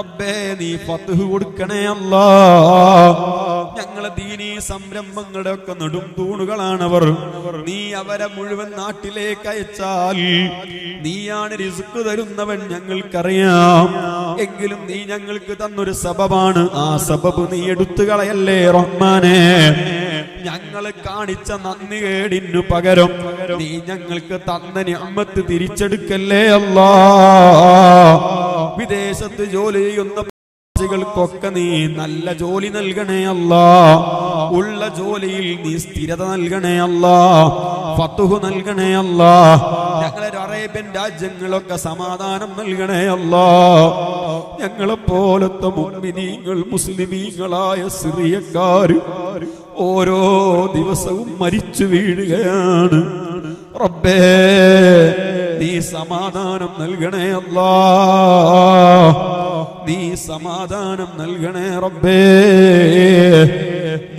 റബ്ബേ, നീ ഫത്ഹ് കൊടുക്കണേ അല്ലാഹ്. ഞങ്ങളെ ദീനീ സംരംഭങ്ങളുടെ ഒക്കെ നെടും തൂണുകളാണവർ, നീ അവരെ മുഴുവൻ നാട്ടിലേക്ക് അയച്ചാൽ നീയാണ് റിസ്ക് തരുന്നവൻ ഞങ്ങൾക്കറിയാം. എങ്കിലും നീ ഞങ്ങൾക്ക് തന്നൊരു സബബാണ്, ആ സബബ് നീ എടുത്തു കളയല്ലേ റഹ്മാനേ. ഞങ്ങള് കാണിച്ച നന്ദി കേടിനു പകരം നീ ഞങ്ങൾക്ക് തന്ന നിഅ്മത്ത് തിരിച്ചെടുക്കല്ലേ അല്ലാഹ്. വിദേശത്ത് ജോലി ചെയ്യുന്ന ൊക്കെ നീ നല്ല ജോലി നൽകണേ അല്ലാഹ്, ഉള്ള ജോലിയിൽ നീ സ്ഥിരത നൽകണേ അല്ലാഹ്, ഫത്ഹ് നൽകണേ അല്ലാഹ്. ഞങ്ങളുടെ അറേബ്യൻ രാജ്യങ്ങളൊക്കെ സമാധാനം നൽകണേ അല്ലാഹ്. ഞങ്ങളെ പോലത്തെ മുഅ്മിനീങ്ങൾ മുസ്ലിമീങ്ങളായ സിറിയക്കാർ ഓരോ ദിവസവും മരിച്ചു വീഴുകയാണ് റബ്ബേ, നീ സമാധാനം നൽകണേ അല്ലാഹ്, നീ സമാധാനം നൽകണേ റബ്ബേ.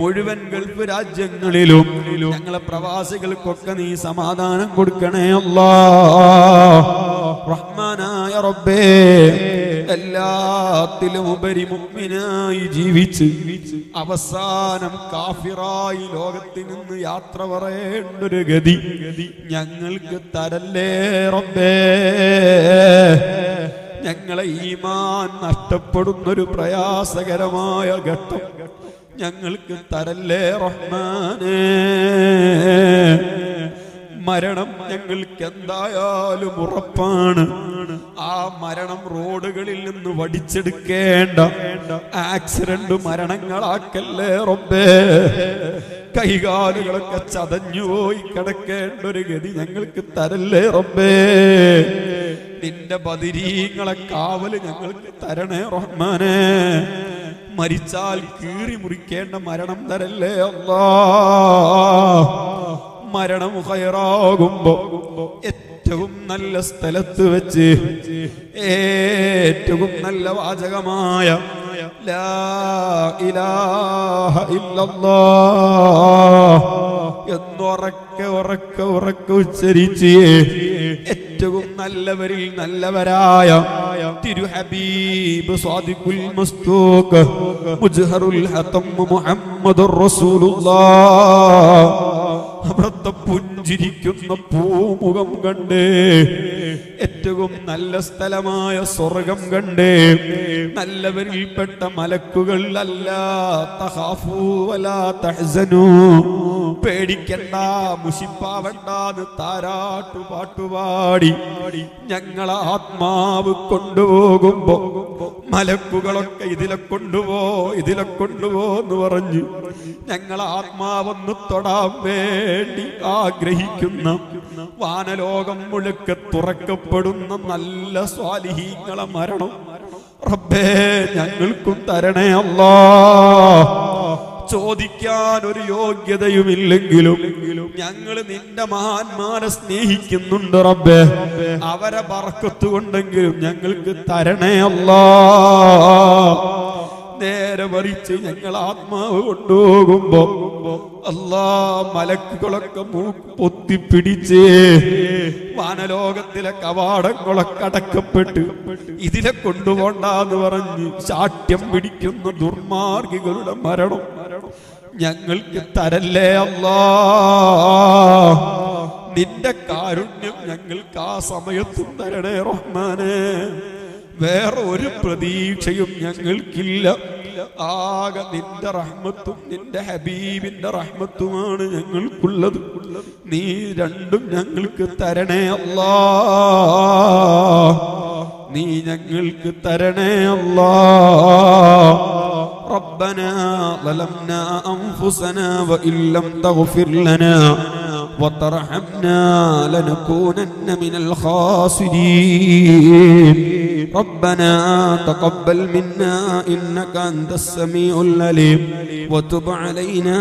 മുഴുവൻ ഗൾഫ് രാജ്യങ്ങളിലും ഞങ്ങളെ പ്രവാസികൾക്കൊക്കെ നീ സമാധാനം കൊടുക്കണേ അല്ലാഹ് റഹ്മാനായ റബ്ബേ. എല്ലാത്തിലും ഉപരി മുഅ്മിനായി ജീവിച്ച് അവസാനം കാഫിറായി ലോകത്തിൽ നിന്ന് യാത്ര പറയേണ്ടൊരു ഗതി ഞങ്ങൾക്ക് തരല്ലേ റബ്ബേ. ഞങ്ങളെ ഈമാൻ നഷ്ടപ്പെടുന്നൊരു പ്രയാസകരമായ ഘട്ടം ഞങ്ങൾക്ക് തരല്ലേ റഹ്മാനേ. മരണം ഞങ്ങൾക്ക് എന്തായാലും ഉറപ്പാണ്, ആ മരണം റോഡുകളിൽ നിന്ന് വടിച്ചെടുക്കേണ്ട ആക്സിഡന്റ് മരണങ്ങളാക്കല്ലേ റബ്ബേ. കൈകാലുകളൊക്കെ ചതഞ്ഞുപോയി കിടക്കേണ്ട ഒരു ഗതി ഞങ്ങൾക്ക് തരല്ലേ റബ്ബേ. നിന്റെ ബദരീങ്ങളെ കാവല് ഞങ്ങൾക്ക് തരണേ റഹ്മാനേ. മരിച്ചാൽ കീറി മുറിക്കേണ്ട മരണം തരല്ലേ അല്ലാഹ്. മരണം ഖൈറാകുമ്പോ ഏറ്റവും നല്ല സ്ഥലത്ത് വെച്ച് ഏറ്റവും നല്ല വാചകമായ ലാ ഇലാഹ ഇല്ലല്ലാഹ് എന്നൊറക്കെ ഉറക്കെ ഉറക്കെ ഉച്ചരിച്ച് ഏറ്റവും നല്ലവരിൽ നല്ലവരായ തിരുഹബീബ് സാദിഖുൽ മസ്തൂഖ് മുജ്ഹറുൽ ഹതം മുഹമ്മദുർ റസൂലുള്ളാഹ് അവരുടെ പുഞ്ചിരിക്കുന്ന പൂമുഖം കണ്ടേ ഏറ്റവും നല്ല സ്ഥലമായ സ്വർഗം കണ്ടേ നല്ലവരിൽപ്പെട്ട മലക്കുകൾ അല്ലാ തഖാഫൂ വലാ തഹ്സനൂ, പേടിക്കണ്ട മുഷിപ്പാവണ്ടാന്ന് താരാട്ടു പാട്ടുപാടി ഞങ്ങളെ ആത്മാവ് കൊണ്ടുപോകുമ്പോ മലക്കുകളൊക്കെ ഇതിലെ കൊണ്ടുപോ ഇതിലെ കൊണ്ടുപോ എന്ന് പറഞ്ഞു ഞങ്ങളെ ആത്മാവൊന്ന് തൊടാൻ വേണ്ടി ആഗ്രഹിക്കുന്ന വാനലോകം മുഴുക്കെ തുറക്കപ്പെടുന്ന നല്ല സ്വാലിഹീങ്ങളെ മരണം റബ്ബേ ഞങ്ങൾക്കും തരണേ അല്ലാ. ചോദിക്കാൻ ഒരു യോഗ്യതയുമില്ലെങ്കിലും ഞങ്ങൾ നിന്റെ മഹാന്മാരെ സ്നേഹിക്കുന്നുണ്ട് റബ്ബേ, അവരെ ബർക്കത്തുകൊണ്ടെങ്കിലും ഞങ്ങൾക്ക് തരണേ അല്ലാ. നേരെ മറിച്ച് ഞങ്ങൾ ആത്മാവ് കൊണ്ടുപോകുമ്പോ അല്ലാ മലക്കുകളൊക്കെ പൊത്തിപ്പിടിച്ച് വാനലോകത്തിലെ കവാടങ്ങളൊക്കെ അടക്കപ്പെട്ട് ഇതിലെ കൊണ്ടുപോകണ്ടെന്ന് പറഞ്ഞ് ശാഠ്യം പിടിക്കുന്ന ദുർമാർഗികളുടെ മരണം ഞങ്ങൾക്ക് തരല്ലേ അല്ലാ. നിന്റെ കാരുണ്യം ഞങ്ങൾക്ക് ആ സമയത്തും തരണേ റഹ്മാനേ. വേറെ ഒരു പ്രതീക്ഷയും ഞങ്ങൾക്കില്ല, ആകെ നിന്റെ റഹ്മത്തും നിന്റെ ഹബീബിന്റെ റഹ്മത്തുമാണ് ഞങ്ങൾക്കുള്ളത്. നീ രണ്ടും ഞങ്ങൾക്ക് തരണേ അല്ലാ, നീ ഞങ്ങൾക്ക് തരണേ അല്ലാ. റബ്ബനാ ളലംനാ അൻഫുസനാ വഇൻ ലം തഗ്ഫിർ ലനാ വതർഹംനാ ലനകൂനന്ന മിനൽ ഖാസിരീൻ. ربنا تقبل منا إنك أنت السميع العليم وتب علينا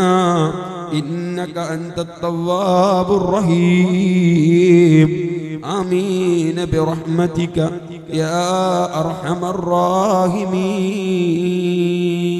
إنك أنت التواب الرحيم. آمين برحمتك يا أرحم الراحمين.